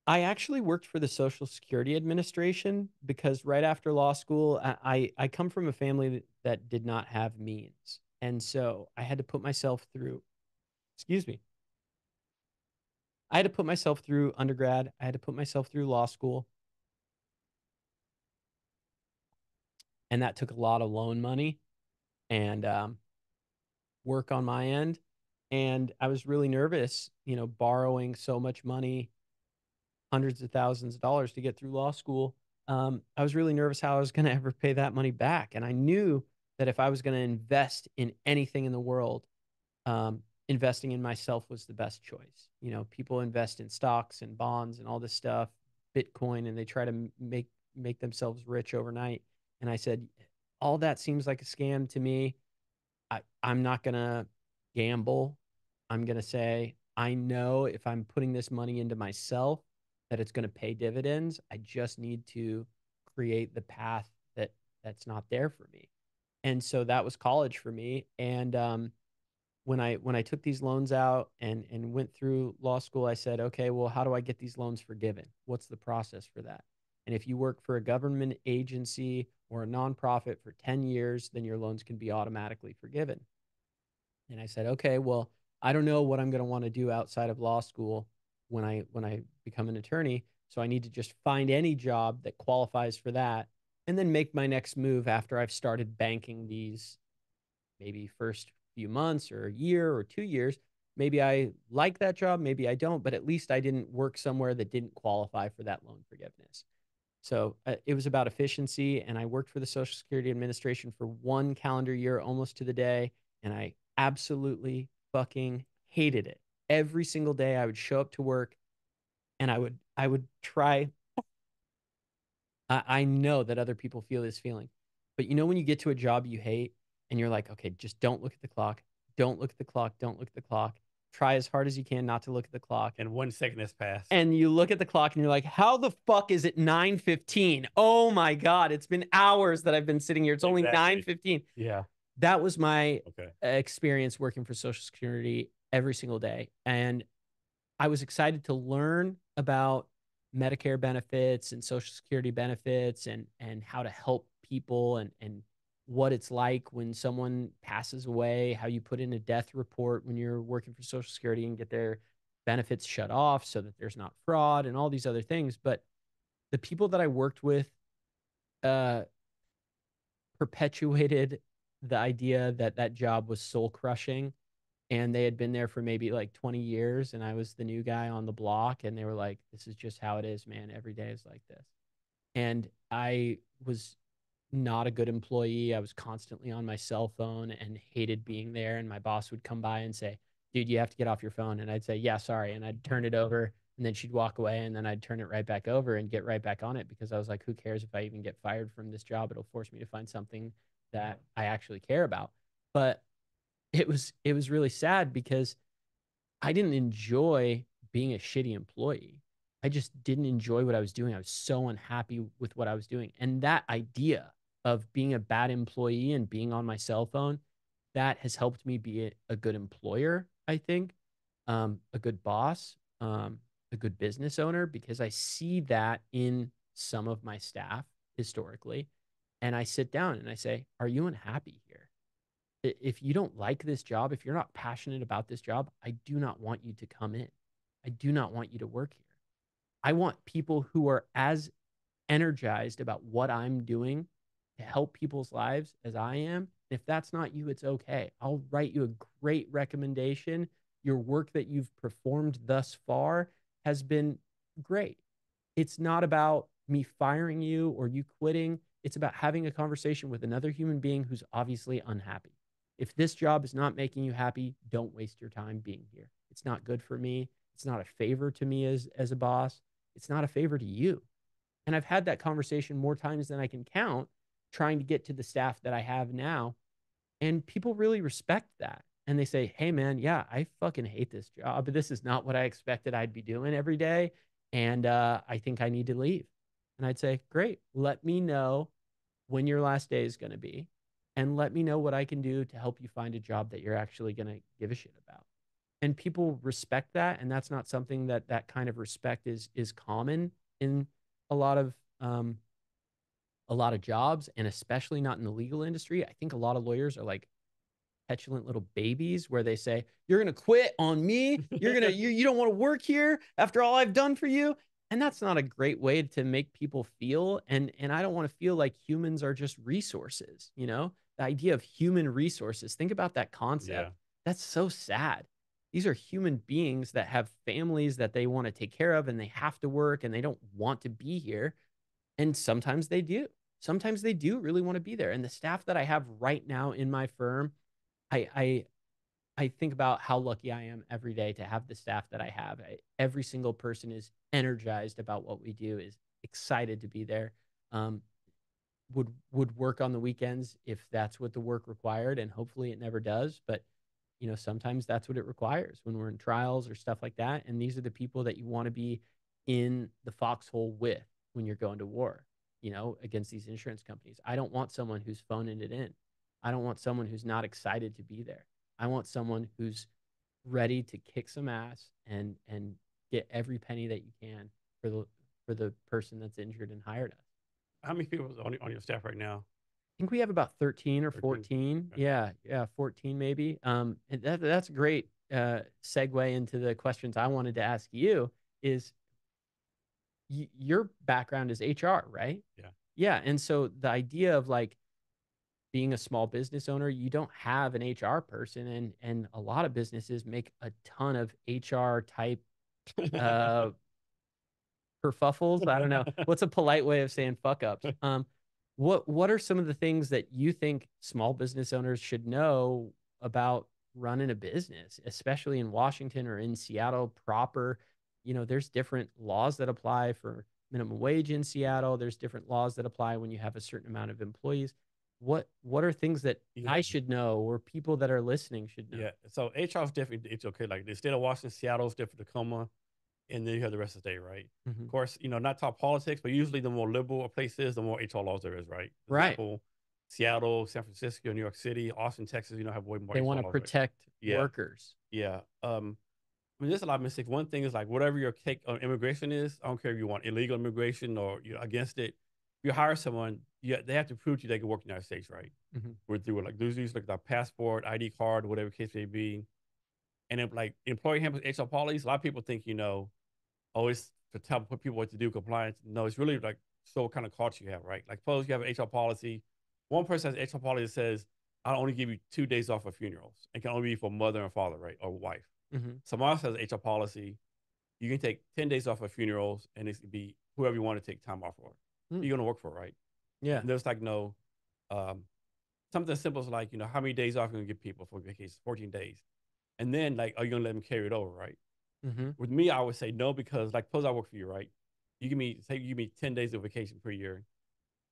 I actually worked for the Social Security Administration because right after law school, I come from a family that did not have means. And so I had to put myself through, I had to put myself through undergrad. I had to put myself through law school. And that took a lot of loan money and work on my end. And I was really nervous, you know, borrowing so much money, hundreds of thousands of dollars to get through law school. I was really nervous how I was going to ever pay that money back. And I knew that if I was going to invest in anything in the world, investing in myself was the best choice. You know, people invest in stocks and bonds and all this stuff, Bitcoin, and they try to make themselves rich overnight. And I said, all that seems like a scam to me. I'm not going to gamble. I'm going to say, I know if I'm putting this money into myself, that it's going to pay dividends. I just need to create the path that's not there for me. And so that was college for me. And when I took these loans out and went through law school, I said, okay, well, how do I get these loans forgiven? What's the process for that? And if you work for a government agency or a nonprofit for 10 years, then your loans can be automatically forgiven. And I said, okay, well, I don't know what I'm going to want to do outside of law school when I become an attorney. So I need to just find any job that qualifies for that and then make my next move after I've started banking these maybe first few months or a year or 2 years, Maybe I like that job, maybe I don't, but at least I didn't work somewhere that didn't qualify for that loan forgiveness. So it was about efficiency, and I worked for the Social Security Administration for one calendar year, almost to the day, and I absolutely fucking hated it. Every single day I would show up to work and I would try. I know that other people feel this feeling, but you know, when you get to a job you hate and you're like, okay, just don't look at the clock. Don't look at the clock. Don't look at the clock. Try as hard as you can not to look at the clock. And 1 second has passed. And you look at the clock and you're like, how the fuck is it 9:15? Oh my God. It's been hours that I've been sitting here. It's only 9:15. Yeah. That was my experience working for Social Security every single day. And I was excited to learn about Medicare benefits and Social Security benefits and how to help people and what it's like when someone passes away, how you put in a death report when you're working for Social Security and get their benefits shut off so that there's not fraud and all these other things. But the people that I worked with perpetuated the idea that that job was soul crushing, and they had been there for maybe like 20 years and I was the new guy on the block, and they were like, this is just how it is, man. Every day is like this. And I was not a good employee. I was constantly on my cell phone and hated being there. And my boss would come by and say, dude, you have to get off your phone. And I'd say, yeah, sorry. And I'd turn it over, and then she'd walk away, and then I'd turn it right back over and get right back on it, because I was like, who cares if I even get fired from this job? It'll force me to find something that I actually care about. But it was really sad because I didn't enjoy being a shitty employee. I just didn't enjoy what I was doing. I was so unhappy with what I was doing. And that idea of being a bad employee and being on my cell phone, that has helped me be a good employer, I think, a good boss, a good business owner, because I see that in some of my staff historically. And I sit down and I say, are you unhappy here? If you don't like this job, if you're not passionate about this job, I do not want you to come in. I do not want you to work here. I want people who are as energized about what I'm doing to help people's lives as I am. And if that's not you, it's okay. I'll write you a great recommendation. Your work that you've performed thus far has been great. It's not about me firing you or you quitting. It's about having a conversation with another human being who's obviously unhappy. If this job is not making you happy, don't waste your time being here. It's not good for me. It's not a favor to me as a boss. It's not a favor to you. And I've had that conversation more times than I can count, trying to get to the staff that I have now. And people really respect that. And they say, hey man, yeah, I fucking hate this job. This is not what I expected I'd be doing every day. And I think I need to leave. And I'd say, great, let me know when your last day is going to be, and let me know what I can do to help you find a job that you're actually going to give a shit about. And people respect that, and that's not something that kind of respect is common in a lot of jobs, and especially not in the legal industry. I think a lot of lawyers are like petulant little babies where they say, you're gonna quit on me, you're gonna you don't want to work here after all I've done for you. And that's not a great way to make people feel. And I don't want to feel like humans are just resources, you know? The idea of human resources, think about that concept. Yeah. That's so sad. These are human beings that have families that they want to take care of, and they have to work, and they don't want to be here. And sometimes they do. Sometimes they do really want to be there. And the staff that I have right now in my firm, I think about how lucky I am every day to have the staff that I have. Every single person is energized about what we do, is excited to be there, would work on the weekends if that's what the work required, and hopefully it never does. But you know, sometimes that's what it requires when we're in trials or stuff like that. And these are the people that you want to be in the foxhole with when you're going to war, you know, against these insurance companies. I don't want someone who's phoning it in. I don't want someone who's not excited to be there. I want someone who's ready to kick some ass and get every penny that you can for the person that's injured and hired us. How many people are on your staff right now? I think we have about 13 or 14. Okay. Yeah, 14 maybe. And that's a great segue into the questions I wanted to ask you. Is your background is HR, right? Yeah. Yeah, and so the idea of like being a small business owner, you don't have an HR person, and a lot of businesses make a ton of HR type kerfuffles. I don't know. What's a polite way of saying fuck ups? What are some of the things that you think small business owners should know about running a business, especially in Washington or in Seattle proper? You know, there's different laws that apply for minimum wage in Seattle. There's different laws that apply when you have a certain amount of employees. What are things that I should know, or people that are listening should know? Yeah, so HR is different. It's okay. Like the state of Washington, Seattle is different, Tacoma, and then you have the rest of the state, right? Mm-hmm. Of course, you know, not top politics, but usually the more liberal a place is, the more HR laws there is, right? For example, Seattle, San Francisco, New York City, Austin, Texas, you know, have way more. They want to protect workers. Yeah. I mean, there's a lot of mistakes. One thing is like, whatever your take on immigration is, I don't care if you want illegal immigration or you're against it. You hire someone, they have to prove to you they can work in the United States, right? Mm-hmm. We're through like losers, like their passport, ID card, whatever case may be. And then like employee handbook, HR policies, a lot of people think, you know, oh, it's to tell people what to do, compliance. No, it's really like, so what kind of culture you have, right? Like suppose you have an HR policy. One person has an HR policy that says, I'll only give you 2 days off for funerals. It can only be for mother and father, right? Or wife. Mm-hmm. Someone else has an HR policy. You can take 10 days off for funerals and it could be whoever you want to take time off for. Mm-hmm. You're going to work for it, right? Yeah. And there's like no, something as simple as like, you know, how many days off are you going to give people for vacation? 14 days. And then like, are you going to let them carry it over, right? Mm-hmm. With me, I would say no, because like, suppose I work for you, right? You give me, say you give me 10 days of vacation per year.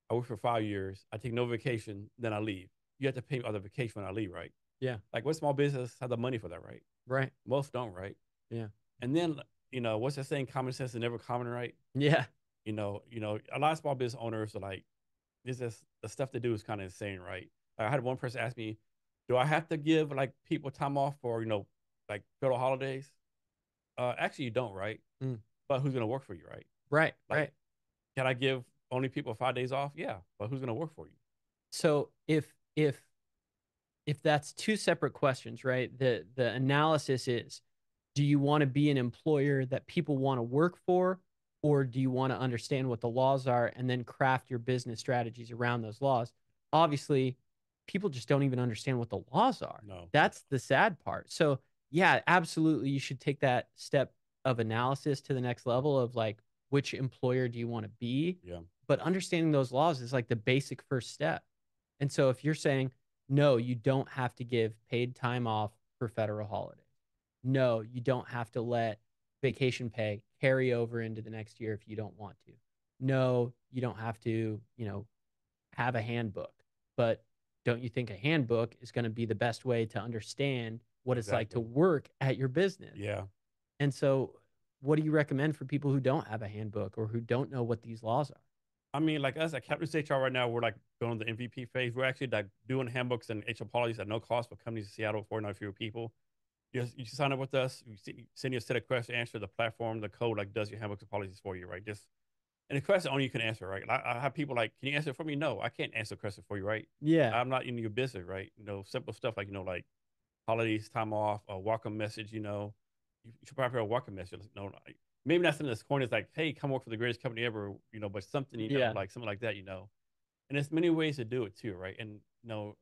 I work for 5 years. I take no vacation, then I leave. You have to pay me other vacation when I leave, right? Yeah. Like what small business has the money for that, right? Right. Most don't, right? Yeah. And then, you know, what's that saying? Common sense is never common, right? Yeah. You know, a lot of small business owners are like, this is the stuff they do is kind of insane, right? Like I had one person ask me, do I have to give like people time off for, you know, like federal holidays? Actually you don't, right? Mm. But who's going to work for you, right? Right. Like, right. Can I give only people 5 days off? Yeah. But who's going to work for you? So if that's two separate questions, right? The analysis is, do you want to be an employer that people want to work for, or do you want to understand what the laws are and then craft your business strategies around those laws? Obviously, people just don't even understand what the laws are. No. That's the sad part. So yeah, absolutely. You should take that step of analysis to the next level of like, which employer do you want to be? Yeah. But understanding those laws is like the basic first step. And so if you're saying, no, you don't have to give paid time off for federal holidays. No, you don't have to let vacation pay carry over into the next year if you don't want to. No, you don't have to, you know, have a handbook. But don't you think a handbook is going to be the best way to understand what it's like to work at your business? Yeah. And so what do you recommend for people who don't have a handbook or who don't know what these laws are? I mean, like us at CavnessHR right now, we're like going to the MVP phase. We're actually like doing handbooks and HR policies at no cost for companies in Seattle for not fewer people. You sign up with us, you send you a set of questions, answer the platform, the code like does your handbooks and policies for you, right? Just and the question only you can answer, right? I have people like, can you answer it for me? No, I can't answer a question for you, right? Yeah, I'm not in your business, right? You know, simple stuff like, you know, like holidays, time off, a welcome message. You know, you should probably have a welcome message. No, like, maybe not something that's corny. It's like, hey, come work for the greatest company ever, you know, but something, you know, like something like that, you know. And there's many ways to do it too, right? And, you know,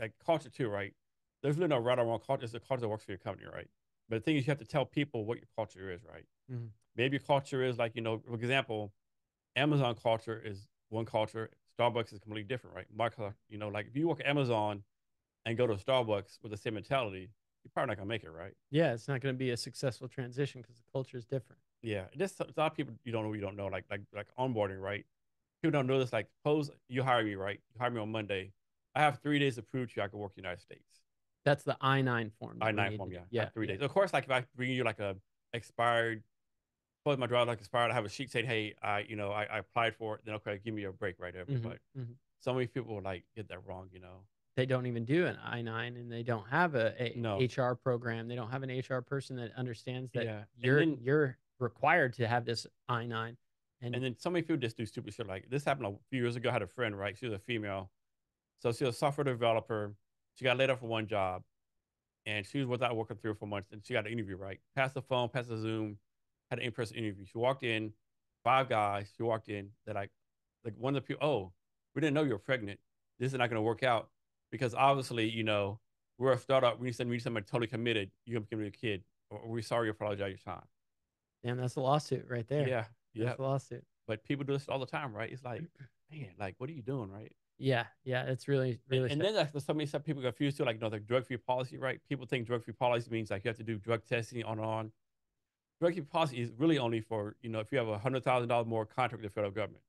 like culture too, right? There's really no right or wrong culture. It's the culture that works for your company, right? But the thing is you have to tell people what your culture is, right? Mm-hmm. Maybe your culture is like, you know, for example, Amazon culture is one culture. Starbucks is completely different, right? Microsoft, you know, like if you work at Amazon and go to Starbucks with the same mentality, you're probably not going to make it, right? Yeah, it's not going to be a successful transition because the culture is different. Yeah, there's a lot of people you don't know, like onboarding, right? People don't know this. Like, suppose you hire me, right? You hire me on Monday. I have 3 days to prove to you I can work in the United States. That's the I-9 form. I-9 form, yeah. 3 days. Of course, like if I bring you like a expired, suppose my driver's like expired, I have a sheet saying, hey, I applied for it. Then okay, give me a break right there. Mm-hmm, mm-hmm. So many people like get that wrong, you know. They don't even do an I-9 and they don't have a HR program. They don't have an HR person that understands that you're required to have this I-9. And then so many people just do stupid shit. Like this happened a few years ago. I had a friend, right? She was a female. So she was a software developer. She got laid off for one job and she was without work for 3 or 4 months and she got an interview, right? Passed the phone, passed the Zoom, had an in-person interview. She walked in, 5 guys. She walked in that like one of the people, oh, we didn't know you were pregnant. this is not going to work out, because obviously, you know, we're a startup. We need somebody totally committed. You have to commit a kid. Or we're sorry, apologize your time. Damn, that's a lawsuit right there. Yeah. Yeah. That's a lawsuit. But people do this all the time, right? It's like, man, like, what are you doing, right? Yeah. Yeah. It's really, really. And then there's so many stuff people confuse too, like, you know, the drug-free policy, right? People think drug-free policy means like you have to do drug testing on and on. Drug-free policy is really only for, you know, if you have $100,000 more contract with the federal government.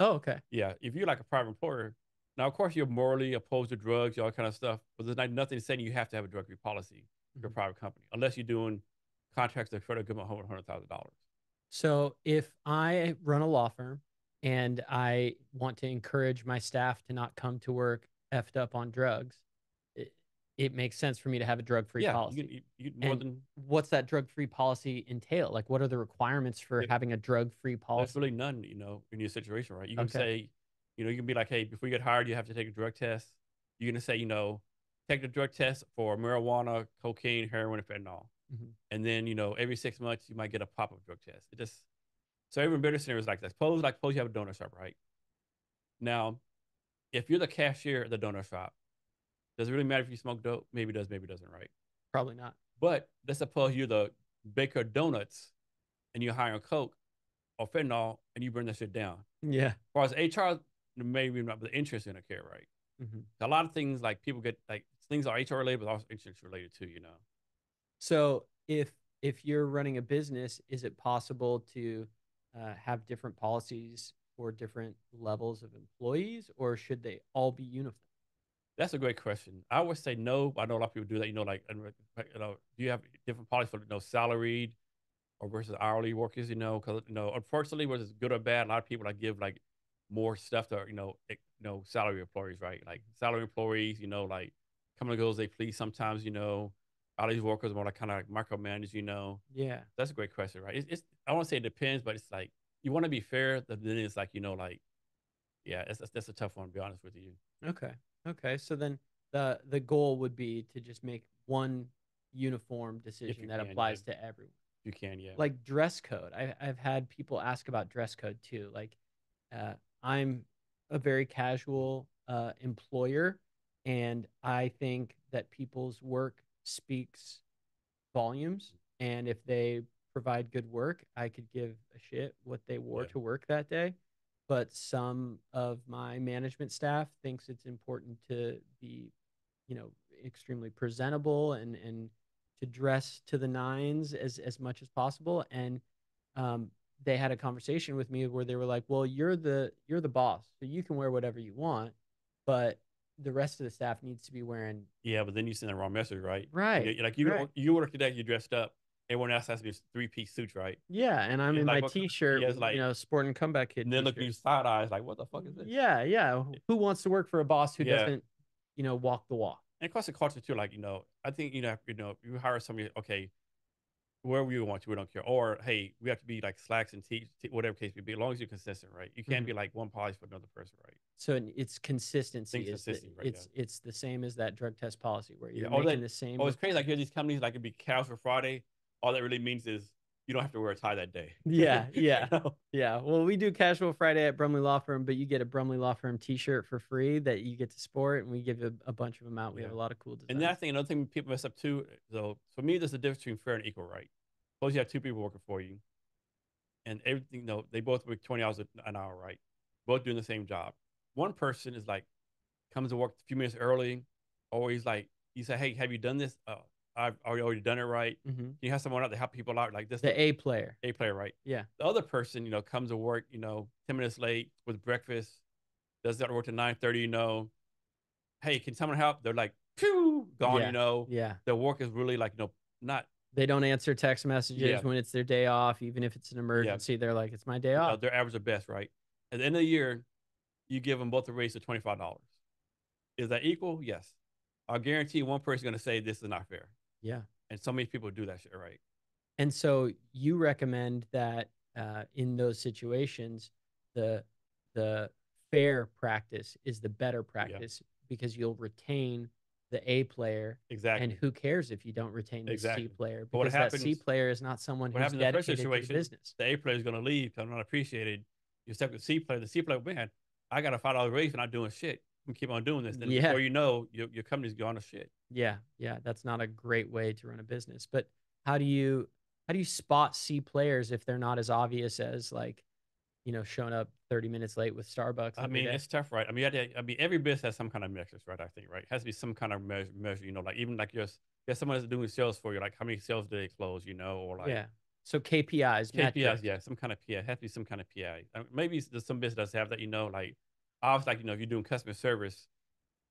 Oh, okay. Yeah. If you're like a private employer, now, of course, you're morally opposed to drugs, all kind of stuff, but there's nothing saying you have to have a drug-free policy if you're a private company, unless you're doing contracts that federal government hold $100,000. So if I run a law firm and I want to encourage my staff to not come to work effed up on drugs, it makes sense for me to have a drug-free policy. What's that drug-free policy entail? Like, what are the requirements for having a drug-free policy? There's really none, you know, in your situation, right? You can say, you know, you can be like, hey, before you get hired, you have to take a drug test. You're going to say, you know, take the drug test for marijuana, cocaine, heroin, and fentanyl. And then, you know, every 6 months, you might get a pop-up drug test. It just, so every better scenario is like that. Suppose you have a donor shop, right? Now, if you're the cashier at the donor shop, does it really matter if you smoke dope? Maybe it does, maybe it doesn't, right? Probably not. But let's suppose you're the baker of donuts and you're hiring coke or fentanyl and you burn that shit down. Yeah. As far as HR, maybe not, but the interest in a care, right? A lot of things, like, people get, like, things are HR related, but also insurance related too, you know. So if you're running a business, is it possible to have different policies for different levels of employees, or should they all be uniform? That's a great question. I would say no. I know a lot of people do that. You know, like, you know, do you have different policies for, you know, salaried or versus hourly workers? You know, because, you know, unfortunately, whether it's good or bad, a lot of people give like more stuff to, you know, salary employees, right? Like, salary employees, you know, like, come and go as they please sometimes, you know. All these workers want to kind of like micromanage, you know. Yeah, that's a great question, right? It's I want to say it depends, but it's like, you want to be fair, but then it's like, you know, like, yeah, that's a tough one, to be honest with you. Okay. Okay. So then the goal would be to just make one uniform decision that applies to everyone. You can, yeah. Like dress code. I've had people ask about dress code too. Like, I'm a very casual employer, and I think that people's work speaks volumes, and if they provide good work, I could give a shit what they wore to work that day. But some of my management staff thinks it's important to be, you know, extremely presentable and to dress to the nines as much as possible. And they had a conversation with me where they were like, well, you're the boss, so you can wear whatever you want, but the rest of the staff needs to be wearing. Yeah, but then you send the wrong message, right? Right. You work today, you dressed up. Everyone else has to be 3-piece suits, right? Yeah, and I'm in like, my t-shirt, like, you know, sporting comeback kid. And then look at you side eyes, like, what the fuck is this? Yeah, yeah. Who wants to work for a boss who doesn't, you know, walk the walk? And across the culture too, like, you know, I think, you know, you hire somebody, okay, wherever you want to, we don't care. Or hey, we have to be like slacks and teach, whatever case may be, as long as you're consistent, right? You can't be like one policy for another person, right? So it's consistency. It's the same as that drug test policy where you're making the same. Oh, it's crazy. Like, here these companies, like, it'd be casual Friday. All that really means is you don't have to wear a tie that day. Yeah, yeah, yeah. Well, we do casual Friday at Brumley Law Firm, but you get a Brumley Law Firm T-shirt for free that you get to sport, and we give a bunch of them out. We have a lot of cool designs. And then I think another thing people mess up too, though, for me, there's a difference between fair and equal, right? Suppose you have two people working for you, and everything, you know, they both work 20 hours an hour, right? Both doing the same job. One person is like, comes to work a few minutes early, always like, you say, hey, have you done this? I've already done it, right? You have someone out to help people out like this. The A player, right? Yeah. The other person, you know, comes to work, you know, 10 minutes late with breakfast, does that work to 9:30, you know. Hey, can someone help? They're like, phew, gone, you know. Yeah. Their work is really like, you know, not. They don't answer text messages when it's their day off, even if it's an emergency. Yeah. They're like, it's my day off. You know, their average are best, right? At the end of the year, you give them both a raise of $25. Is that equal? Yes. I guarantee one person's going to say this is not fair. Yeah. And so many people do that shit, right? And so you recommend that in those situations, the fair practice is the better practice because you'll retain the A player. Exactly. And who cares if you don't retain the C player? Because that C player is not someone who's dedicated to the business. The A player is going to leave because I'm not appreciated. You step with the C player. The C player, man, I got a $5 raise and I'm doing shit. we keep on doing this, then before you know, your company's gone to shit. Yeah. Yeah. That's not a great way to run a business. But how do you spot C players if they're not as obvious as, like, you know, showing up 30 minutes late with Starbucks? I mean, it's tough, right? I mean, every business has some kind of metrics, right? I think, right? It has to be some kind of measure, you know, like even like there's someone that's doing sales for you, like how many sales do they close, you know, or like. Yeah. So KPIs. Metrics. Yeah. Some kind of PI. It has to be some kind of PI. I mean, maybe there's some business that have that, you know, like, I was like, you know, if you're doing customer service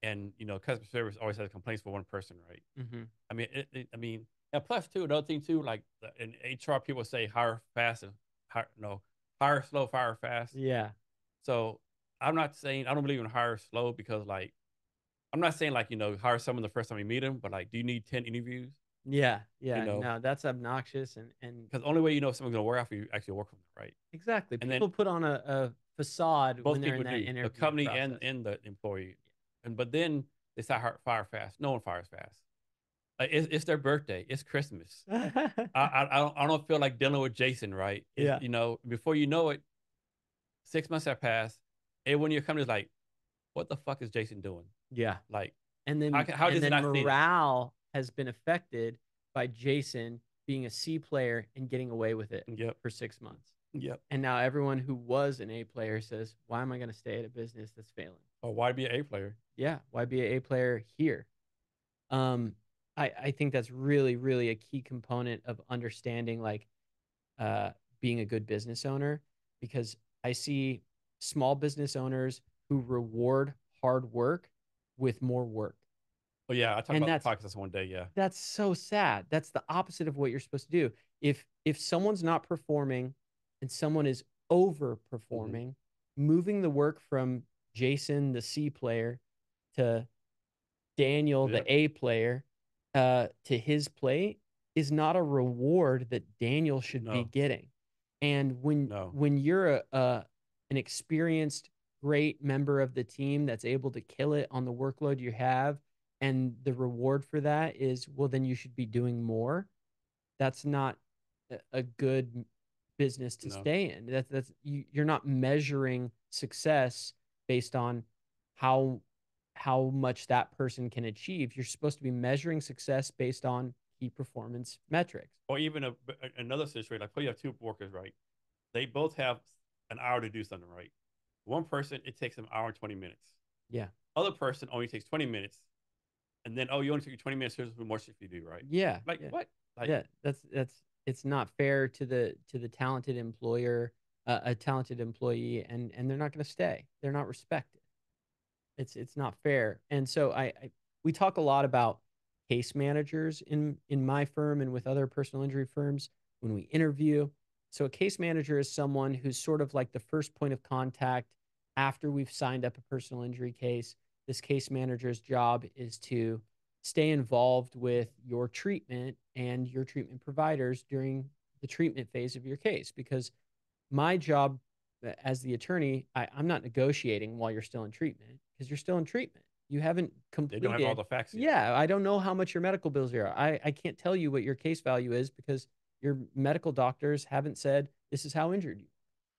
and, you know, customer service always has complaints for one person, right? Mm-hmm. I mean, and plus too, another thing too, like in HR, people say hire fast and hire, no, hire slow, fire fast. Yeah. So I'm not saying, I don't believe in hire slow, because like, I'm not saying like, you know, hire someone the first time you meet them, but like, do you need 10 interviews? Yeah. Yeah. You know? No, that's obnoxious. And because the only way you know if someone's going to work out for you, actually work for them, right? Exactly. And people then, put on a facade when they're in that interview. The company and the employee. But then they say fire fast. No one fires fast. Like, it's their birthday. It's Christmas. I don't feel like dealing with Jason, right? Yeah. You know, before you know it, 6 months have passed. Everyone in your company is like, what the fuck is Jason doing? Yeah. Like, and then, how morale has been affected by Jason being a C player and getting away with it for 6 months. Yep. And now everyone who was an A player says, why am I going to stay at a business that's failing? Oh, why be an A player? Yeah. Why be an A player here? I think that's really, really a key component of understanding, like, being a good business owner, because I see small business owners who reward hard work with more work. Oh yeah. I talked about podcasts one day. Yeah. That's so sad. That's the opposite of what you're supposed to do. If someone's not performing, and someone is overperforming, moving the work from Jason, the C player, to Daniel, the A player, to his plate is not a reward that Daniel should be getting. And when you're an experienced, great member of the team that's able to kill it on the workload you have, and the reward for that is, well, then you should be doing more. That's not a good business to stay in. You're not measuring success based on how much that person can achieve. You're supposed to be measuring success based on key performance metrics. Or even another situation, like, you have two workers, right? They both have an hour to do something, right? One person, it takes them an hour and 20 minutes. Yeah. Other person only takes 20 minutes. And then, oh, you only took 20 minutes, here's what more shit you do, right? Yeah. Like, what? Like, yeah, that's it's not fair to the talented employer, a talented employee, and they're not going to stay. They're not respected. It's not fair. And so we talk a lot about case managers in my firm and with other personal injury firms when we interview. So a case manager is someone who's sort of like the first point of contact after we've signed up a personal injury case. This case manager's job is to stay involved with your treatment and your treatment providers during the treatment phase of your case, because my job as the attorney, I'm not negotiating while you're still in treatment, because you're still in treatment. You haven't completed. They don't have all the facts yet. Yeah, I don't know how much your medical bills are. I can't tell you what your case value is, because your medical doctors haven't said, this is how injured you.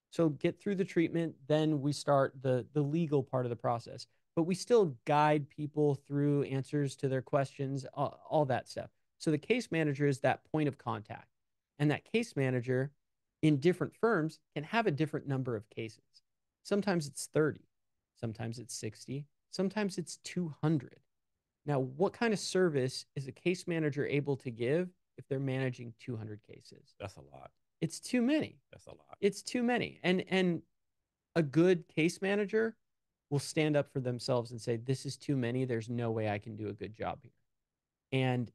So get through the treatment, then we start the legal part of the process. But we still guide people through answers to their questions, all that stuff. So the case manager is that point of contact. And that case manager in different firms can have a different number of cases. Sometimes it's 30, sometimes it's 60, sometimes it's 200. Now, what kind of service is a case manager able to give if they're managing 200 cases? That's a lot. It's too many. That's a lot. It's too many. And a good case manager will stand up for themselves and say, this is too many. There's no way I can do a good job here. And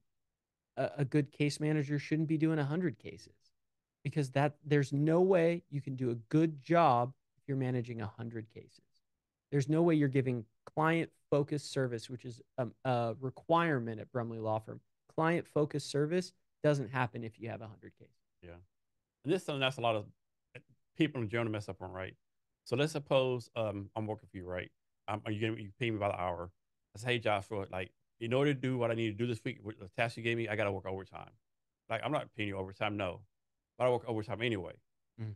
a good case manager shouldn't be doing 100 cases, because that there's no way you can do a good job if you're managing 100 cases. There's no way you're giving client-focused service, which is a requirement at Brumley Law Firm. Client-focused service doesn't happen if you have 100 cases. Yeah. And this is something that's a lot of people in general mess up on, right? So let's suppose I'm working for you, right? You pay me by the hour. I say, hey, Joshua, like, in order to do what I need to do this week, the task you gave me, I got to work overtime. Like, I'm not paying you overtime, no. But I work overtime anyway. Mm.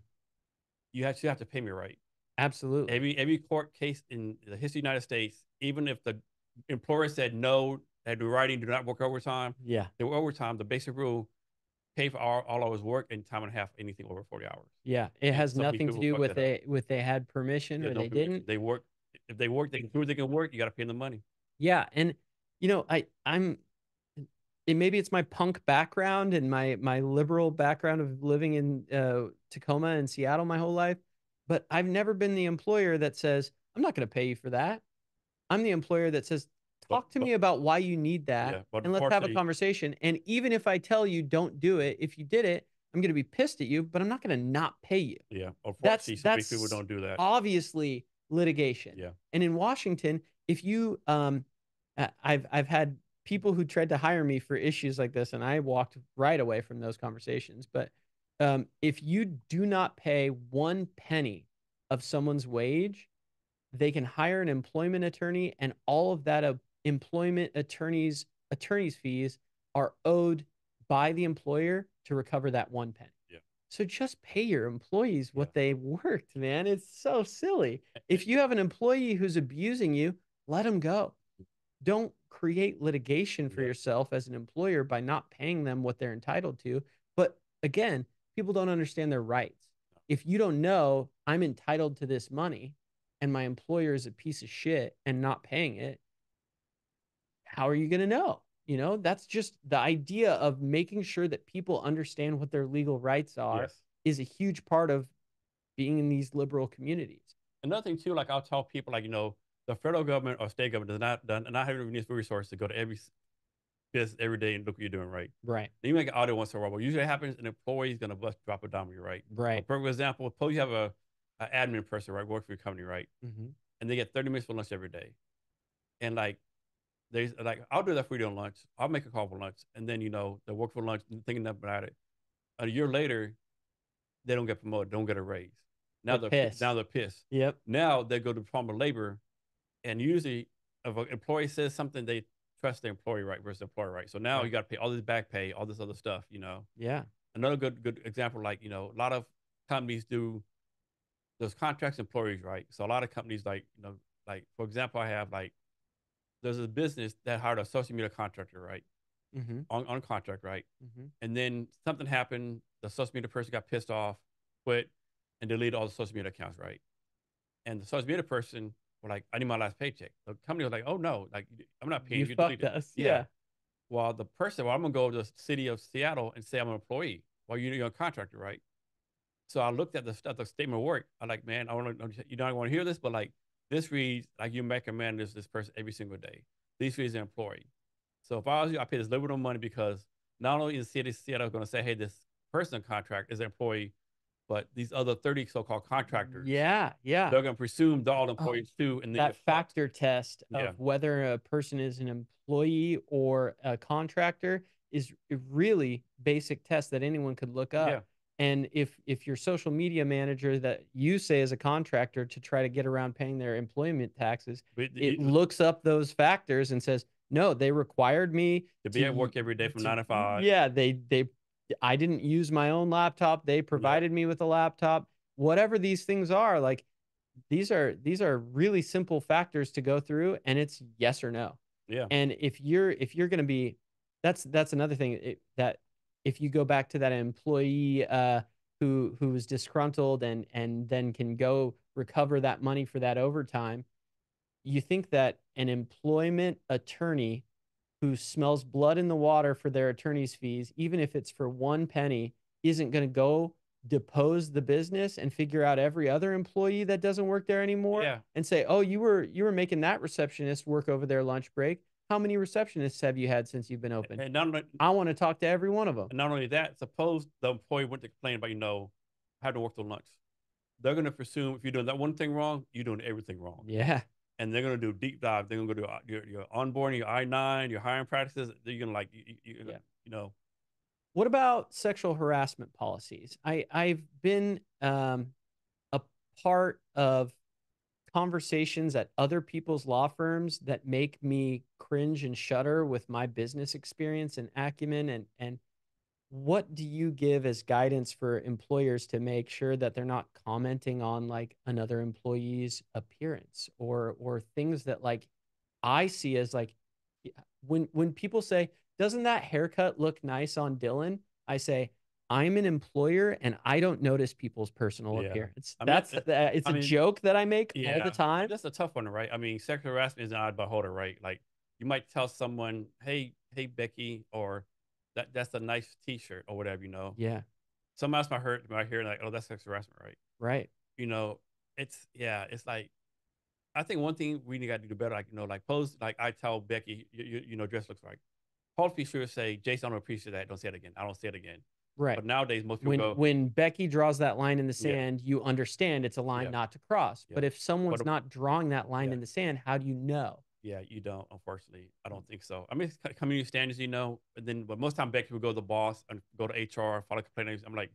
You actually have to pay me, right? Absolutely. Every court case in the history of the United States, even if the employer said no, they do writing, do not work overtime. Yeah. They were overtime. The basic rule, pay for all hours work and time and a half, anything over 40 hours. Yeah. It has nothing to do with they had permission or they didn't. They work. If they work, they can prove they can work. You got to pay them the money. Yeah. And, you know, maybe it's my punk background and my liberal background of living in Tacoma and Seattle my whole life. But I've never been the employer that says, I'm not going to pay you for that. I'm the employer that says, talk to me about why you need that, and let's have a conversation. And even if I tell you don't do it, if you did it, I'm going to be pissed at you, but I'm not going to not pay you. Yeah. That's people don't do that. Obviously litigation. Yeah. And in Washington, if you, I've had people who tried to hire me for issues like this, and I walked right away from those conversations. But if you do not pay one penny of someone's wage, they can hire an employment attorney, and all of that employment attorney's fees are owed by the employer to recover that one penny. Yeah. So just pay your employees what they worked, man. It's so silly. If you have an employee who's abusing you, let them go. Don't create litigation for yourself as an employer by not paying them what they're entitled to. But again, people don't understand their rights. If you don't know I'm entitled to this money and my employer is a piece of shit and not paying it, how are you going to know? You know, that's just the idea of making sure that people understand what their legal rights are is a huge part of being in these liberal communities. Another thing too, like I'll tell people, like, you know, the federal government or state government does not have the resources to go to every business every day and look what you're doing right. Right. Then you make an audit once in a while. What usually happens, an employee's going to drop a dime on you, right? Right. For example, suppose you have an admin person, right, work for your company, right? Mm-hmm. And they get 30 minutes for lunch every day. And like, they like, I'll do that for you on lunch. I'll make a call for lunch. And then, you know, they work for lunch thinking about it. A year later, they don't get promoted, don't get a raise. Now they're pissed. Yep. Now they go to the Department of Labor. And usually, if an employee says something, they trust their employee right versus the employer right. So now you got to pay all this back pay, all this other stuff, you know. Yeah. Another good example, like, you know, a lot of companies do those contracts employees, right? So a lot of companies, like, you know, like, for example, I have, like, there's a business that hired a social media contractor, right? Mm-hmm. On contract, right? Mm-hmm. And then something happened. The social media person got pissed off, quit, and deleted all the social media accounts, right? And the social media person, like, I need my last paycheck. The company was like, oh no, like, I'm not paying you. Fucked us. Yeah. Well, the person, well, I'm gonna go to the city of Seattle and say I'm an employee. Well, you're a contractor, right? So I looked at the statement of work. I'm like, man, you don't want to hear this, but like, this reads like you recommend this person every single day. These reads an employee. So if I was you, I pay this little bit of money because not only is the city of Seattle going to say, hey, this person contract is an employee, but these other 30 so-called contractors, they're going to presume they're all employees too. And that factor test of whether a person is an employee or a contractor is a really basic test that anyone could look up. Yeah. And if your social media manager that you say is a contractor to try to get around paying their employment taxes, it looks up those factors and says, no, they required me to be at work every day from 9 to 5. Yeah, I didn't use my own laptop. They provided me with a laptop. Whatever these things are, like, these are really simple factors to go through, and it's yes or no. Yeah. And if you're going to be, that's another thing that if you go back to that employee who was disgruntled and then can go recover that money for that overtime, you think that an employment attorney who smells blood in the water for their attorney's fees, even if it's for one penny, isn't going to go depose the business and figure out every other employee that doesn't work there anymore and say, oh, you were making that receptionist work over their lunch break. How many receptionists have you had since you've been open? And not only, I want to talk to every one of them. And not only that, suppose the employee went to complain about, you know, how to work till lunch. They're going to presume if you're doing that one thing wrong, you're doing everything wrong. Yeah. And they're going to do deep dive. They're going to go do your onboarding, your I-9, your hiring practices. They're going to, like, you know. What about sexual harassment policies? I've been a part of conversations at other people's law firms that make me cringe and shudder with my business experience and acumen. And what do you give as guidance for employers to make sure that they're not commenting on, like, another employee's appearance or things that, like, I see as like, when people say, doesn't that haircut look nice on Dylan? I say, I'm an employer and I don't notice people's personal appearance. I mean, that's it's a joke that I make all the time. That's a tough one, right? I mean, sexual harassment is an odd beholder, right? Like you might tell someone, hey, Becky, or that's a nice t-shirt or whatever, you know? Yeah. Someone else might hear like, oh, that's sexual harassment, right? Right. You know, it's like, I think one thing we got to do better, like, you know, like pose, like I tell Becky, you know, dress looks like. Hopefully she would say, Jason, I don't appreciate that. Don't say it again. I don't say it again. Right. But nowadays, most people when Becky draws that line in the sand, you understand it's a line not to cross. But if someone's not drawing that line in the sand, how do you know? Yeah, you don't, unfortunately. I don't think so. I mean, it's community standards, you know, and then, but most time Becky would go to the boss and go to HR, file a complaint. I'm like,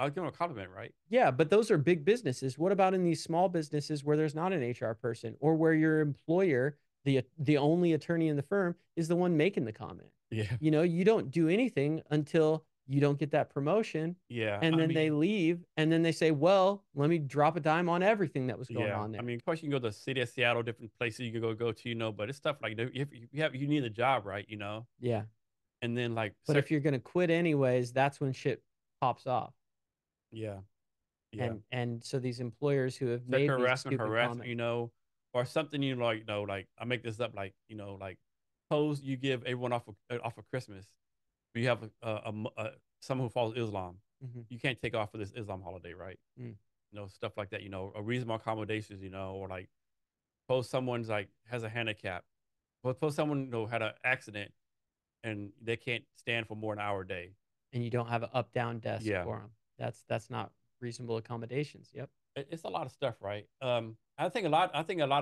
I'll give them a compliment, right? Yeah, but those are big businesses. What about in these small businesses where there's not an HR person, or where your employer, the only attorney in the firm, is the one making the comment? Yeah. You know, you don't do anything until you don't get that promotion. Yeah. And then they leave, and then they say, well, let me drop a dime on everything that was going on there. I mean, of course you can go to the city of Seattle, different places you can go to, you know, but it's stuff like, if you need a job, right? You know? Yeah. And then like, but if you're going to quit anyways, that's when shit pops off. Yeah. Yeah. And so these employers who have made harassment, you know, or something, you know, like, I make this up, like, you know, like suppose you give everyone off of Christmas. You have someone who follows Islam. Mm-hmm. You can't take off for this Islam holiday, right? Mm. You know, stuff like that. You know, a reasonable accommodations. You know, or like, suppose someone's like has a handicap, but suppose someone, you know, had an accident, and they can't stand for more than an hour a day, and you don't have an up-down desk for them. That's not reasonable accommodations. Yep, it's a lot of stuff, right? I think a lot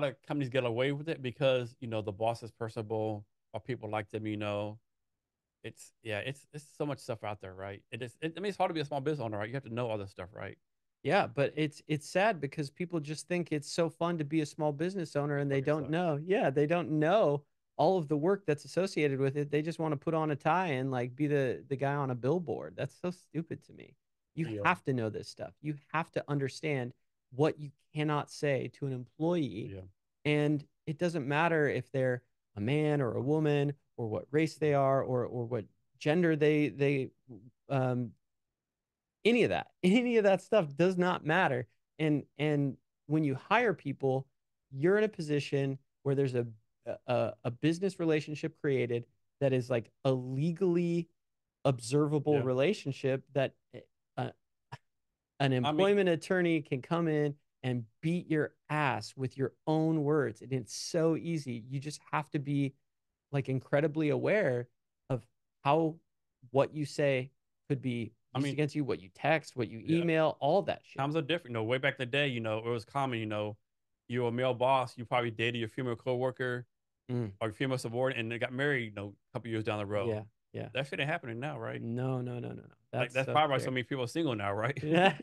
of companies get away with it because, you know, the boss is personable, or people like them, you know. It's so much stuff out there, right? I mean, it's hard to be a small business owner, right? You have to know all this stuff, right? Yeah, but it's sad because people just think it's so fun to be a small business owner, and they don't know. Yeah, they don't know all of the work that's associated with it. They just want to put on a tie and like be the guy on a billboard. That's so stupid to me. You have to know this stuff. You have to understand what you cannot say to an employee. Yeah. And it doesn't matter if they're a man or a woman, or what race they are, or what gender they any of that stuff does not matter. And when you hire people, you're in a position where there's a business relationship created that is like a legally observable relationship that an employment attorney can come in and beat your ass with your own words. And it's so easy. You just have to be like incredibly aware of what you say could be used against you, what you text, what you email, all that shit. Times are different. You know, way back in the day, you know, it was common, you know, you were a male boss, you probably dated your female coworker or your female subordinate, and they got married, you know, a couple years down the road. Yeah. Yeah. That shit ain't happening now, right? No. That's probably why so many people are single now, right? Yeah.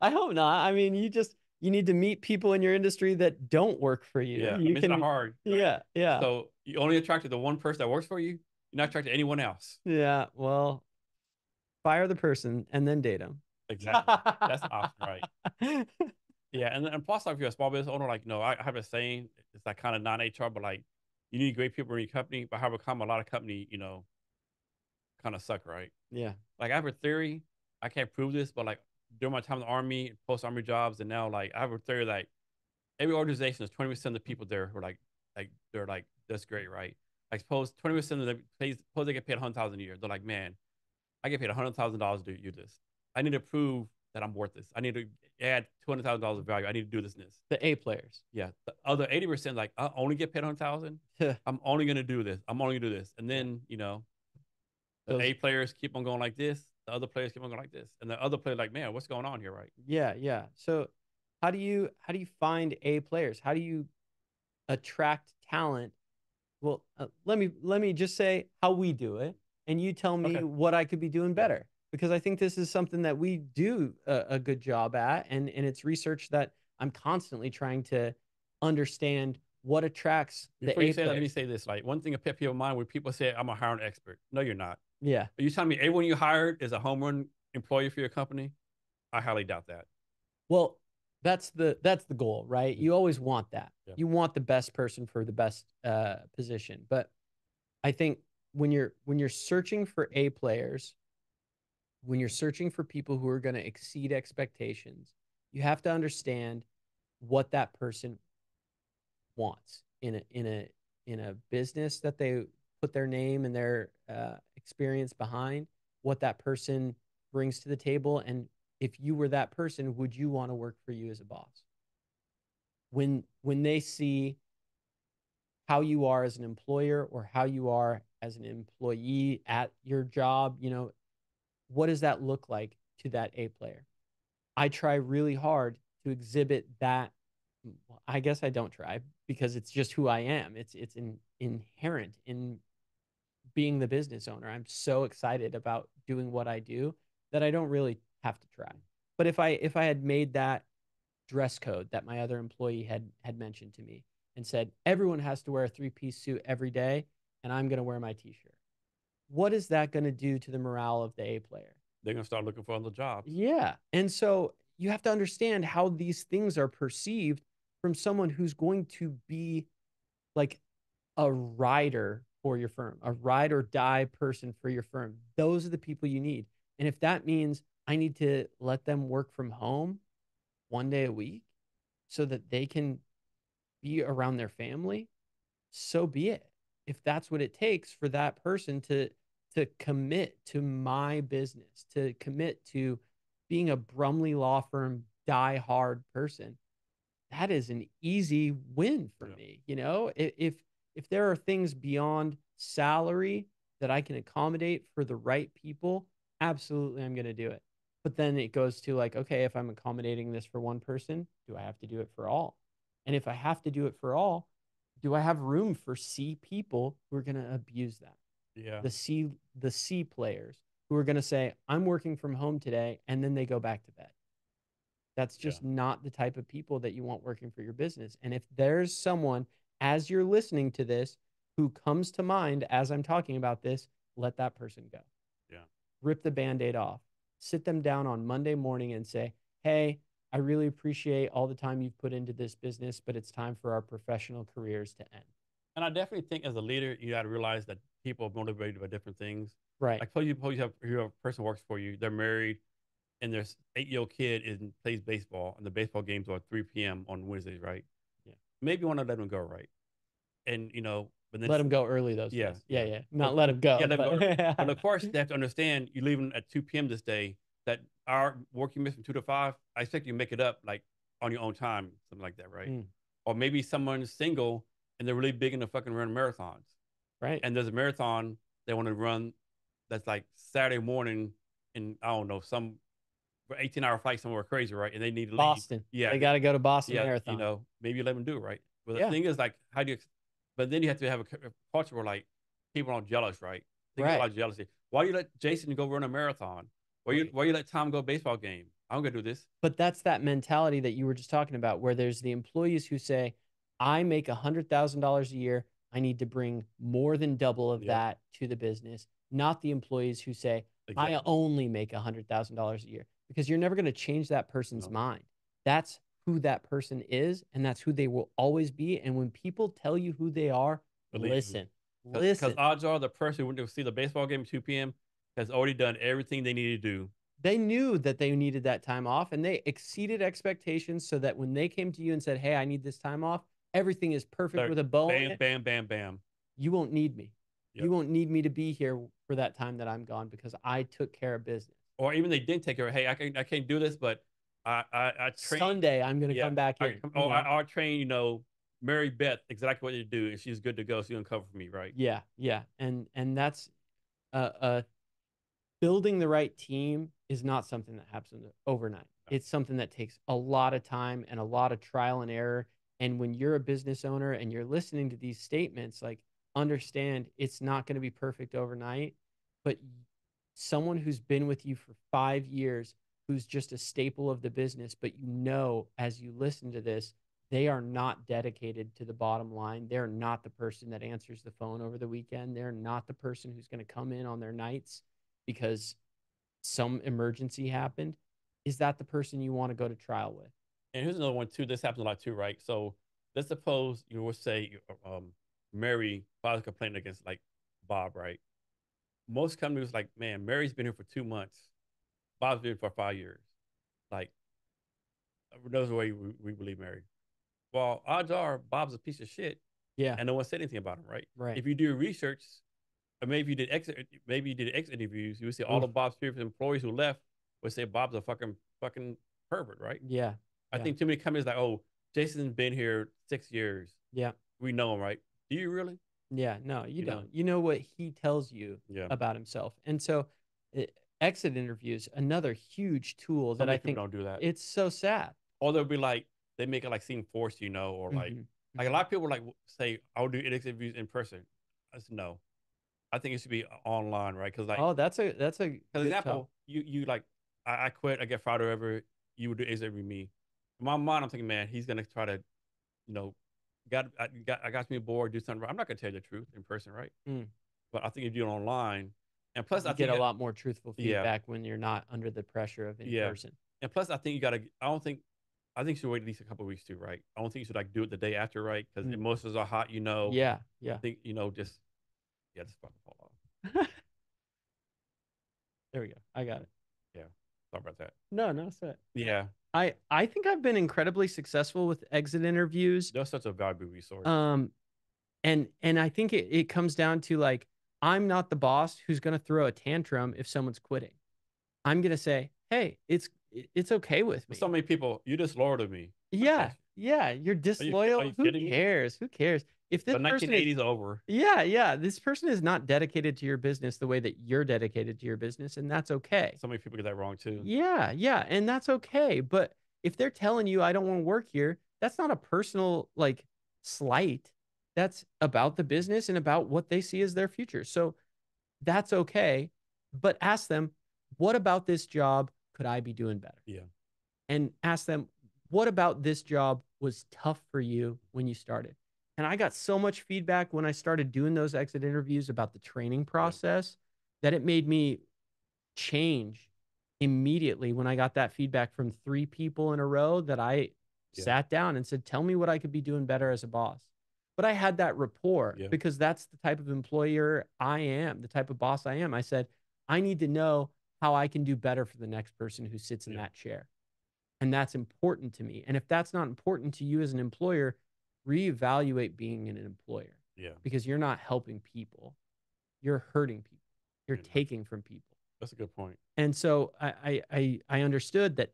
I hope not. I mean, you need to meet people in your industry that don't work for you. Yeah, it's not hard. Right? Yeah, yeah. So you only attracted the one person that works for you. You're not attracted to anyone else. Yeah, well, fire the person and then date them. Exactly. That's awesome, right? Yeah, and plus, like, if you're a small business owner, like, no, I have a saying. It's like kind of non-HR, but like, you need great people in your company. But however, come a lot of company, you know, kind of suck, right? Yeah. Like I have a theory. I can't prove this, but like, during my time in the Army, post-Army jobs, and now, like, I have a theory, like, every organization is 20% of the people there who are, like, that's great, right? Like, suppose 20% of them, suppose they get paid $100,000 a year. They're like, man, I get paid $100,000 to do this. I need to prove that I'm worth this. I need to add $200,000 of value. I need to do this. The A players. Yeah. The other 80%, like, I only get paid $100,000. I'm only going to do this. I'm only going to do this. And then, you know, the A players keep on going like this. The other players keep on going like this, and the other player like, man, what's going on here, right? Yeah, yeah. So, how do you find A players? How do you attract talent? Well, let me just say how we do it, and you tell me what I could be doing better, because I think this is something that we do a good job at, and it's research that I'm constantly trying to understand what attracts the A players. Let me say this: like, one thing a pet peeve of mine where people say, "I'm a hiring expert." No, you're not. Yeah. Are you telling me everyone you hired is a home run employee for your company? I highly doubt that. Well, That's the goal, right? You always want that. Yeah. You want the best person for the best position. But I think when you're searching for A players, when you're searching for people who are going to exceed expectations, you have to understand what that person wants in a business that they put their name and their experience behind, what that person brings to the table. And if you were that person, would you want to work for you as a boss? When they see how you are as an employer or how you are as an employee at your job, you know, what does that look like to that A player? I try really hard to exhibit that. Well, I guess I don't try, because it's just who I am. It's inherent in being the business owner. I'm so excited about doing what I do that I don't really have to try. But if I had made that dress code that my other employee had mentioned to me and said, everyone has to wear a three-piece suit every day, and I'm going to wear my T-shirt, what is that going to do to the morale of the A player? They're going to start looking for other jobs. Yeah. And so you have to understand how these things are perceived from someone who's going to be like a rider for your firm, a ride or die person for your firm. Those are the people you need. And if that means I need to let them work from home one day a week so that they can be around their family, so be it. If that's what it takes for that person to commit to my business, to commit to being a Brumley Law Firm diehard person, that is an easy win for me. You know, if there are things beyond salary that I can accommodate for the right people, absolutely, I'm going to do it. But then it goes to like, okay, if I'm accommodating this for one person, do I have to do it for all? And if I have to do it for all, do I have room for C people who are going to abuse that? Yeah. The C players who are going to say, I'm working from home today, and then they go back to bed. That's just not the type of people that you want working for your business. And if there's someone, as you're listening to this, who comes to mind as I'm talking about this, let that person go. Yeah. Rip the Band-Aid off. Sit them down on Monday morning and say, hey, I really appreciate all the time you've put into this business, but it's time for our professional careers to end. And I definitely think as a leader, you got to realize that people are motivated by different things. Right. Like, suppose you have a person works for you, they're married, and their 8-year-old kid plays baseball, and the baseball games are at 3 p.m. on Wednesdays, right? Yeah. Maybe you want to let them go, right? And, you know, but then let them go early, those days. Yeah, yeah. Not let them go. Yeah, but... them go. But of course, they have to understand you're leaving at 2 p.m. this day, that our work you missed from 2 to 5, I expect you to make it up, like, on your own time, something like that, right? Mm. Or maybe someone's single, and they're really big into fucking running marathons. Right. And there's a marathon they want to run that's like Saturday morning in, I don't know, some 18-hour flight somewhere crazy, right? And they need to leave. Boston. Yeah. They got to go to Boston Marathon. You know, maybe you let them do it, right? But the thing is, like, how do you, but then you have to have a culture where, like, people aren't jealous, right? They get a lot of jealousy. Why do you let Jason go run a marathon? Why you let Tom go baseball game? I'm going to do this. But that's that mentality that you were just talking about, where there's the employees who say, I make $100,000 a year. I need to bring more than double of that to the business, not the employees who say, I only make $100,000 a year, because you're never going to change that person's mind. That's who that person is, and that's who they will always be. And when people tell you who they are, listen. Because odds are the person who went to see the baseball game at 2 p.m. has already done everything they needed to do. They knew that they needed that time off, and they exceeded expectations so that when they came to you and said, hey, I need this time off, everything is perfect with a bow. Bam, bam, bam, bam. You won't need me. Yep. You won't need me to be here for that time that I'm gone, because I took care of business. Or even they didn't take care of, hey, I can't do this, but I train. Sunday, I'm going to come back here. I train, you know, Mary Beth exactly what you do, and she's good to go, so you're going to cover for me, right? Yeah, yeah. And that's building the right team is not something that happens overnight. No. It's something that takes a lot of time and a lot of trial and error. And when you're a business owner and you're listening to these statements, like, understand it's not going to be perfect overnight, but someone who's been with you for 5 years, who's just a staple of the business, but you know, as you listen to this, they are not dedicated to the bottom line. They're not the person that answers the phone over the weekend. They're not the person who's going to come in on their nights because some emergency happened. Is that the person you want to go to trial with? And here's another one too. This happens a lot too, right? So let's suppose you would say Mary files a complaint against like Bob, right? Most companies like, man, Mary's been here for 2 months. Bob's been here for 5 years. Like, there's a way we believe Mary. Well, odds are Bob's a piece of shit. Yeah. And no one said anything about him, right? Right. If you do research, or maybe you did exit interviews, you would see all of Bob's previous employees who left would say Bob's a fucking pervert, right? Yeah. I think too many companies like, oh, Jason's been here 6 years. Yeah. We know him, right? Do you really? Yeah. No, you don't. You know what he tells you about himself. And so exit interviews, another huge tool that I think don't do that. It's so sad. Or they'll be like, they make it like seem forced, you know, or like, a lot of people like say, I'll do exit interviews in person. I said, no, I think it should be online, right? Because like, oh, that's a for example, you like, I quit, I get fired, or whatever. You would do exit with me. In my mind, I'm thinking, man, he's gonna try to, you know, I got me bored, do something. I'm not gonna tell you the truth in person, right? But I think if you do it online, and plus I think a lot more truthful feedback when you're not under the pressure of in person. And plus, I think you gotta. I think you should wait at least a couple of weeks too, right? I don't think you should like do it the day after, right? Because emotions are hot, you know. Yeah, yeah. I think just fucking fall off. There we go. I got it. Yeah. Sorry about that. No, it's all right. Yeah. I think I've been incredibly successful with exit interviews. That's such a valuable resource. And I think it comes down to like, I'm not the boss who's going to throw a tantrum if someone's quitting. I'm going to say, hey, it's okay with me. So many people, you're disloyal to me. Yeah. Yeah. You're disloyal. Who cares? Who cares? If this person is over. Yeah. Yeah. This person is not dedicated to your business the way that you're dedicated to your business. And that's okay. So many people get that wrong too. Yeah. Yeah. And that's okay. But if they're telling you, I don't want to work here, that's not a personal like slight. That's about the business and about what they see as their future. So that's okay. But ask them, what about this job could I be doing better? Yeah. And ask them, what about this job was tough for you when you started? And I got so much feedback when I started doing those exit interviews about the training process that it made me change immediately when I got that feedback from 3 people in a row that I sat down and said, tell me what I could be doing better as a boss. But I had that rapport because that's the type of employer I am, the type of boss I am. I said, I need to know how I can do better for the next person who sits in that chair. And that's important to me. And if that's not important to you as an employer, reevaluate being an employer because you're not helping people. You're hurting people. You're taking from people. That's a good point. And so I understood that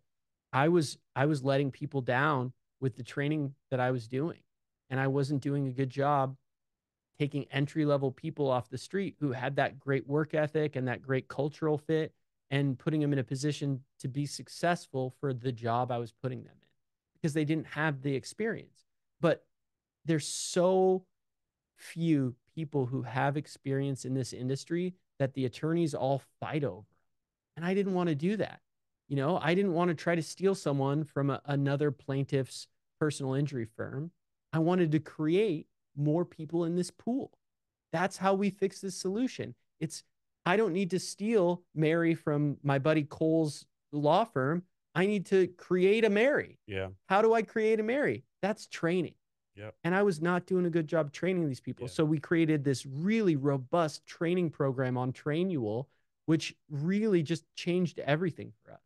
I was letting people down with the training that I was doing. And I wasn't doing a good job taking entry-level people off the street who had that great work ethic and that great cultural fit and putting them in a position to be successful for the job I was putting them in because they didn't have the experience. But there's so few people who have experience in this industry that the attorneys all fight over. And I didn't want to do that. You know, I didn't want to try to steal someone from another plaintiff's personal injury firm. I wanted to create more people in this pool. That's how we fix this solution. It's, I don't need to steal Mary from my buddy Cole's law firm. I need to create a Mary. Yeah. How do I create a Mary? That's training. Yep. And I was not doing a good job training these people. Yeah. So we created this really robust training program on Trainual, which really just changed everything for us.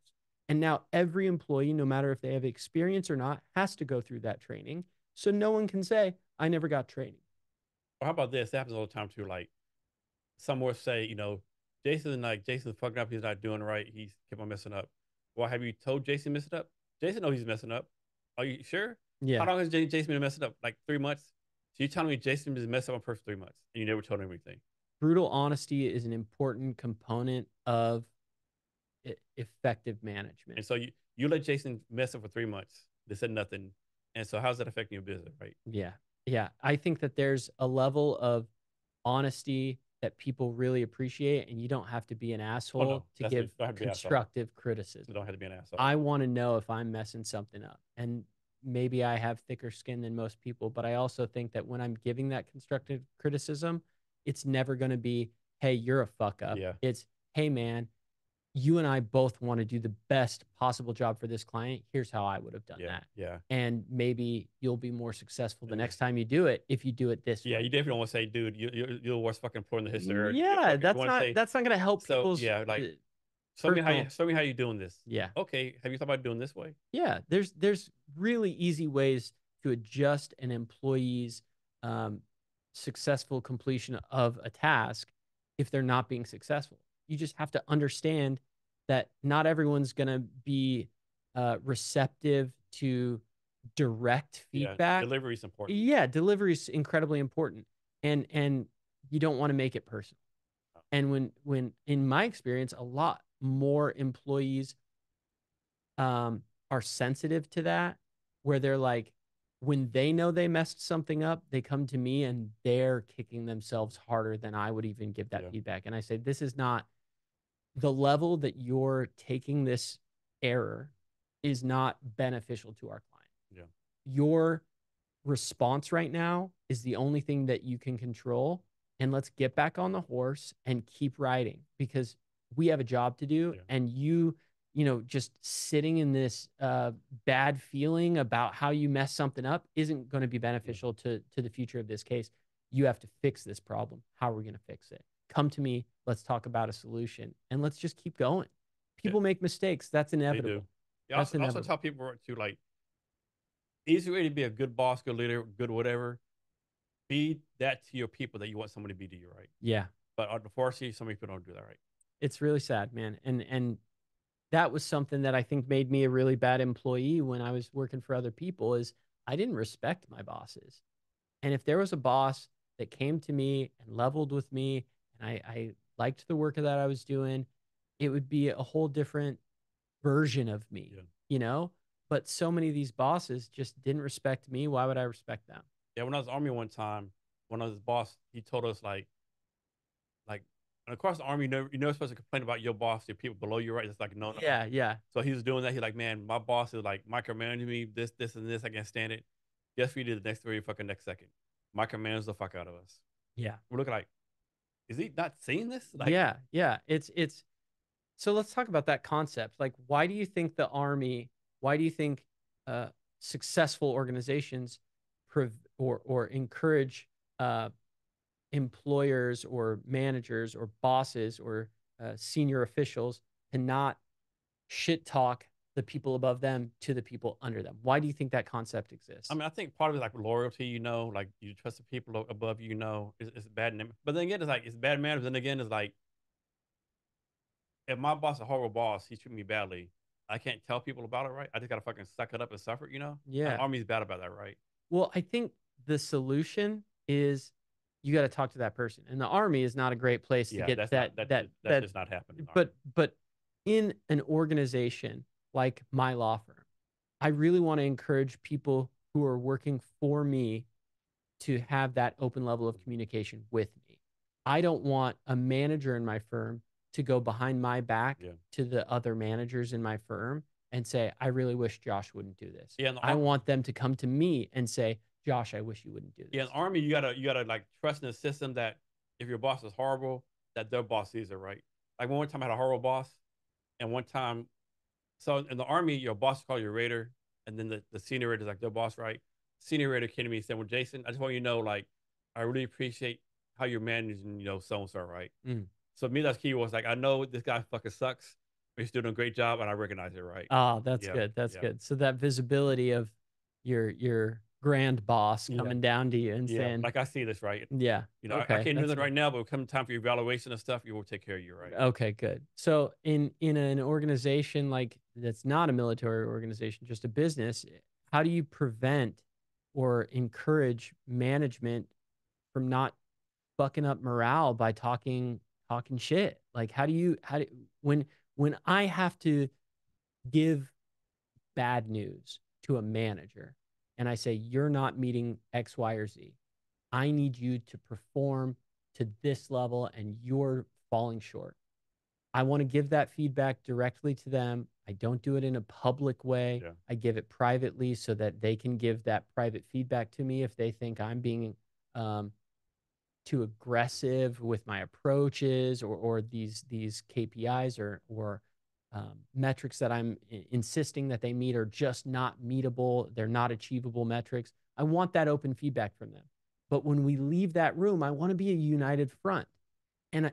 And now every employee, no matter if they have experience or not, has to go through that training. So no one can say, I never got training. Well, how about this? It happens all the time too. Like some will say, you know, Jason's fucking up. He's not doing right. He's kept on messing up. Well, have you told Jason messing up? Jason knows he's messing up. Are you sure? Yeah. How long has Jason been messing up? Like 3 months. So you're telling me Jason has messed up on purpose 3 months and you never told him anything. Brutal honesty is an important component of effective management. And so you let Jason mess up for 3 months. They said nothing. And so how's that affecting your business, right? Yeah. Yeah. I think that there's a level of honesty that people really appreciate, and you don't have to be an asshole to give constructive criticism. You don't have to be an asshole. I want to know if I'm messing something up, and maybe I have thicker skin than most people, but I also think that when I'm giving that constructive criticism, it's never going to be, hey, you're a fuck up. Yeah. It's, hey man, you and I both want to do the best possible job for this client. Here's how I would have done that. Yeah. And maybe you'll be more successful the next time you do it if you do it this way. Yeah, you definitely don't want to say, dude, you're the worst fucking employee in the history. Yeah, that's not going to help people's... Yeah, like, show me how you're doing this. Yeah. Okay, have you thought about doing this way? Yeah, there's really easy ways to adjust an employee's successful completion of a task if they're not being successful. You just have to understand that not everyone's going to be receptive to direct feedback. Yeah, delivery is important. Yeah, delivery is incredibly important. And you don't want to make it personal. Oh. And when in my experience, a lot more employees are sensitive to that, where they're like, when they know they messed something up, they come to me and they're kicking themselves harder than I would even give that feedback. And I say, this is not... the level that you're taking this error is not beneficial to our client. Yeah. Your response right now is the only thing that you can control. And let's get back on the horse and keep riding, because we have a job to do. Yeah. And you know, just sitting in this bad feeling about how you mess something up isn't going to be beneficial to the future of this case. You have to fix this problem. How are we going to fix it? Come to me, let's talk about a solution, and let's just keep going. People make mistakes. That's inevitable. They do. Yeah, that's inevitable. Also tell people to, like, easy way to be a good boss, good leader, good whatever, be that to your people that you want somebody to be to you, right? Yeah. But unfortunately, some people don't do that right. It's really sad, man. And that was something that I think made me a really bad employee when I was working for other people, is I didn't respect my bosses. And if there was a boss that came to me and leveled with me, I liked the work that I was doing, it would be a whole different version of me, you know? But so many of these bosses just didn't respect me. Why would I respect them? Yeah, when I was in the Army one time, one of his boss, he told us, like across the Army, you're never supposed to complain about your boss, your people below you, right? It's like, no. Yeah, yeah. So he was doing that. He's like, man, my boss is like micromanaging me, this, and this. I can't stand it. Guess we did the next three fucking next second. Micromanage the fuck out of us. Yeah. We're looking like, is he not seeing this? Like, yeah. It's so let's talk about that concept. Like, why do you think the Army, why do you think successful organizations or encourage employers or managers or bosses or senior officials to not shit talk the people above them to the people under them? Why do you think that concept exists? I mean, I think part of it is like loyalty, you know, like you trust the people above, you know, it's bad name. But then again, it's like, it's bad manners. And again, it's like, if my boss is a horrible boss, he's treating me badly, I can't tell people about it, right? I just got to fucking suck it up and suffer, you know? Yeah. The Army's bad about that, right? Well, I think the solution is you got to talk to that person. And the Army is not a great place to get that's just not happening. But in an organization like my law firm, I really want to encourage people who are working for me to have that open level of communication with me. I don't want a manager in my firm to go behind my back to the other managers in my firm and say, I really wish Josh wouldn't do this. Yeah, I want them to come to me and say, Josh, I wish you wouldn't do this. Yeah, in the Army, you gotta like trust in the system that if your boss is horrible, that their boss sees it, right? Like one time I had a horrible boss, and one time, so in the Army, your boss called your raider, and then the senior raider is like their boss, right? Senior raider came to me and said, well, Jason, I just want you to know, like, I really appreciate how you're managing, you know, so-and-so, right? Mm. So me, that's key was like, I know this guy fucking sucks, but he's doing a great job, and I recognize it, right? Oh, that's good. That's good. So that visibility of your grand boss coming down to you and saying, like, I see this, right? Yeah. You know, okay, I can't do that right now, but come time for your evaluation and stuff, you will take care of you, right? Okay, good. So in an organization like that's not a military organization, just a business, how do you prevent or encourage management from not fucking up morale by talking shit? Like, how do when I have to give bad news to a manager and I say, you're not meeting X, Y, or Z, I need you to perform to this level and you're falling short. I want to give that feedback directly to them. I don't do it in a public way. Yeah. I give it privately so that they can give that private feedback to me if they think I'm being too aggressive with my approaches or these KPIs or metrics that I'm insisting that they meet are just not meetable. They're not achievable metrics. I want that open feedback from them. But when we leave that room, I want to be a united front. And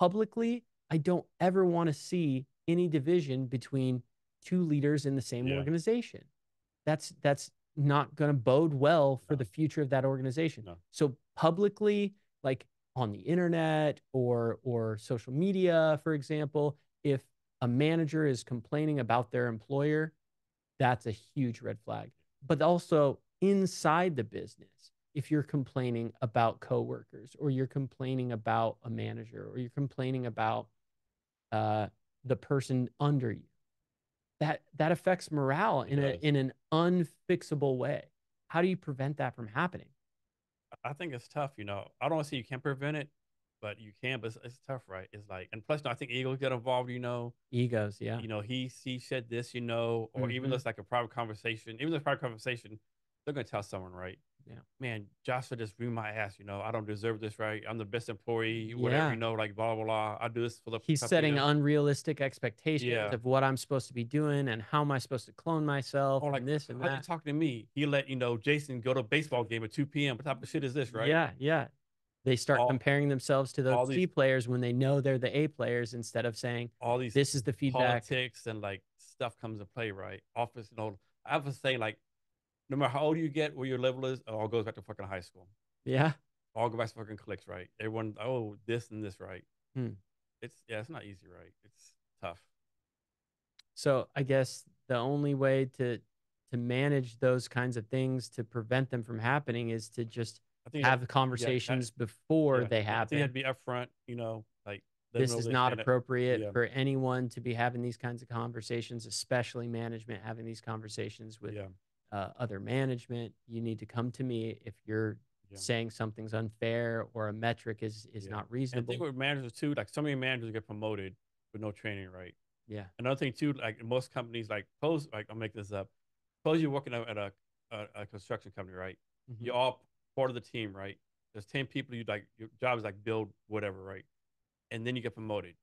publicly, I don't ever want to see any division between two leaders in the same organization. That's not going to bode well for the future of that organization. So publicly, like on the internet or social media, for example, if a manager is complaining about their employer, that's a huge red flag. But also inside the business, if you're complaining about coworkers or you're complaining about a manager or you're complaining about the person under you, that affects morale in an unfixable way. How do you prevent that from happening? I think it's tough. I don't want to say you can't prevent it, but you can. But it's tough, right? It's like, and plus, I think egos get involved. Egos, yeah. He said this. Or even though it's like a private conversation, they're gonna tell someone, right? Yeah, man, Joshua just ruined my ass. I don't deserve this, right? I'm the best employee, whatever, like blah, blah, blah. I do this for the company. He's setting unrealistic expectations of what I'm supposed to be doing and how am I supposed to clone myself or like this and that. How are you talking to me? He let, Jason go to a baseball game at 2 p.m. What type of shit is this, right? Yeah, yeah. They start comparing themselves to those C players when they know they're the A players instead of saying, this is the feedback. Politics and like stuff comes to play, right? Office, I was saying like, no matter how old you get, where your level is, it all goes back to fucking high school. Yeah. All go back to fucking cliques, right? Everyone, this and this, right? It's not easy, right? It's tough. So I guess the only way to manage those kinds of things, to prevent them from happening, is to just have the conversations before they happen. You have to be upfront, like this is not appropriate for anyone to be having these kinds of conversations, especially management having these conversations with other management. You need to come to me if you're saying something's unfair or a metric is not reasonable. And I think with managers too, like so many managers get promoted with no training, right? Yeah. Another thing too, like most companies, like I'll make this up. Suppose you're working at a construction company, right? You're all part of the team, right? There's 10 people. You like your job is like build whatever, right? And then you get promoted.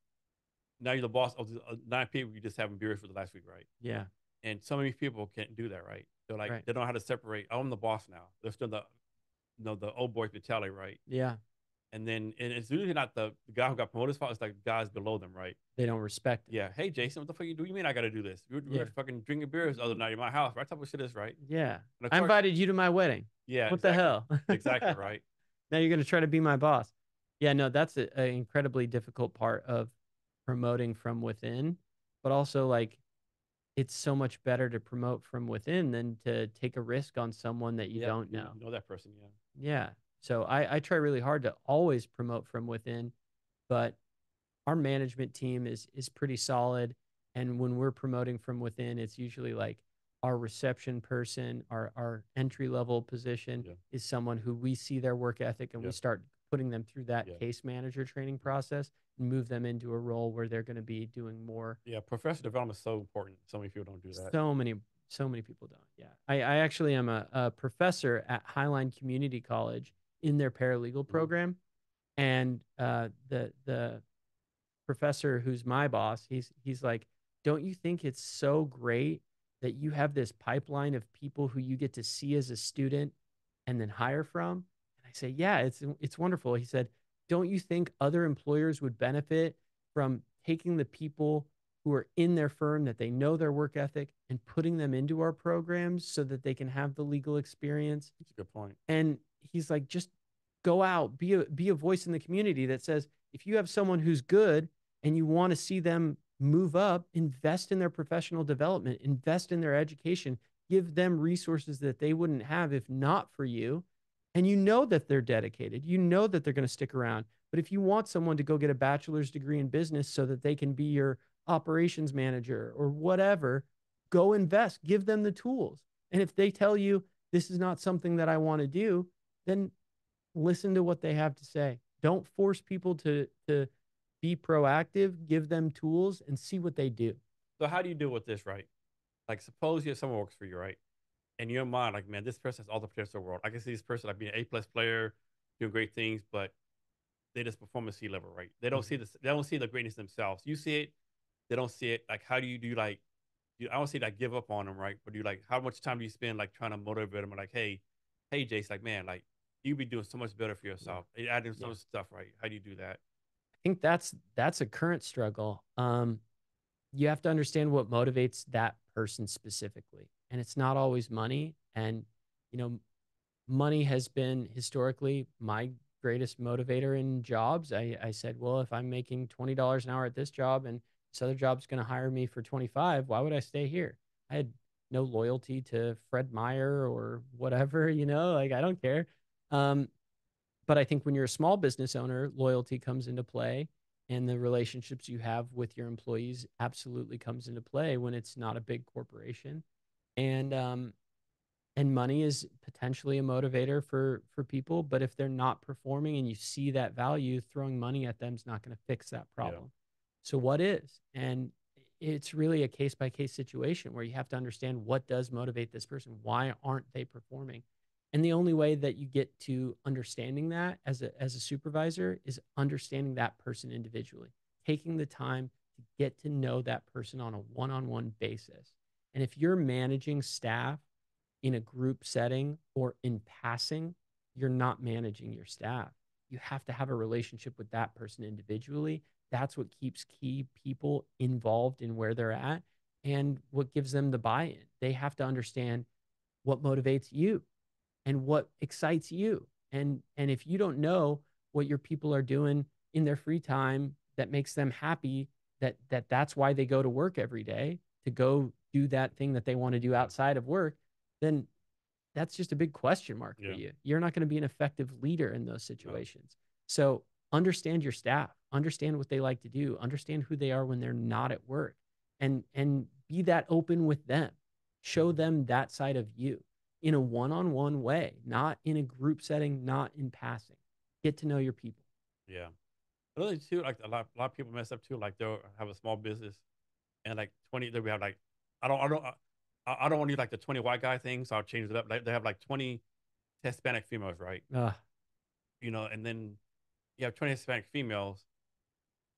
Now you're the boss of the 9 people you just having beers with the last week, right? Yeah. And so many people can't do that, right? They're like, they don't know how to separate. I'm the boss now. They're still the, the old boy mentality, right? Yeah. And then, and it's usually not the guy who got promoted's fault. It's like guys below them, right? They don't respect it. Yeah. Hey, Jason, what the fuck do you mean I got to do this? You were fucking drinking beers the other night in my house. Right? Type of shit is right. Yeah. I invited you to my wedding. Yeah. What the hell? Exactly, right? Now you're going to try to be my boss. Yeah, no, that's an incredibly difficult part of promoting from within, but also like, it's so much better to promote from within than to take a risk on someone that you don't know. You know that person, yeah. So I try really hard to always promote from within, but our management team is pretty solid. And when we're promoting from within, it's usually like our reception person, our entry-level position is someone who we see their work ethic and we start putting them through that case manager training process and move them into a role where they're going to be doing more. Yeah. Professional development is so important. So many people don't do that. So many people don't. Yeah. I actually am a professor at Highline Community College in their paralegal program. And, the professor who's my boss, he's like, don't you think it's so great that you have this pipeline of people who you get to see as a student and then hire from? I say, yeah, it's wonderful. He said, don't you think other employers would benefit from taking the people who are in their firm that they know their work ethic and putting them into our programs so that they can have the legal experience? That's a good point. And he's like, just go out, be a voice in the community that says, if you have someone who's good and you want to see them move up, invest in their professional development, invest in their education, give them resources that they wouldn't have if not for you. And you know that they're dedicated. You know that they're going to stick around. But if you want someone to go get a bachelor's degree in business so that they can be your operations manager or whatever, go invest. Give them the tools. And if they tell you, this is not something that I want to do, then listen to what they have to say. Don't force people to be proactive. Give them tools and see what they do. So how do you deal with this, right? Like suppose you have someone works for you, right? And in your mind, like, man, this person has all the potential in the world. I can see this person like being an A+ player, doing great things, but they just perform at sea level, right? They don't see this. They don't see the greatness themselves. You see it, they don't see it. Like, how do? You like, I don't say like give up on them, right? But you like, how much time do you spend like trying to motivate them? Like, hey, Jace, like, man, like you be doing so much better for yourself. Yeah. Adding some stuff, right? How do you do that? I think that's a current struggle. You have to understand what motivates that person specifically, and it's not always money. And you know, money has been historically my greatest motivator in jobs. I said, well, if I'm making $20 an hour at this job and this other job's going to hire me for 25, why would I stay here? I had no loyalty to Fred Meyer or whatever, you know, like I don't care. But I think when you're a small business owner, loyalty comes into play, and the relationships you have with your employees absolutely comes into play when it's not a big corporation. And money is potentially a motivator for people, but if they're not performing and you see that value, throwing money at them is not going to fix that problem. Yeah. So what is? And it's really a case-by-case situation where you have to understand what does motivate this person. Why aren't they performing? And the only way that you get to understanding that as a supervisor is understanding that person individually, taking the time to get to know that person on a one-on-one basis. And if you're managing staff in a group setting or in passing, you're not managing your staff. You have to have a relationship with that person individually. That's what keeps key people involved in where they're at and what gives them the buy-in. They have to understand what motivates you and what excites you. And if you don't know what your people are doing in their free time that makes them happy, that's why they go to work every day, to go do that thing that they want to do outside of work, then that's just a big question mark for you. You're not going to be an effective leader in those situations. So understand your staff, understand what they like to do, understand who they are when they're not at work, and be that open with them. Show them that side of you in a one-on-one way, not in a group setting, not in passing. Get to know your people. Yeah. Another thing too, like a lot of people mess up too, like they'll have a small business and like 20, they'll have like, I don't want to do like the 20 white guy thing, so I'll change it up. Like they have like 20 Hispanic females, right? You know, and then you have 20 Hispanic females.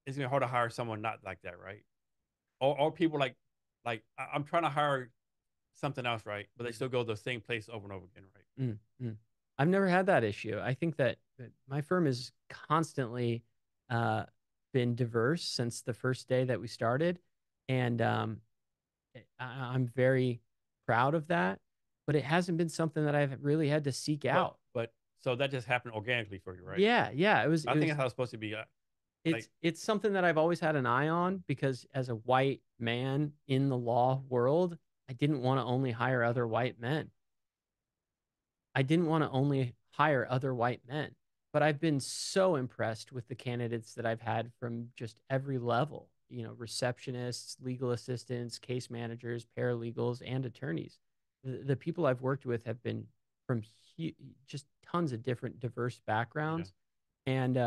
It's gonna be hard to hire someone not like that, right? Or people like I'm trying to hire something else, right? But they still go to the same place over and over again, right? I've never had that issue. I think that my firm has constantly been diverse since the first day that we started, and I'm very proud of that, but it hasn't been something that I've really had to seek out. But so that just happened organically for you, right? Yeah. I think that's how it's supposed to be. It's something that I've always had an eye on, because as a white man in the law world, I didn't want to only hire other white men. But I've been so impressed with the candidates that I've had from just every level. You know, receptionists, legal assistants, case managers, paralegals, and attorneys. The people I've worked with have been from just tons of different diverse backgrounds. And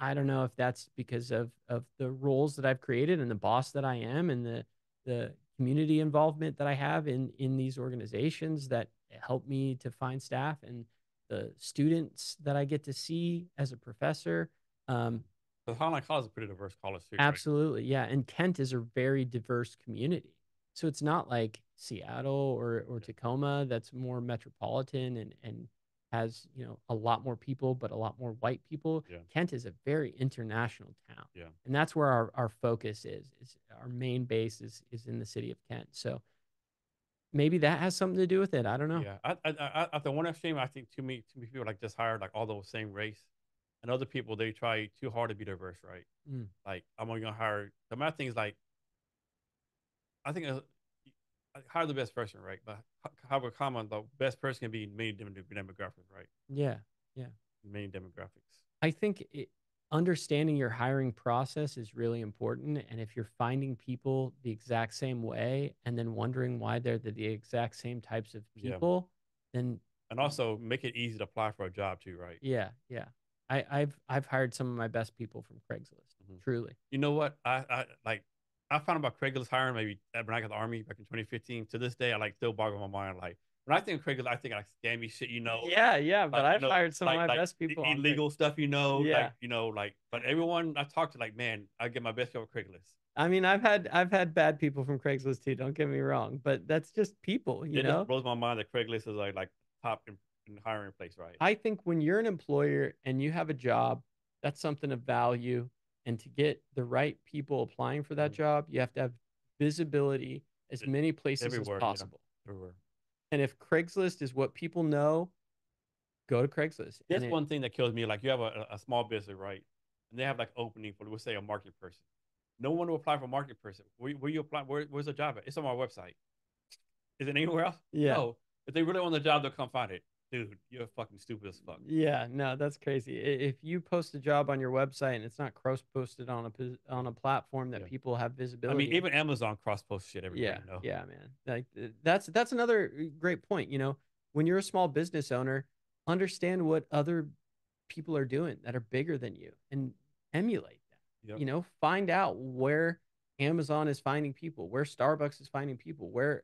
I don't know if that's because of the roles that I've created and the boss that I am and the community involvement that I have in these organizations that help me to find staff, and the students that I get to see as a professor. So Highline College is a pretty diverse college too. Absolutely, right? Yeah. And Kent is a very diverse community. So it's not like Seattle or Tacoma that's more metropolitan and has, you know, a lot more people, but a lot more white people. Yeah. Kent is a very international town. Yeah. And that's where our focus is. Our main base is in the city of Kent. So maybe that has something to do with it. I don't know. Yeah. I the one extreme, I think too many people like just hired like all those same race. And other people, they try too hard to be diverse, right? Like, I'm only going to hire... The main thing is, like, I think hire the best person, right? But however common, the best person can be many different demographics, right? Yeah. Many demographics. I think understanding your hiring process is really important. And if you're finding people the exact same way and then wondering why they're the exact same types of people, then... And also, make it easy to apply for a job, too, right? Yeah. I've hired some of my best people from Craigslist, truly. You know what? I found about Craigslist hiring maybe when I got the Army back in 2015. To this day, I like still boggle my mind. Like, When I think of Craigslist, I think like scammy shit, you know. Yeah, yeah. But I've hired some of my best people. Illegal stuff, you know. Yeah. Like, you know, like. But everyone I talk to, like, man, I get my best job at Craigslist. I mean, I've had bad people from Craigslist too. Don't get me wrong, but that's just people, you know. It just blows my mind that Craigslist is like top in hiring place, right? I think when you're an employer and you have a job, that's something of value, and to get the right people applying for that job, you have to have visibility as many places as possible. You know, and if Craigslist is what people know, go to Craigslist. That's one thing that kills me. Like, you have a small business, right? And they have like opening for, we'll say, a market person. No one will apply for market person. Where you apply? Where's the job at? It's on our website. Is it anywhere else? Yeah. No. If they really want the job, they'll come find it. Dude, you're fucking stupid as fuck. Yeah, no, that's crazy. If you post a job on your website and it's not cross-posted on a platform that people have visibility. I mean, even Amazon cross-posts shit every day. You know? Yeah, man. Like, that's another great point. You know, when you're a small business owner, understand what other people are doing that are bigger than you and emulate. Yep. You know, find out where Amazon is finding people, where Starbucks is finding people, where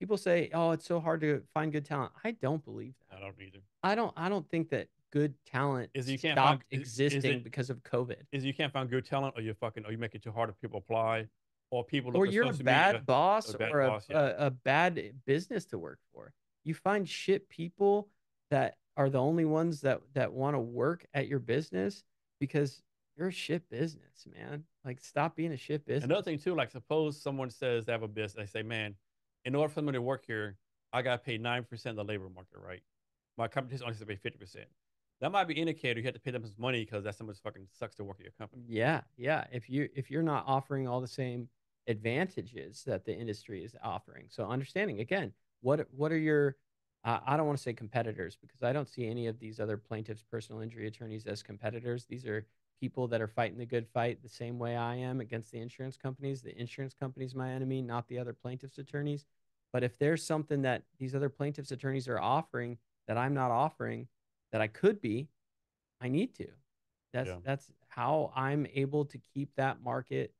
people say, oh, it's so hard to find good talent. I don't believe that. I don't either. I don't think that good talent stopped existing because of COVID. Is you can't find good talent, or you make it too hard for people apply, or people, or you're a bad boss, or a bad business to work for. You find shit people that are the only ones that want to work at your business because you're a shit business, man. Like, stop being a shit business. Another thing too, like, suppose someone says they have a business. They say, man, in order for somebody to work here, I got to pay 9% of the labor market, right? My company only has to pay 50%. That might be an indicator you have to pay them some money, because that's how much fucking sucks to work at your company. Yeah, yeah. If you're not offering all the same advantages that the industry is offering, so understanding again, what are your I don't want to say competitors, because I don't see any of these other plaintiffs, personal injury attorneys as competitors. These are people that are fighting the good fight the same way I am against the insurance companies. The insurance company's my enemy, not the other plaintiffs' attorneys. But if there's something that these other plaintiffs' attorneys are offering that I'm not offering, that I could be, I need to. That's how I'm able to keep that market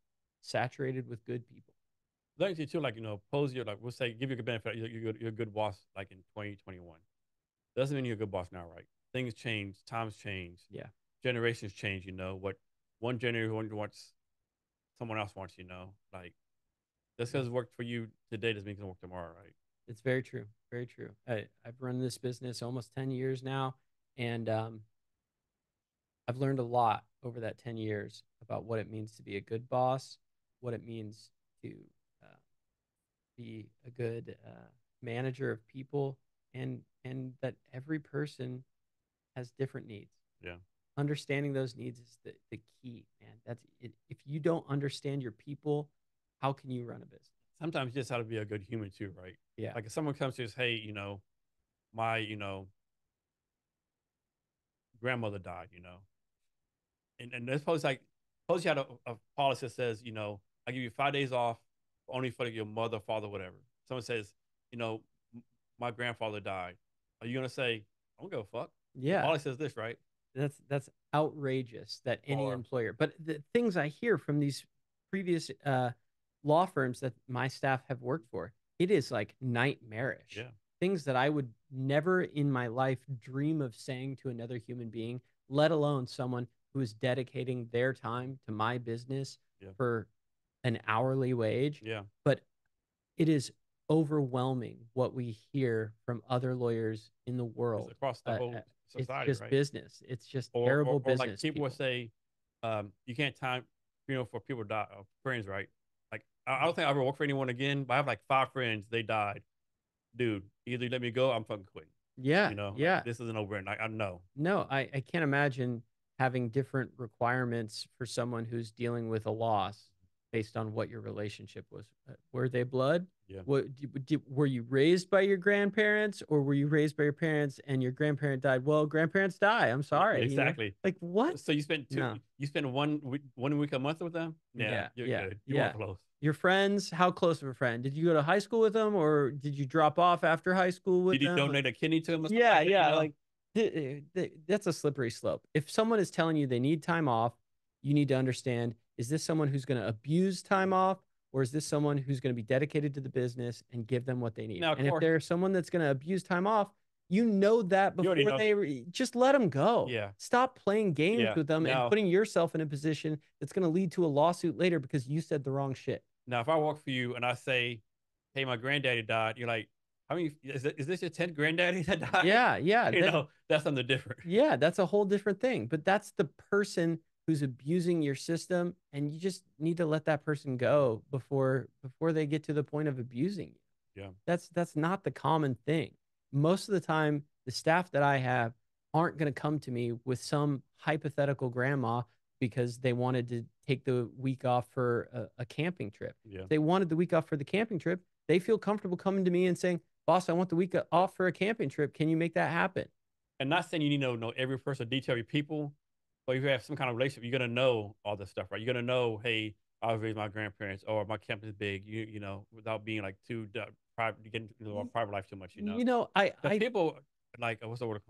saturated with good people. Thank you too. Like, you know, pose your, like, we'll say, give you a benefit. You're a good boss, like, in 2021. Doesn't mean you're a good boss now, right? Things change, times change. Yeah. Generations change, you know. What one generation wants, someone else wants, you know. Like, just because it worked for you today doesn't mean it's going to work tomorrow, right? It's very true. Very true. I've run this business almost 10 years now, and I've learned a lot over that 10 years about what it means to be a good boss, what it means to be a good manager of people, and that every person has different needs. Yeah. Understanding those needs is the key, man. That's it. If you don't understand your people, how can you run a business? Sometimes just how to be a good human too, right? Yeah. Like, if someone comes to us, hey, you know, my, you know, grandmother died, you know, and that's supposed, like, suppose you had a policy that says, you know, I give you 5 days off only for your mother, father, whatever. Someone says, you know, my grandfather died. Are you gonna say, I don't give a fuck? Yeah. The policy says this, right? That's outrageous that any employer. But the things I hear from these previous law firms that my staff have worked for, it is like nightmarish. Yeah. Things that I would never in my life dream of saying to another human being, let alone someone who is dedicating their time to my business for an hourly wage. Yeah. But it is overwhelming what we hear from other lawyers in the world. It's across the whole society, it's just right? Business. It's just terrible business. Like, people will say, you can't time, you know, for people to die, friends, right? Like, I don't think I ever work for anyone again, but I have like 5 friends, they died. Dude, either you let me go, I'm fucking quitting. Yeah. You know, yeah. Like, this is an over. I know. No, I can't imagine having different requirements for someone who's dealing with a loss based on what your relationship was. Were they blood? Yeah. Were you raised by your grandparents, or were you raised by your parents and your grandparent died? Well, grandparents die. I'm sorry. Exactly. You know? Like, what? So you spent one week a month with them? Yeah. You were close. Your friends, how close of a friend? Did you go to high school with them, or did you drop off after high school with them? Did you donate a kidney to them? Yeah, yeah. You know? Like, that's a slippery slope. If someone is telling you they need time off, you need to understand, is this someone who's going to abuse time off, Or is this someone who's going to be dedicated to the business and give them what they need? Now, and if they're someone that's going to abuse time off, you know that before they just let them go. Yeah. Stop playing games with them and putting yourself in a position that's going to lead to a lawsuit later because you said the wrong shit. Now, if I walk for you and I say, hey, my granddaddy died, you're like, I mean, is this your 10th granddaddy that died? Yeah, yeah. You know, that's something different. Yeah, that's a whole different thing. But that's the person who's abusing your system, and you just need to let that person go before they get to the point of abusing you. Yeah. That's not the common thing. Most of the time, the staff that I have aren't going to come to me with some hypothetical grandma because they wanted to take the week off for a camping trip. Yeah. They wanted the week off for the camping trip. They feel comfortable coming to me and saying, boss, I want the week off for a camping trip. Can you make that happen? And not saying you need to know every person, detail your people, but if you have some kind of relationship, you're going to know all this stuff, right? You're going to know, hey, I was raised my grandparents, or my campus is big, you know, without being like too private, getting into our private life too much, you know? You know, people, like, what's the word?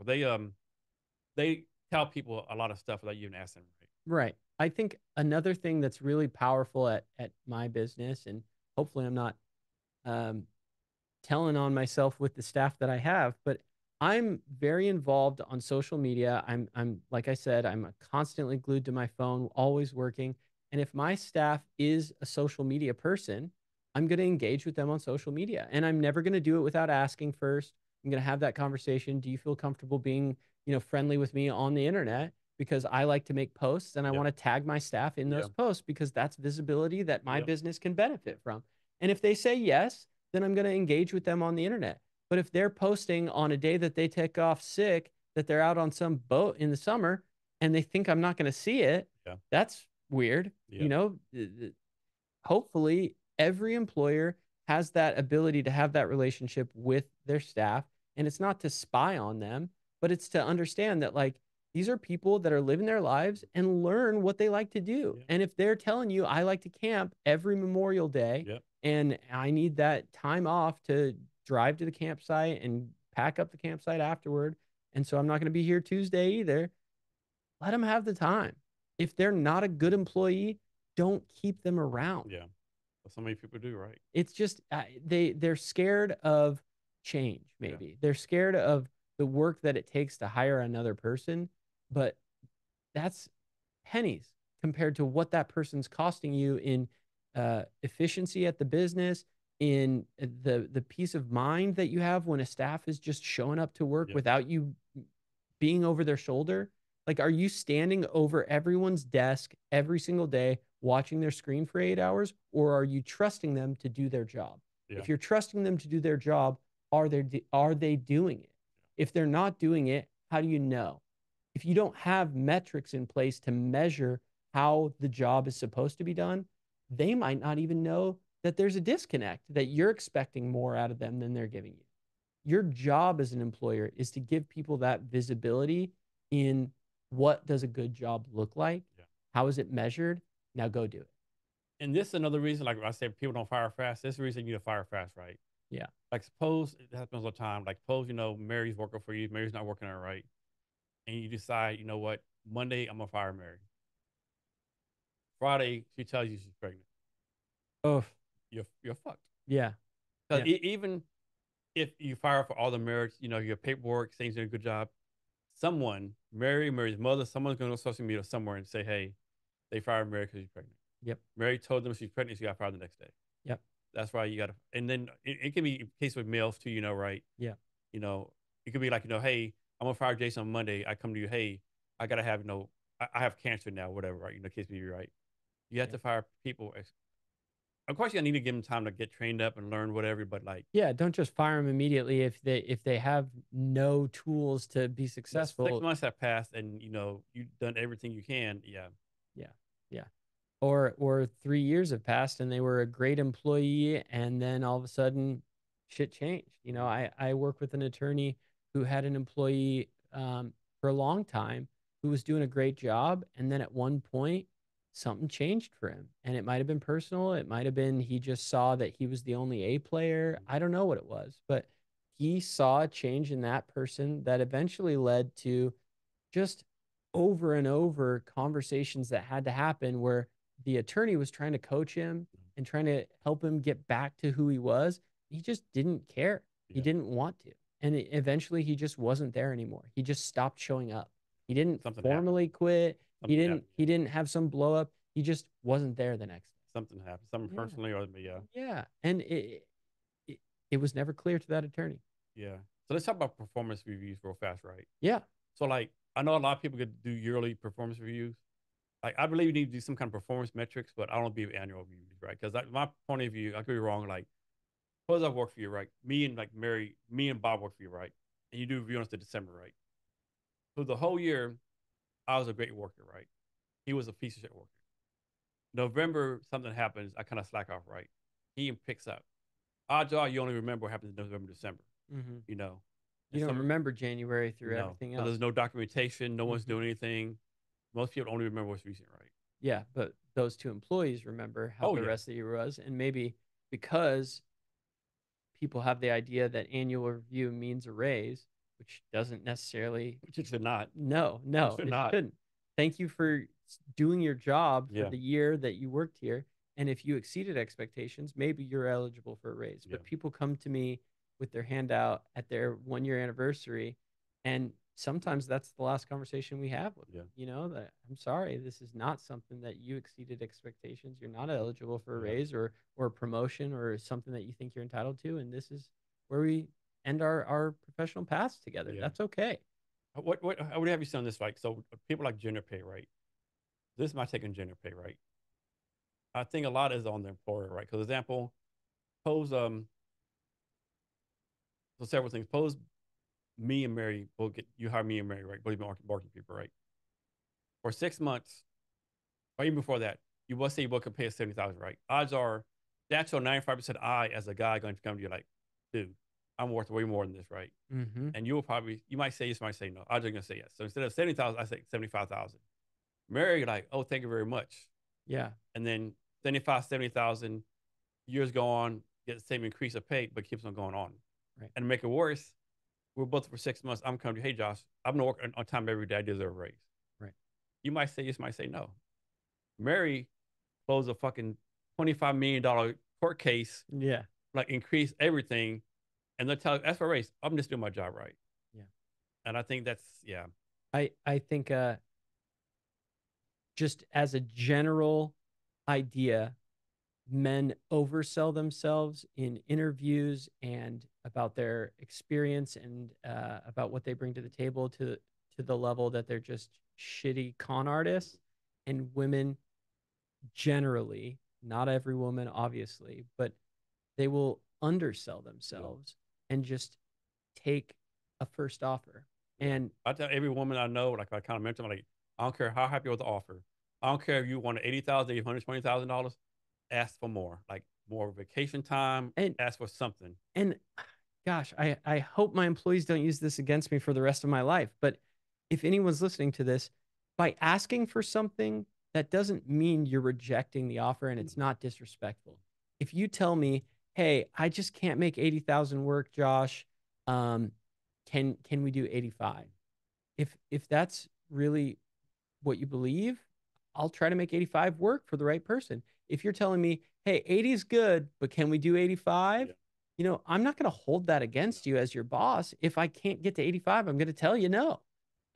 They tell people a lot of stuff without you even asking them. Right. I think another thing that's really powerful at my business, and hopefully I'm not telling on myself with the staff that I have, but I'm very involved on social media. I'm like I said, I'm constantly glued to my phone, always working. And if my staff is a social media person, I'm going to engage with them on social media, and I'm never going to do it without asking first. I'm going to have that conversation. Do you feel comfortable being, you know, friendly with me on the internet? Because I like to make posts, and I want to tag my staff in those posts, because that's visibility that my business can benefit from. And if they say yes, then I'm going to engage with them on the internet. But if they're posting on a day that they take off sick, that they're out on some boat in the summer, and they think I'm not going to see it, that's weird. Yeah. You know, hopefully every employer has that ability to have that relationship with their staff. And it's not to spy on them, but it's to understand that, like, these are people that are living their lives and learn what they like to do. Yeah. And if they're telling you, I like to camp every Memorial Day, and I need that time off to drive to the campsite and pack up the campsite afterward, and so I'm not going to be here Tuesday either, let them have the time. If they're not a good employee, don't keep them around. Yeah. Well, so many people do, right? It's just, they're scared of change, maybe. Yeah. They're scared of the work that it takes to hire another person, but that's pennies compared to what that person's costing you in efficiency at the business, in the peace of mind that you have when a staff is just showing up to work without you being over their shoulder. Like, are you standing over everyone's desk every single day watching their screen for 8 hours, or are you trusting them to do their job? If you're trusting them to do their job, are they doing it? If they're not doing it, how do you know? If you don't have metrics in place to measure how the job is supposed to be done, they might not even know that there's a disconnect, that you're expecting more out of them than they're giving you. Your job as an employer is to give people that visibility in what does a good job look like? Yeah. How is it measured? Now go do it. And this is another reason, like I said, people don't fire fast. This is the reason you need to fire fast, right? Yeah. Like, suppose it happens all the time. Like, suppose, you know, Mary's working for you. Mary's not working out right. And you decide, you know what? Monday, I'm going to fire Mary. Friday, she tells you she's pregnant. Oh, you're fucked. Yeah. So even if you fire for all the merits, you know, your paperwork, things doing a good job, someone, Mary, Mary's mother, someone's going to go to social media somewhere and say, hey, they fired Mary because she's pregnant. Yep. Mary told them she's pregnant, she got fired the next day. Yep. That's why you got to, and then it can be a case with males too, you know, right? Yeah. You know, it could be like, you know, hey, I'm going to fire Jason on Monday. I come to you, hey, I got to have, you know, I have cancer now, whatever, right? You know, case may be right. You have to fire people. Of course, you need to give them time to get trained up and learn whatever, but like... Yeah, don't just fire them immediately if they have no tools to be successful. 6 months have passed and, you know, you've done everything you can. Yeah. Yeah, yeah. Or 3 years have passed and they were a great employee, and then all of a sudden, shit changed. You know, I work with an attorney who had an employee for a long time who was doing a great job, and then at one point, something changed for him, and it might have been personal. It might have been he just saw that he was the only A player. I don't know what it was, but he saw a change in that person that eventually led to just over and over conversations that had to happen where the attorney was trying to coach him and trying to help him get back to who he was. He just didn't care. Yeah. He didn't want to. And eventually he just wasn't there anymore. He just stopped showing up. He didn't formally quit. He didn't have some blow up. He just wasn't there the next day. Something happened, something personally or yeah. Yeah. And it was never clear to that attorney. Yeah. So let's talk about performance reviews real fast, right? Yeah. So like, I know a lot of people could do yearly performance reviews. Like, I believe you need to do some kind of performance metrics, but I don't believe annual reviews, right? Because my point of view, I could be wrong. Like, suppose I work for you, right? Me and Bob work for you, right? And you do review on us in December, right? So the whole year, I was a great worker, right? He was a piece of shit worker. November, something happens. I kind of slack off, right? He picks up. Odds are you only remember what happens in November, December. Mm-hmm. You know, you don't remember January through everything else. So there's no documentation. No one's doing anything. Most people only remember what's recent, right? Yeah, but those two employees remember how the rest of the year was, and maybe because people have the idea that annual review means a raise, which doesn't necessarily. Which it should not. No, it shouldn't. Thank you for doing your job for the year that you worked here, and if you exceeded expectations, maybe you're eligible for a raise. Yeah. But people come to me with their handout at their one-year anniversary, and sometimes that's the last conversation we have with them. You know, that I'm sorry, this is not something that you exceeded expectations. You're not eligible for a raise or a promotion or something that you think you're entitled to. And this is where we end our professional paths together. Yeah. That's okay. What I would have you say on this, like, so people like gender pay, right? This is my take on gender pay, right? I think a lot is on the employer, right? Because example, suppose so several things. Suppose me and Mary both you hire me and Mary, right? Both marketing people, right? For 6 months, or even before that, you must say you both can pay us $70,000, right? Odds are that's your 95% I as a guy going to come to you like, dude, I'm worth way more than this, right? Mm-hmm. And you might say yes, you might say no. Odds are gonna say yes. So instead of 70,000, I say 75,000. Mary like, oh, thank you very much. Yeah. And then 70,000, years go on, get the same increase of pay, but keeps on going on. Right. And to make it worse, we're both for 6 months. I'm coming to you, hey, Josh, I'm going to work on time every day. I deserve a raise. Right. You might say yes, might say no. Mary closed a fucking $25 million court case. Yeah. Like, increase everything. And they'll tell you, that's for a raise. I'm just doing my job right. Yeah. And I think that's, yeah. I think just as a general idea, men oversell themselves in interviews and about their experience and about what they bring to the table to the level that they're just shitty con artists. And women generally, not every woman obviously, but they will undersell themselves and just take a first offer. And I tell every woman I know, like I kind of mentioned, like, I don't care how happy with the offer. I don't care if you want $80,000, $120,000. Ask for more, like more vacation time, and ask for something. And gosh, I hope my employees don't use this against me for the rest of my life. But if anyone's listening to this, by asking for something, that doesn't mean you're rejecting the offer, and it's not disrespectful. If you tell me, hey, I just can't make 80,000 work, Josh, can we do 85? If that's really what you believe, I'll try to make 85 work for the right person. If you're telling me, hey, 80 is good, but can we do 85? Yeah. You know, I'm not going to hold that against you as your boss. If I can't get to 85, I'm going to tell you no.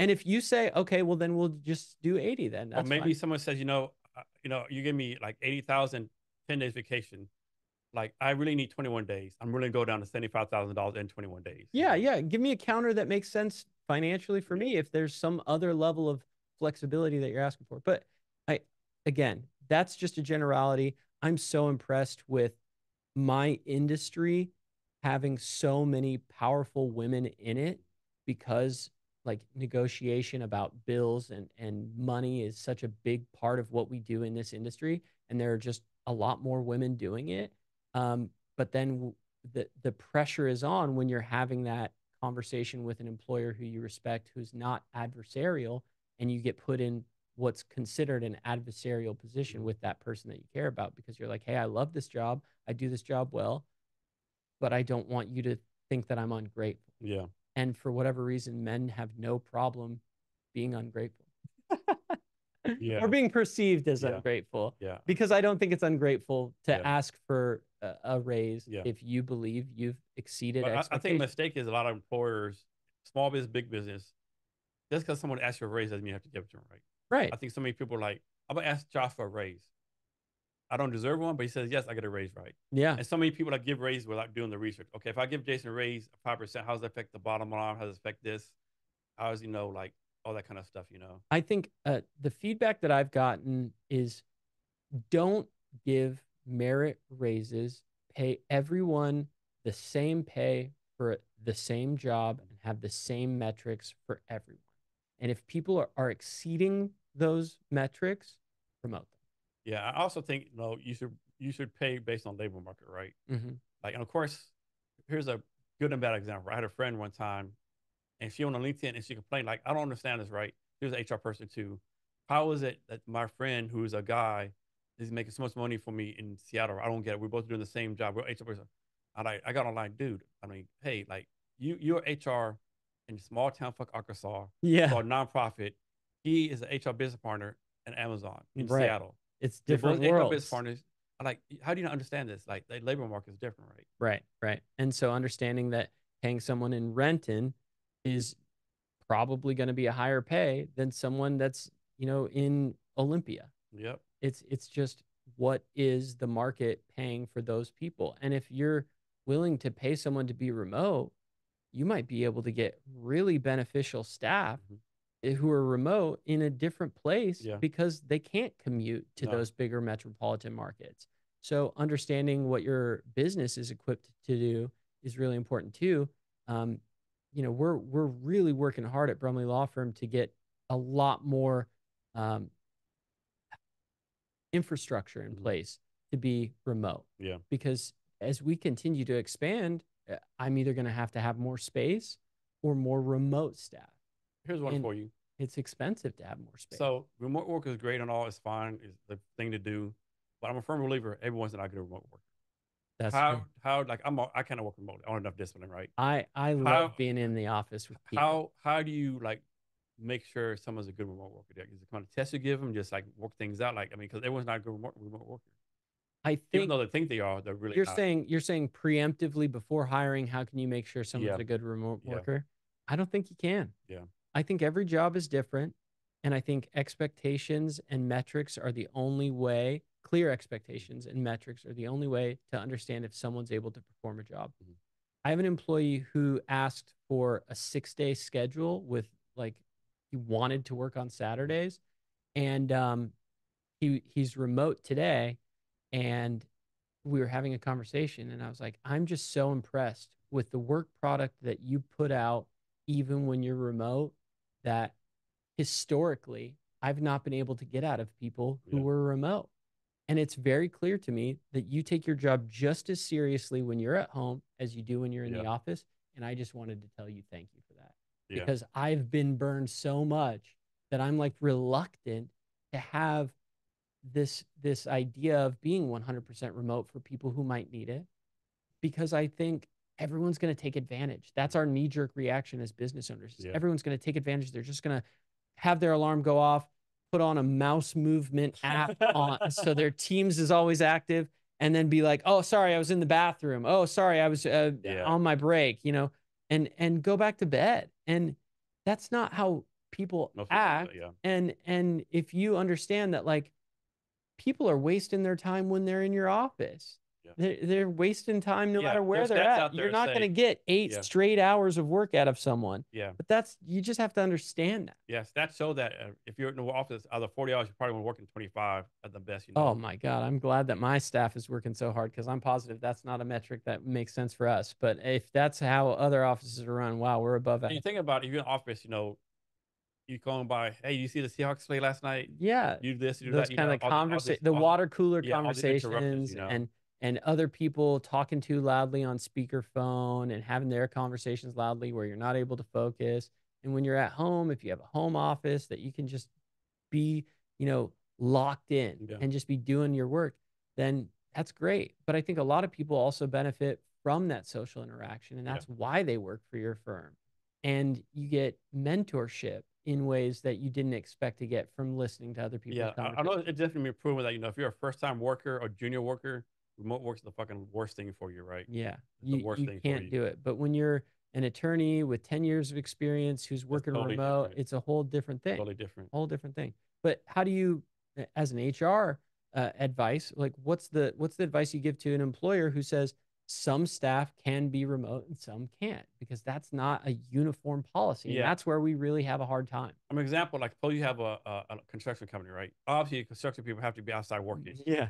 And if you say, okay, well, then we'll just do 80 then. That's fine. Someone says, you give me like 80,000, 10 days vacation. Like, I really need 21 days. I'm really going to go down to $75,000 in 21 days. Yeah, yeah. Give me a counter that makes sense financially for me if there's some other level of flexibility that you're asking for. But again, that's just a generality. I'm so impressed with my industry having so many powerful women in it, because like negotiation about bills and money is such a big part of what we do in this industry. And there are just a lot more women doing it. But then the pressure is on when you're having that conversation with an employer who you respect, who's not adversarial, and you get put in what's considered an adversarial position with that person that you care about, because you're like, hey, I love this job. I do this job well, but I don't want you to think that I'm ungrateful. Yeah. And for whatever reason, men have no problem being ungrateful. yeah. or being perceived as ungrateful. Yeah. Because I don't think it's ungrateful to ask for a raise if you believe you've exceeded expectations. I think the mistake is a lot of employers, small business, big business, just because someone asks you a raise doesn't mean you have to give it to them, right? Right. I think so many people are like, I'm gonna ask Josh for a raise. I don't deserve one, but he says, yes, I get a raise, right? Yeah. And so many people that give raises without doing the research. Okay, if I give Jason a raise of 5%, how does that affect the bottom line? How does it affect this? How does, you know, like all that kind of stuff, you know? I think the feedback that I've gotten is don't give merit raises, pay everyone the same pay for the same job and have the same metrics for everyone. And if people are exceeding those metrics, promote them. Yeah, I also think you should pay based on labor market, right? Mm-hmm. Like, and of course, here's a good and bad example. I had a friend one time, and she went on LinkedIn and she complained, like, I don't understand this, right? She was an HR person too. How is it that my friend, who's a guy, is making so much money for me in Seattle? I don't get it. We're both doing the same job. We're HR person. I got online, dude. I mean, hey, like you're HR in small town, fuck Arkansas, or a nonprofit. He is an HR business partner at Amazon in Seattle. It's different worlds. HR business partners, like, how do you not understand this? Like, the labor market is different, right? Right, right. And so understanding that paying someone in Renton is probably going to be a higher pay than someone that's, you know, in Olympia. Yep. It's just what is the market paying for those people? And if you're willing to pay someone to be remote, you might be able to get really beneficial staff who are remote in a different place because they can't commute to those bigger metropolitan markets. So understanding what your business is equipped to do is really important too. You know, we're really working hard at Brumley Law Firm to get a lot more infrastructure in place to be remote. Yeah. Because as we continue to expand, I'm either going to have more space or more remote staff. Here's one for you. It's expensive to have more space. So remote work is great and all. It's fine. It's the thing to do. But I'm a firm believer everyone's not good at remote work. That's how like I kind of work remotely. I don't have enough discipline, right? I love being in the office with people. How do you like make sure someone's a good remote worker? Is it kind of test you give them? Just like work things out. Like, I mean, because everyone's not a good remote worker. I think even though they think they are, they're really not. You're saying preemptively before hiring, how can you make sure someone's a good remote worker? I don't think you can. Yeah. I think every job is different, and I think expectations and metrics are the only way, clear expectations and metrics are the only way to understand if someone's able to perform a job. Mm-hmm. I have an employee who asked for a 6-day schedule with, like, he wanted to work on Saturdays, and he's remote today, and we were having a conversation, and I was like, I'm just so impressed with the work product that you put out even when you're remote, that historically I've not been able to get out of people who were remote. And it's very clear to me that you take your job just as seriously when you're at home as you do when you're in the office. And I just wanted to tell you, thank you for that, because I've been burned so much that I'm like reluctant to have this idea of being 100% remote for people who might need it, because I think everyone's going to take advantage. That's our knee-jerk reaction as business owners. Everyone's going to take advantage. They're just going to have their alarm go off, put on a mouse movement app on, so their Teams is always active, and then be like, oh, sorry, I was in the bathroom. Oh, sorry, I was on my break, you know, and go back to bed. And that's not how people act. And if you understand that, like, people are wasting their time when they're in your office. They're wasting time no matter where they're at. You're not going to get 8 straight hours of work out of someone. But you just have to understand that. Yes, that's so that if you're in the office out of 40 hours, you're probably going to work in 25 at the best. You know? Oh, my God. I'm glad that my staff is working so hard, because I'm positive that's not a metric that makes sense for us. But if that's how other offices are run, wow, we're above that. You think about it, if you're in office, you know, you going by, hey, you see the Seahawks play last night? Yeah. You do this, you do that. Those kind of conversations, the water cooler conversations, you know? And other people talking too loudly on speakerphone and having their conversations loudly where you're not able to focus. And when you're at home, if you have a home office that you can just be, you know, locked in and just be doing your work, then that's great. But I think a lot of people also benefit from that social interaction, and that's why they work for your firm. And you get mentorship in ways that you didn't expect to get from listening to other people's conversations? Yeah, I know it's definitely proven that, you know, if you're a first-time worker or junior worker, remote work's the fucking worst thing for you, right? Yeah, it's the worst thing for you. You can't do it. But when you're an attorney with 10 years of experience who's working remote, it's a whole different thing. Totally different. Whole different thing. But how do you, as an HR advice, like what's the advice you give to an employer who says some staff can be remote and some can't, because that's not a uniform policy? Yeah. And that's where we really have a hard time. An example, like suppose you have a construction company, right? Obviously construction people have to be outside working. Yeah.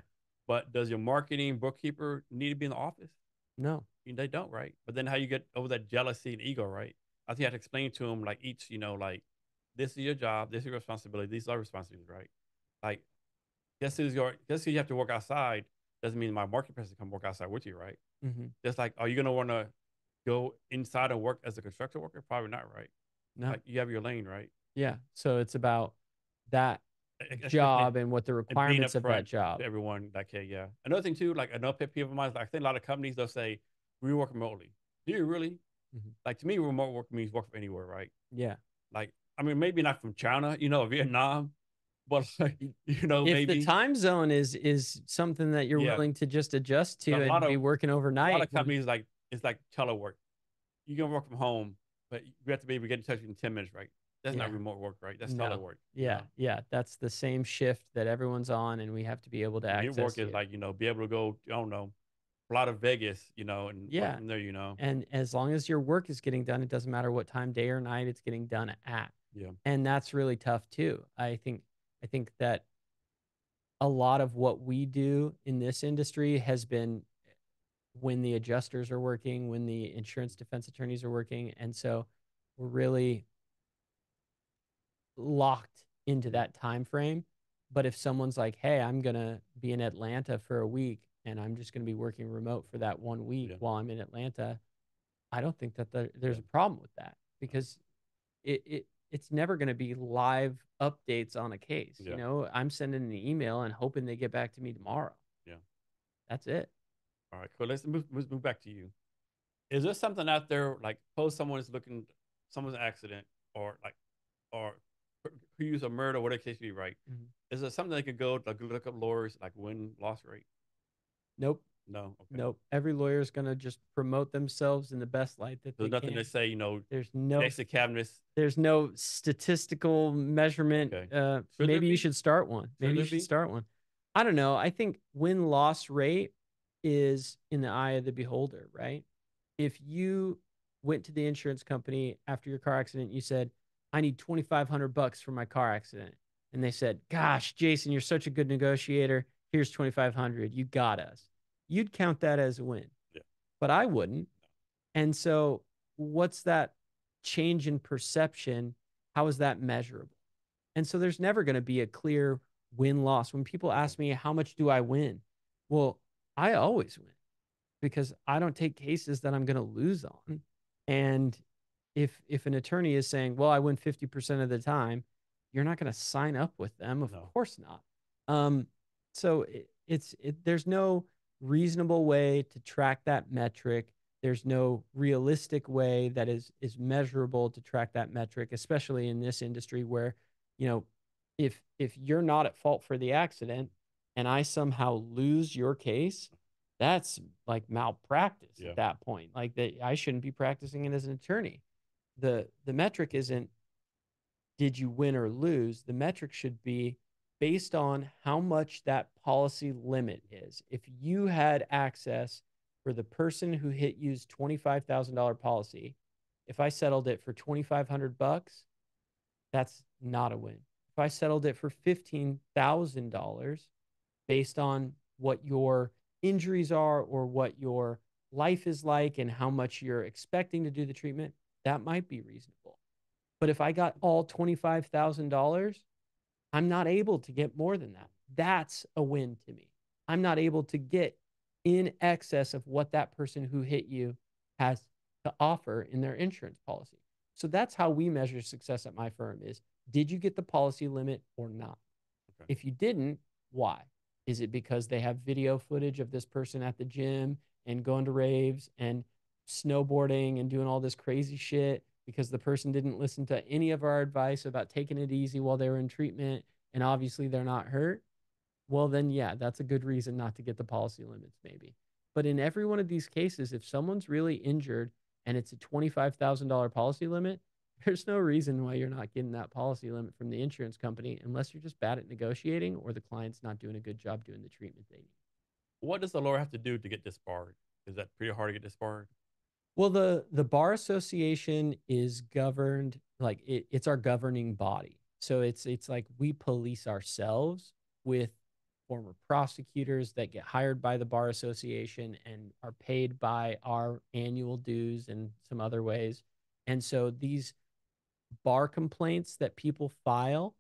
But does your marketing bookkeeper need to be in the office? No. They don't, right? But then how you get over that jealousy and ego, right? I think I had to explain to them, like, each, you know, like, this is your job, this is your responsibility, these are responsibilities, right? Like, just because you have to work outside doesn't mean my marketing person can work outside with you, right? Mm-hmm. Just like, are you going to want to go inside and work as a construction worker? Probably not, right? No. Like, you have your lane, right? Yeah. So it's about that job and what the requirements of that job. Everyone, like, hey, yeah. Another thing too, like another pet peeve of mine is, like, I think a lot of companies, they'll say, we work remotely. Do you really? Mm-hmm. Like, to me, remote work means work from anywhere, right? Yeah. Like, I mean, maybe not from China, you know, Vietnam, but, like, you know, if maybe the time zone is something that you're willing to just adjust to and be working overnight. A lot of companies, like, it's like telework. You can work from home, but you have to be able to get in touch in 10 minutes, right? That's not remote work, right? That's telework. Yeah, yeah. That's the same shift that everyone's on, and we have to be able to access it. Work is like, you know, be able to go, I don't know, fly to Vegas, you know, and from there, you know. And as long as your work is getting done, it doesn't matter what time, day or night, it's getting done at. Yeah. And that's really tough too. I think that a lot of what we do in this industry has been when the adjusters are working, when the insurance defense attorneys are working. And so we're really locked into that time frame. But if someone's like, hey, I'm going to be in Atlanta for a week and I'm just going to be working remote for that 1 week while I'm in Atlanta, I don't think that there's a problem with that, because it's never going to be live updates on a case. You know, I'm sending an email and hoping they get back to me tomorrow. Yeah. That's it. All right, cool. Let's move back to you. Is there something out there, like, suppose someone is looking, someone's accident or use a murder, whatever case be, right? Mm-hmm. Is there something they could go, like, look up lawyers, like win-loss rate? Nope. No. Okay. Nope. Every lawyer is going to just promote themselves in the best light that there's nothing to say, you know. There's no Jason Kavness. There's no statistical measurement. Okay. Maybe you should start one. Maybe you should start one. I don't know. I think win-loss rate is in the eye of the beholder, right? If you went to the insurance company after your car accident, you said, I need $2,500 for my car accident. And they said, gosh, Jason, you're such a good negotiator. Here's $2,500. You got us. You'd count that as a win, but I wouldn't. And so what's that change in perception? How is that measurable? And so there's never going to be a clear win-loss. When people ask me, how much do I win? Well, I always win, because I don't take cases that I'm going to lose on. And If an attorney is saying, well, I win 50% of the time, you're not going to sign up with them. Of course not. So there's no reasonable way to track that metric. There's no realistic way that is measurable to track that metric, especially in this industry where, you know, if you're not at fault for the accident and I somehow lose your case, that's like malpractice at that point. Like, that I shouldn't be practicing it as an attorney. The metric isn't did you win or lose. The metric should be based on how much that policy limit is. If you had access for the person who hit you's $25,000 policy, if I settled it for $2,500, that's not a win. If I settled it for $15,000 based on what your injuries are or what your life is like and how much you're expecting to do the treatment, that might be reasonable. But if I got all $25,000, I'm not able to get more than that. That's a win to me. I'm not able to get in excess of what that person who hit you has to offer in their insurance policy. So that's how we measure success at my firm is, did you get the policy limit or not? Okay. If you didn't, why? Is it because they have video footage of this person at the gym and going to raves and snowboarding and doing all this crazy shit? because the person didn't listen to any of our advice about taking it easy while they were in treatment, and obviously they're not hurt, well then yeah, that's a good reason not to get the policy limits maybe. But in every one of these cases, if someone's really injured and it's a $25,000 policy limit, there's no reason why you're not getting that policy limit from the insurance company, unless you're just bad at negotiating or the client's not doing a good job doing the treatment they need. What does the lawyer have to do to get disbarred? Is that pretty hard to get disbarred? Well, the Bar Association is governed, like it's our governing body. So it's like we police ourselves with former prosecutors that get hired by the Bar Association and are paid by our annual dues and some other ways. And so these bar complaints that people file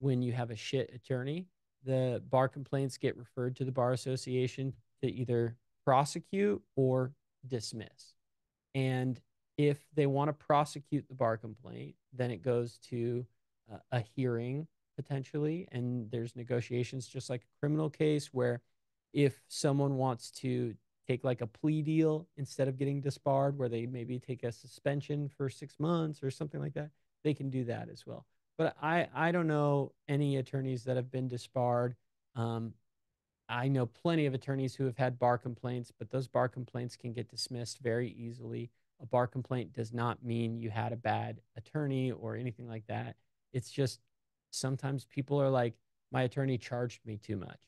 when you have a shit attorney, the bar complaints get referred to the Bar Association to either prosecute or dismiss. And if they want to prosecute the bar complaint, then it goes to a hearing potentially, and there's negotiations just like a criminal case, where if someone wants to take like a plea deal instead of getting disbarred, where they maybe take a suspension for 6 months or something like that, they can do that as well. But I don't know any attorneys that have been disbarred. I know plenty of attorneys who have had bar complaints, but those bar complaints can get dismissed very easily. A bar complaint does not mean you had a bad attorney or anything like that. It's just sometimes people are like, my attorney charged me too much.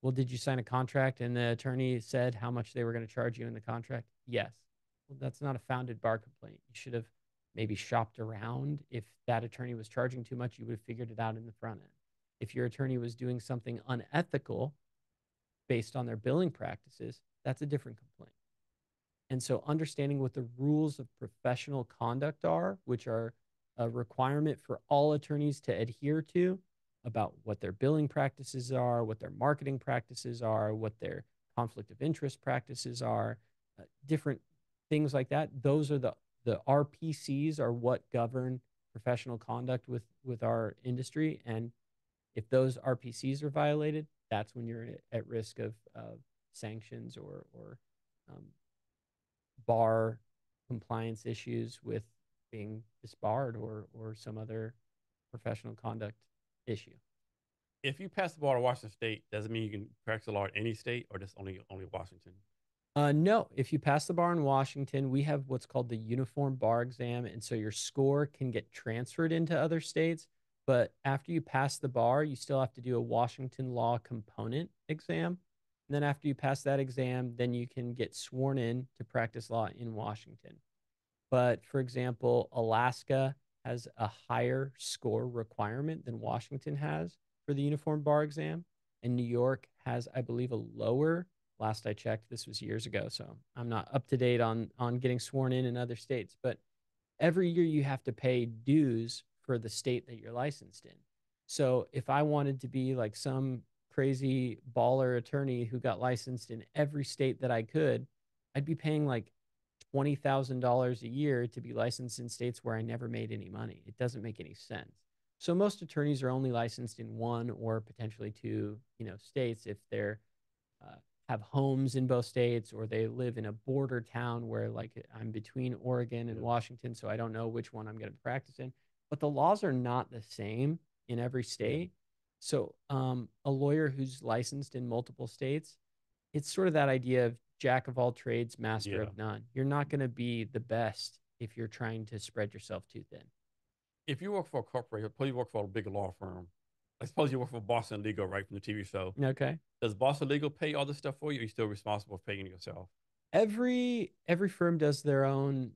Well, did you sign a contract and the attorney said how much they were going to charge you in the contract? Yes. Well, that's not a founded bar complaint. You should have maybe shopped around. If that attorney was charging too much, you would have figured it out in the front end. If your attorney was doing something unethical based on their billing practices, that's a different complaint. And so understanding what the rules of professional conduct are, which are a requirement for all attorneys to adhere to, about what their billing practices are, what their marketing practices are, what their conflict of interest practices are, different things like that. Those are the RPCs are what govern professional conduct with our industry. And if those RPCs are violated, that's when you're at risk of sanctions or bar compliance issues with being disbarred or some other professional conduct issue. If you pass the bar to Washington State, does it mean you can practice the law in any state, or just only Washington? No, if you pass the bar in Washington, we have what's called the uniform bar exam, and so your score can get transferred into other states. But after you pass the bar, you still have to do a Washington law component exam. And then after you pass that exam, then you can get sworn in to practice law in Washington. But for example, Alaska has a higher score requirement than Washington has for the uniform bar exam. And New York has, I believe, a lower, last I checked, this was years ago, so I'm not up to date on getting sworn in other states. But every year you have to pay dues for the state that you're licensed in. So if I wanted to be like some crazy baller attorney who got licensed in every state that I could, I'd be paying like $20,000 a year to be licensed in states where I never made any money. It doesn't make any sense. So most attorneys are only licensed in one or potentially two, states if they're have homes in both states, or they live in a border town where, like, I'm between Oregon and Washington, so I don't know which one I'm going to practice in. But the laws are not the same in every state. So a lawyer who's licensed in multiple states, it's sort of that idea of jack of all trades, master of none. You're not going to be the best if you're trying to spread yourself too thin. If you work for a corporation, you work for a big law firm. I suppose you work for Boston Legal, right, from the TV show. Okay. Does Boston Legal pay all this stuff for you, or are you still responsible for paying yourself? Every firm does their own,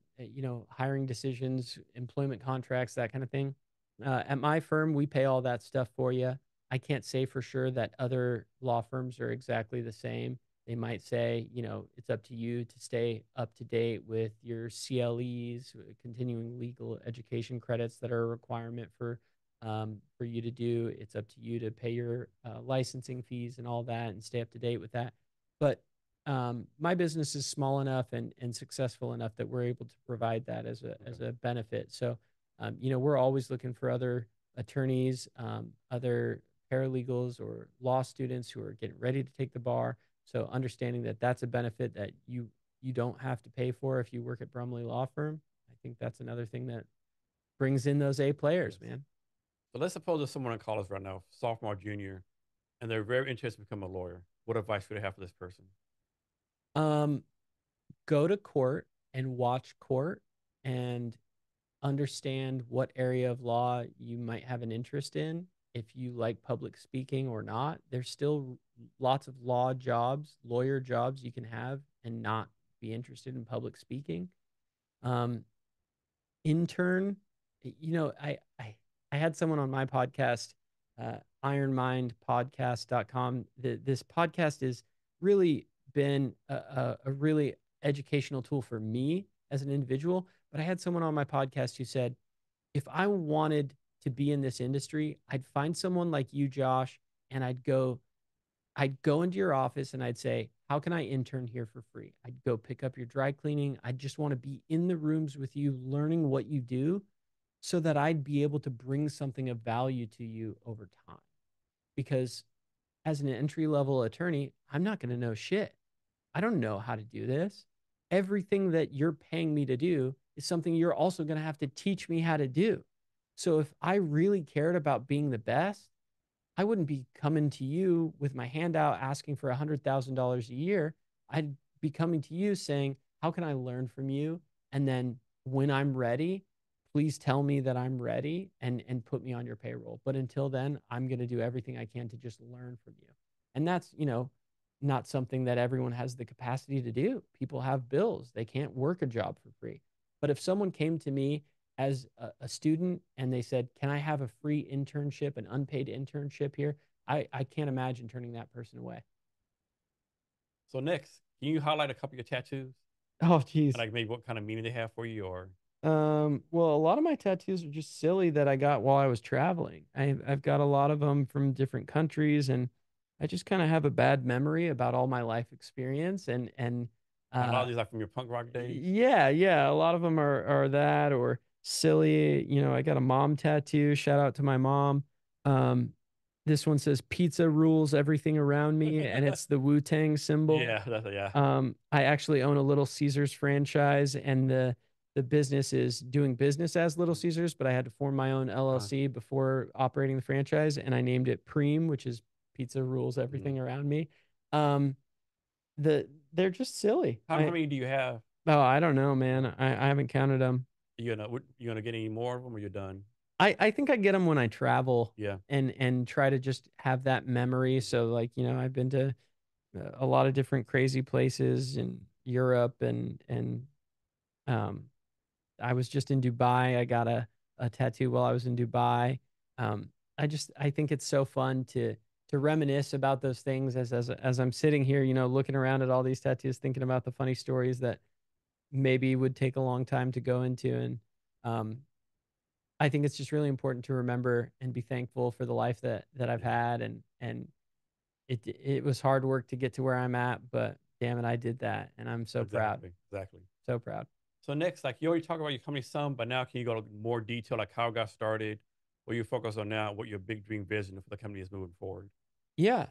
hiring decisions, employment contracts, that kind of thing. At my firm, we pay all that stuff for you. I can't say for sure that other law firms are exactly the same. They might say, it's up to you to stay up to date with your CLEs, continuing legal education credits that are a requirement for you to do. It's up to you to pay your licensing fees and all that and stay up to date with that. But my business is small enough and successful enough that we're able to provide that as a benefit. So, we're always looking for other attorneys, other paralegals or law students who are getting ready to take the bar. So understanding that that's a benefit that you don't have to pay for if you work at Brumley Law Firm, I think that's another thing that brings in those A players, man. So let's suppose there's someone in college right now, sophomore, junior, and they're very interested to become a lawyer. What advice would you have for this person? Go to court and watch court and understand what area of law you might have an interest in. If you like public speaking or not, there's still lots of law jobs, lawyer jobs you can have and not be interested in public speaking. Intern, you know, I had someone on my podcast, ironmindpodcast.com. This podcast has really been a really educational tool for me as an individual. But I had someone on my podcast who said, if I wanted to be in this industry, I'd find someone like you, Josh, and I'd go into your office and I'd say, how can I intern here for free? I'd go pick up your dry cleaning. I just want to be in the rooms with you, learning what you do so that I'd be able to bring something of value to you over time. Because as an entry-level attorney, I'm not going to know shit. I don't know how to do this. Everything that you're paying me to do is something you're also going to have to teach me how to do. So if I really cared about being the best, I wouldn't be coming to you with my hand out asking for $100,000 a year. I'd be coming to you saying, how can I learn from you? And then when I'm ready, please tell me that I'm ready and put me on your payroll. But until then, I'm going to do everything I can to just learn from you. And that's, you know, not something that everyone has the capacity to do. People have bills. They can't work a job for free. But if someone came to me as a student and they said, can I have a free internship, an unpaid internship here? I can't imagine turning that person away. So next, can you highlight a couple of your tattoos? Oh, geez. Like maybe what kind of meaning they have for you or? Well, a lot of my tattoos are just silly that I got while I was traveling. I've got a lot of them from different countries, and I just kind of have a bad memory about all my life experience. And a lot of these are from your punk rock days? Yeah, yeah. A lot of them are that or silly. You know, I got a mom tattoo. Shout out to my mom. This one says pizza rules everything around me, and it's the Wu Tang symbol. Yeah, yeah. I actually own a Little Caesars franchise, and the business is doing business as Little Caesars, but I had to form my own LLC before operating the franchise, and I named it Preem, which is pizza rules everything around me. They're just silly. How many do you have? Oh, I don't know, man. I haven't counted them. You gonna get any more of them, or you're done? I think I get them when I travel. Yeah. And try to just have that memory. So like, you know, I've been to a lot of different crazy places in Europe, and I was just in Dubai. I got a tattoo while I was in Dubai. I think it's so fun to reminisce about those things as I'm sitting here, you know, looking around at all these tattoos, thinking about the funny stories that maybe would take a long time to go into. And I think it's just really important to remember and be thankful for the life that I've had. And it was hard work to get to where I'm at, but damn it, I did that. And I'm so proud. Exactly. So proud. So next, like you already talked about your company some, but now can you go to more detail, like how it got started, what you focus on now, what your big dream vision for the company is moving forward? Yeah.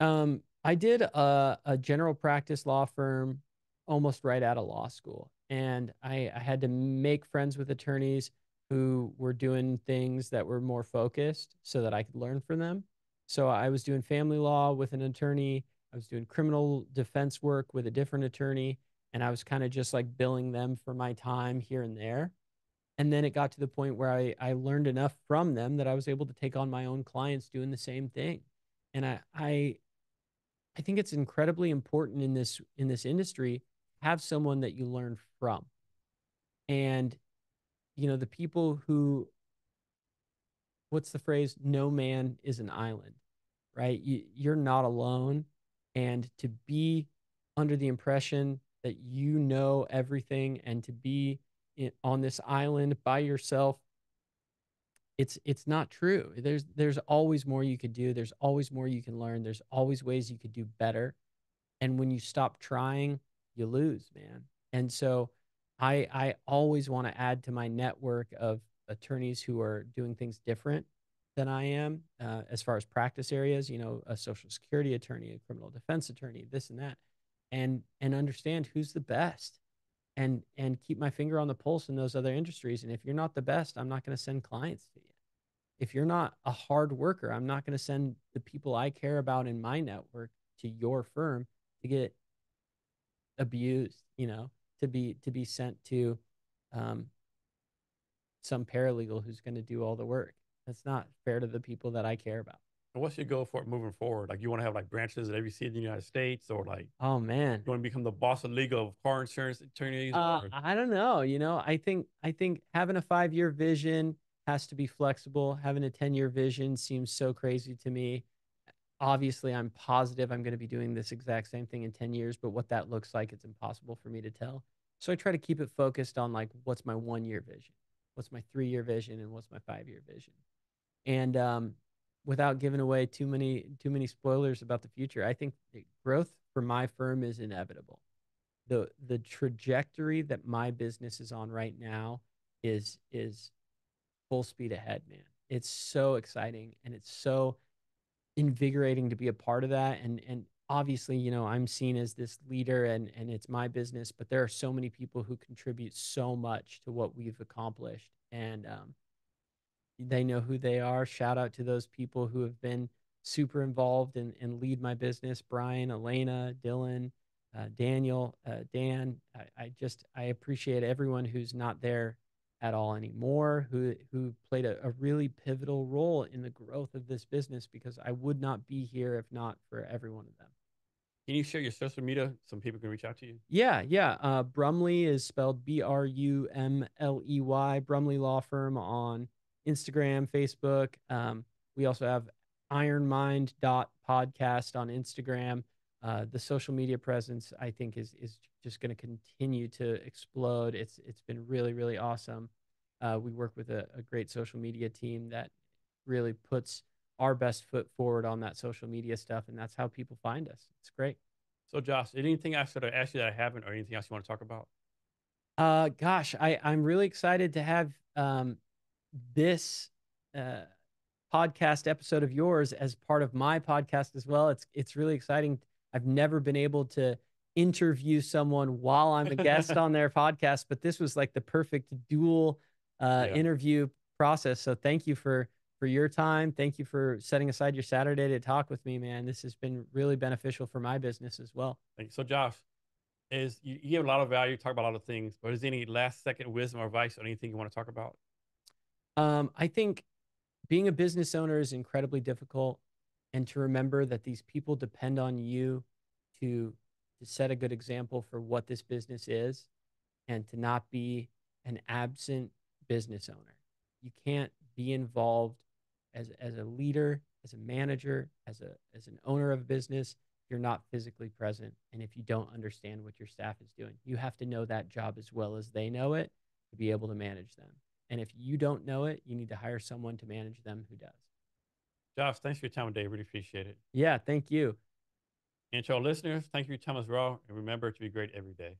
I did a general practice law firm almost right out of law school. And I had to make friends with attorneys who were doing things that were more focused so that I could learn from them. So I was doing family law with an attorney. I was doing criminal defense work with a different attorney. And I was kind of just like billing them for my time here and there. And then it got to the point where I learned enough from them that I was able to take on my own clients doing the same thing. And I think it's incredibly important in this industry have someone that you learn from. And, you know, the people who, what's the phrase? No man is an island, right? You're not alone. And to be under the impression that you know everything and to be on this island by yourself, it's not true. There's always more you could do. There's always more you can learn. There's always ways you could do better. And when you stop trying, you lose, man. And so I always want to add to my network of attorneys who are doing things different than I am as far as practice areas, you know, a Social Security attorney, a criminal defense attorney, this and that, and understand who's the best. and keep my finger on the pulse in those other industries. And if you're not the best, I'm not going to send clients to you. If you're not a hard worker, I'm not going to send the people I care about in my network to your firm to get abused, you know, to be sent to some paralegal who's going to do all the work. That's not fair to the people that I care about. And what's your goal for it moving forward? Like, you want to have like branches at every city in the United States, or like, oh man, you want to become the Boston League of car insurance attorneys? I don't know. You know, I think having a 5-year vision has to be flexible. Having a 10-year vision seems so crazy to me. Obviously, I'm positive I'm going to be doing this exact same thing in 10 years, but what that looks like, it's impossible for me to tell. So I try to keep it focused on like, what's my 1-year vision, what's my 3-year vision, and what's my 5-year vision. And without giving away too many spoilers about the future, I think growth for my firm is inevitable. The trajectory that my business is on right now is full speed ahead, man. It's so exciting, and it's so invigorating to be a part of that. And obviously, you know, I'm seen as this leader, and it's my business, but there are so many people who contribute so much to what we've accomplished. And they know who they are. Shout out to those people who have been super involved and lead my business. Brian, Elena, Dylan, Daniel, Dan. I appreciate everyone who's not there at all anymore, who played a really pivotal role in the growth of this business, because I would not be here if not for every one of them. Can you share your social media? Some people can reach out to you. Yeah. Brumley is spelled B-R-U-M-L-E-Y, Brumley Law Firm on Instagram, Facebook. We also have ironmind.podcast on Instagram. The social media presence, I think, is just going to continue to explode. It's been really, really awesome. We work with a great social media team that really puts our best foot forward on that social media stuff, and that's how people find us. It's great. So, Josh, anything I should have asked you that I haven't, or anything else you want to talk about? Gosh, I'm really excited to have this podcast episode of yours as part of my podcast as well. It's really exciting. I've never been able to interview someone while I'm a guest on their podcast, but this was like the perfect dual interview process. So thank you for your time. Thank you for setting aside your Saturday to talk with me, man. This has been really beneficial for my business as well. Thanks. So Josh, you give a lot of value, talk about a lot of things, but is there any last second wisdom or advice or anything you want to talk about? I think being a business owner is incredibly difficult, and to remember that these people depend on you to set a good example for what this business is, and to not be an absent business owner. You can't be involved as a leader, as a manager, as an owner of a business if you're not physically present, and if you don't understand what your staff is doing. You have to know that job as well as they know it to be able to manage them. And if you don't know it, you need to hire someone to manage them who does. Josh, thanks for your time today. Really appreciate it. Yeah, thank you. And to our listeners, thank you for your time as well. And remember to be great every day.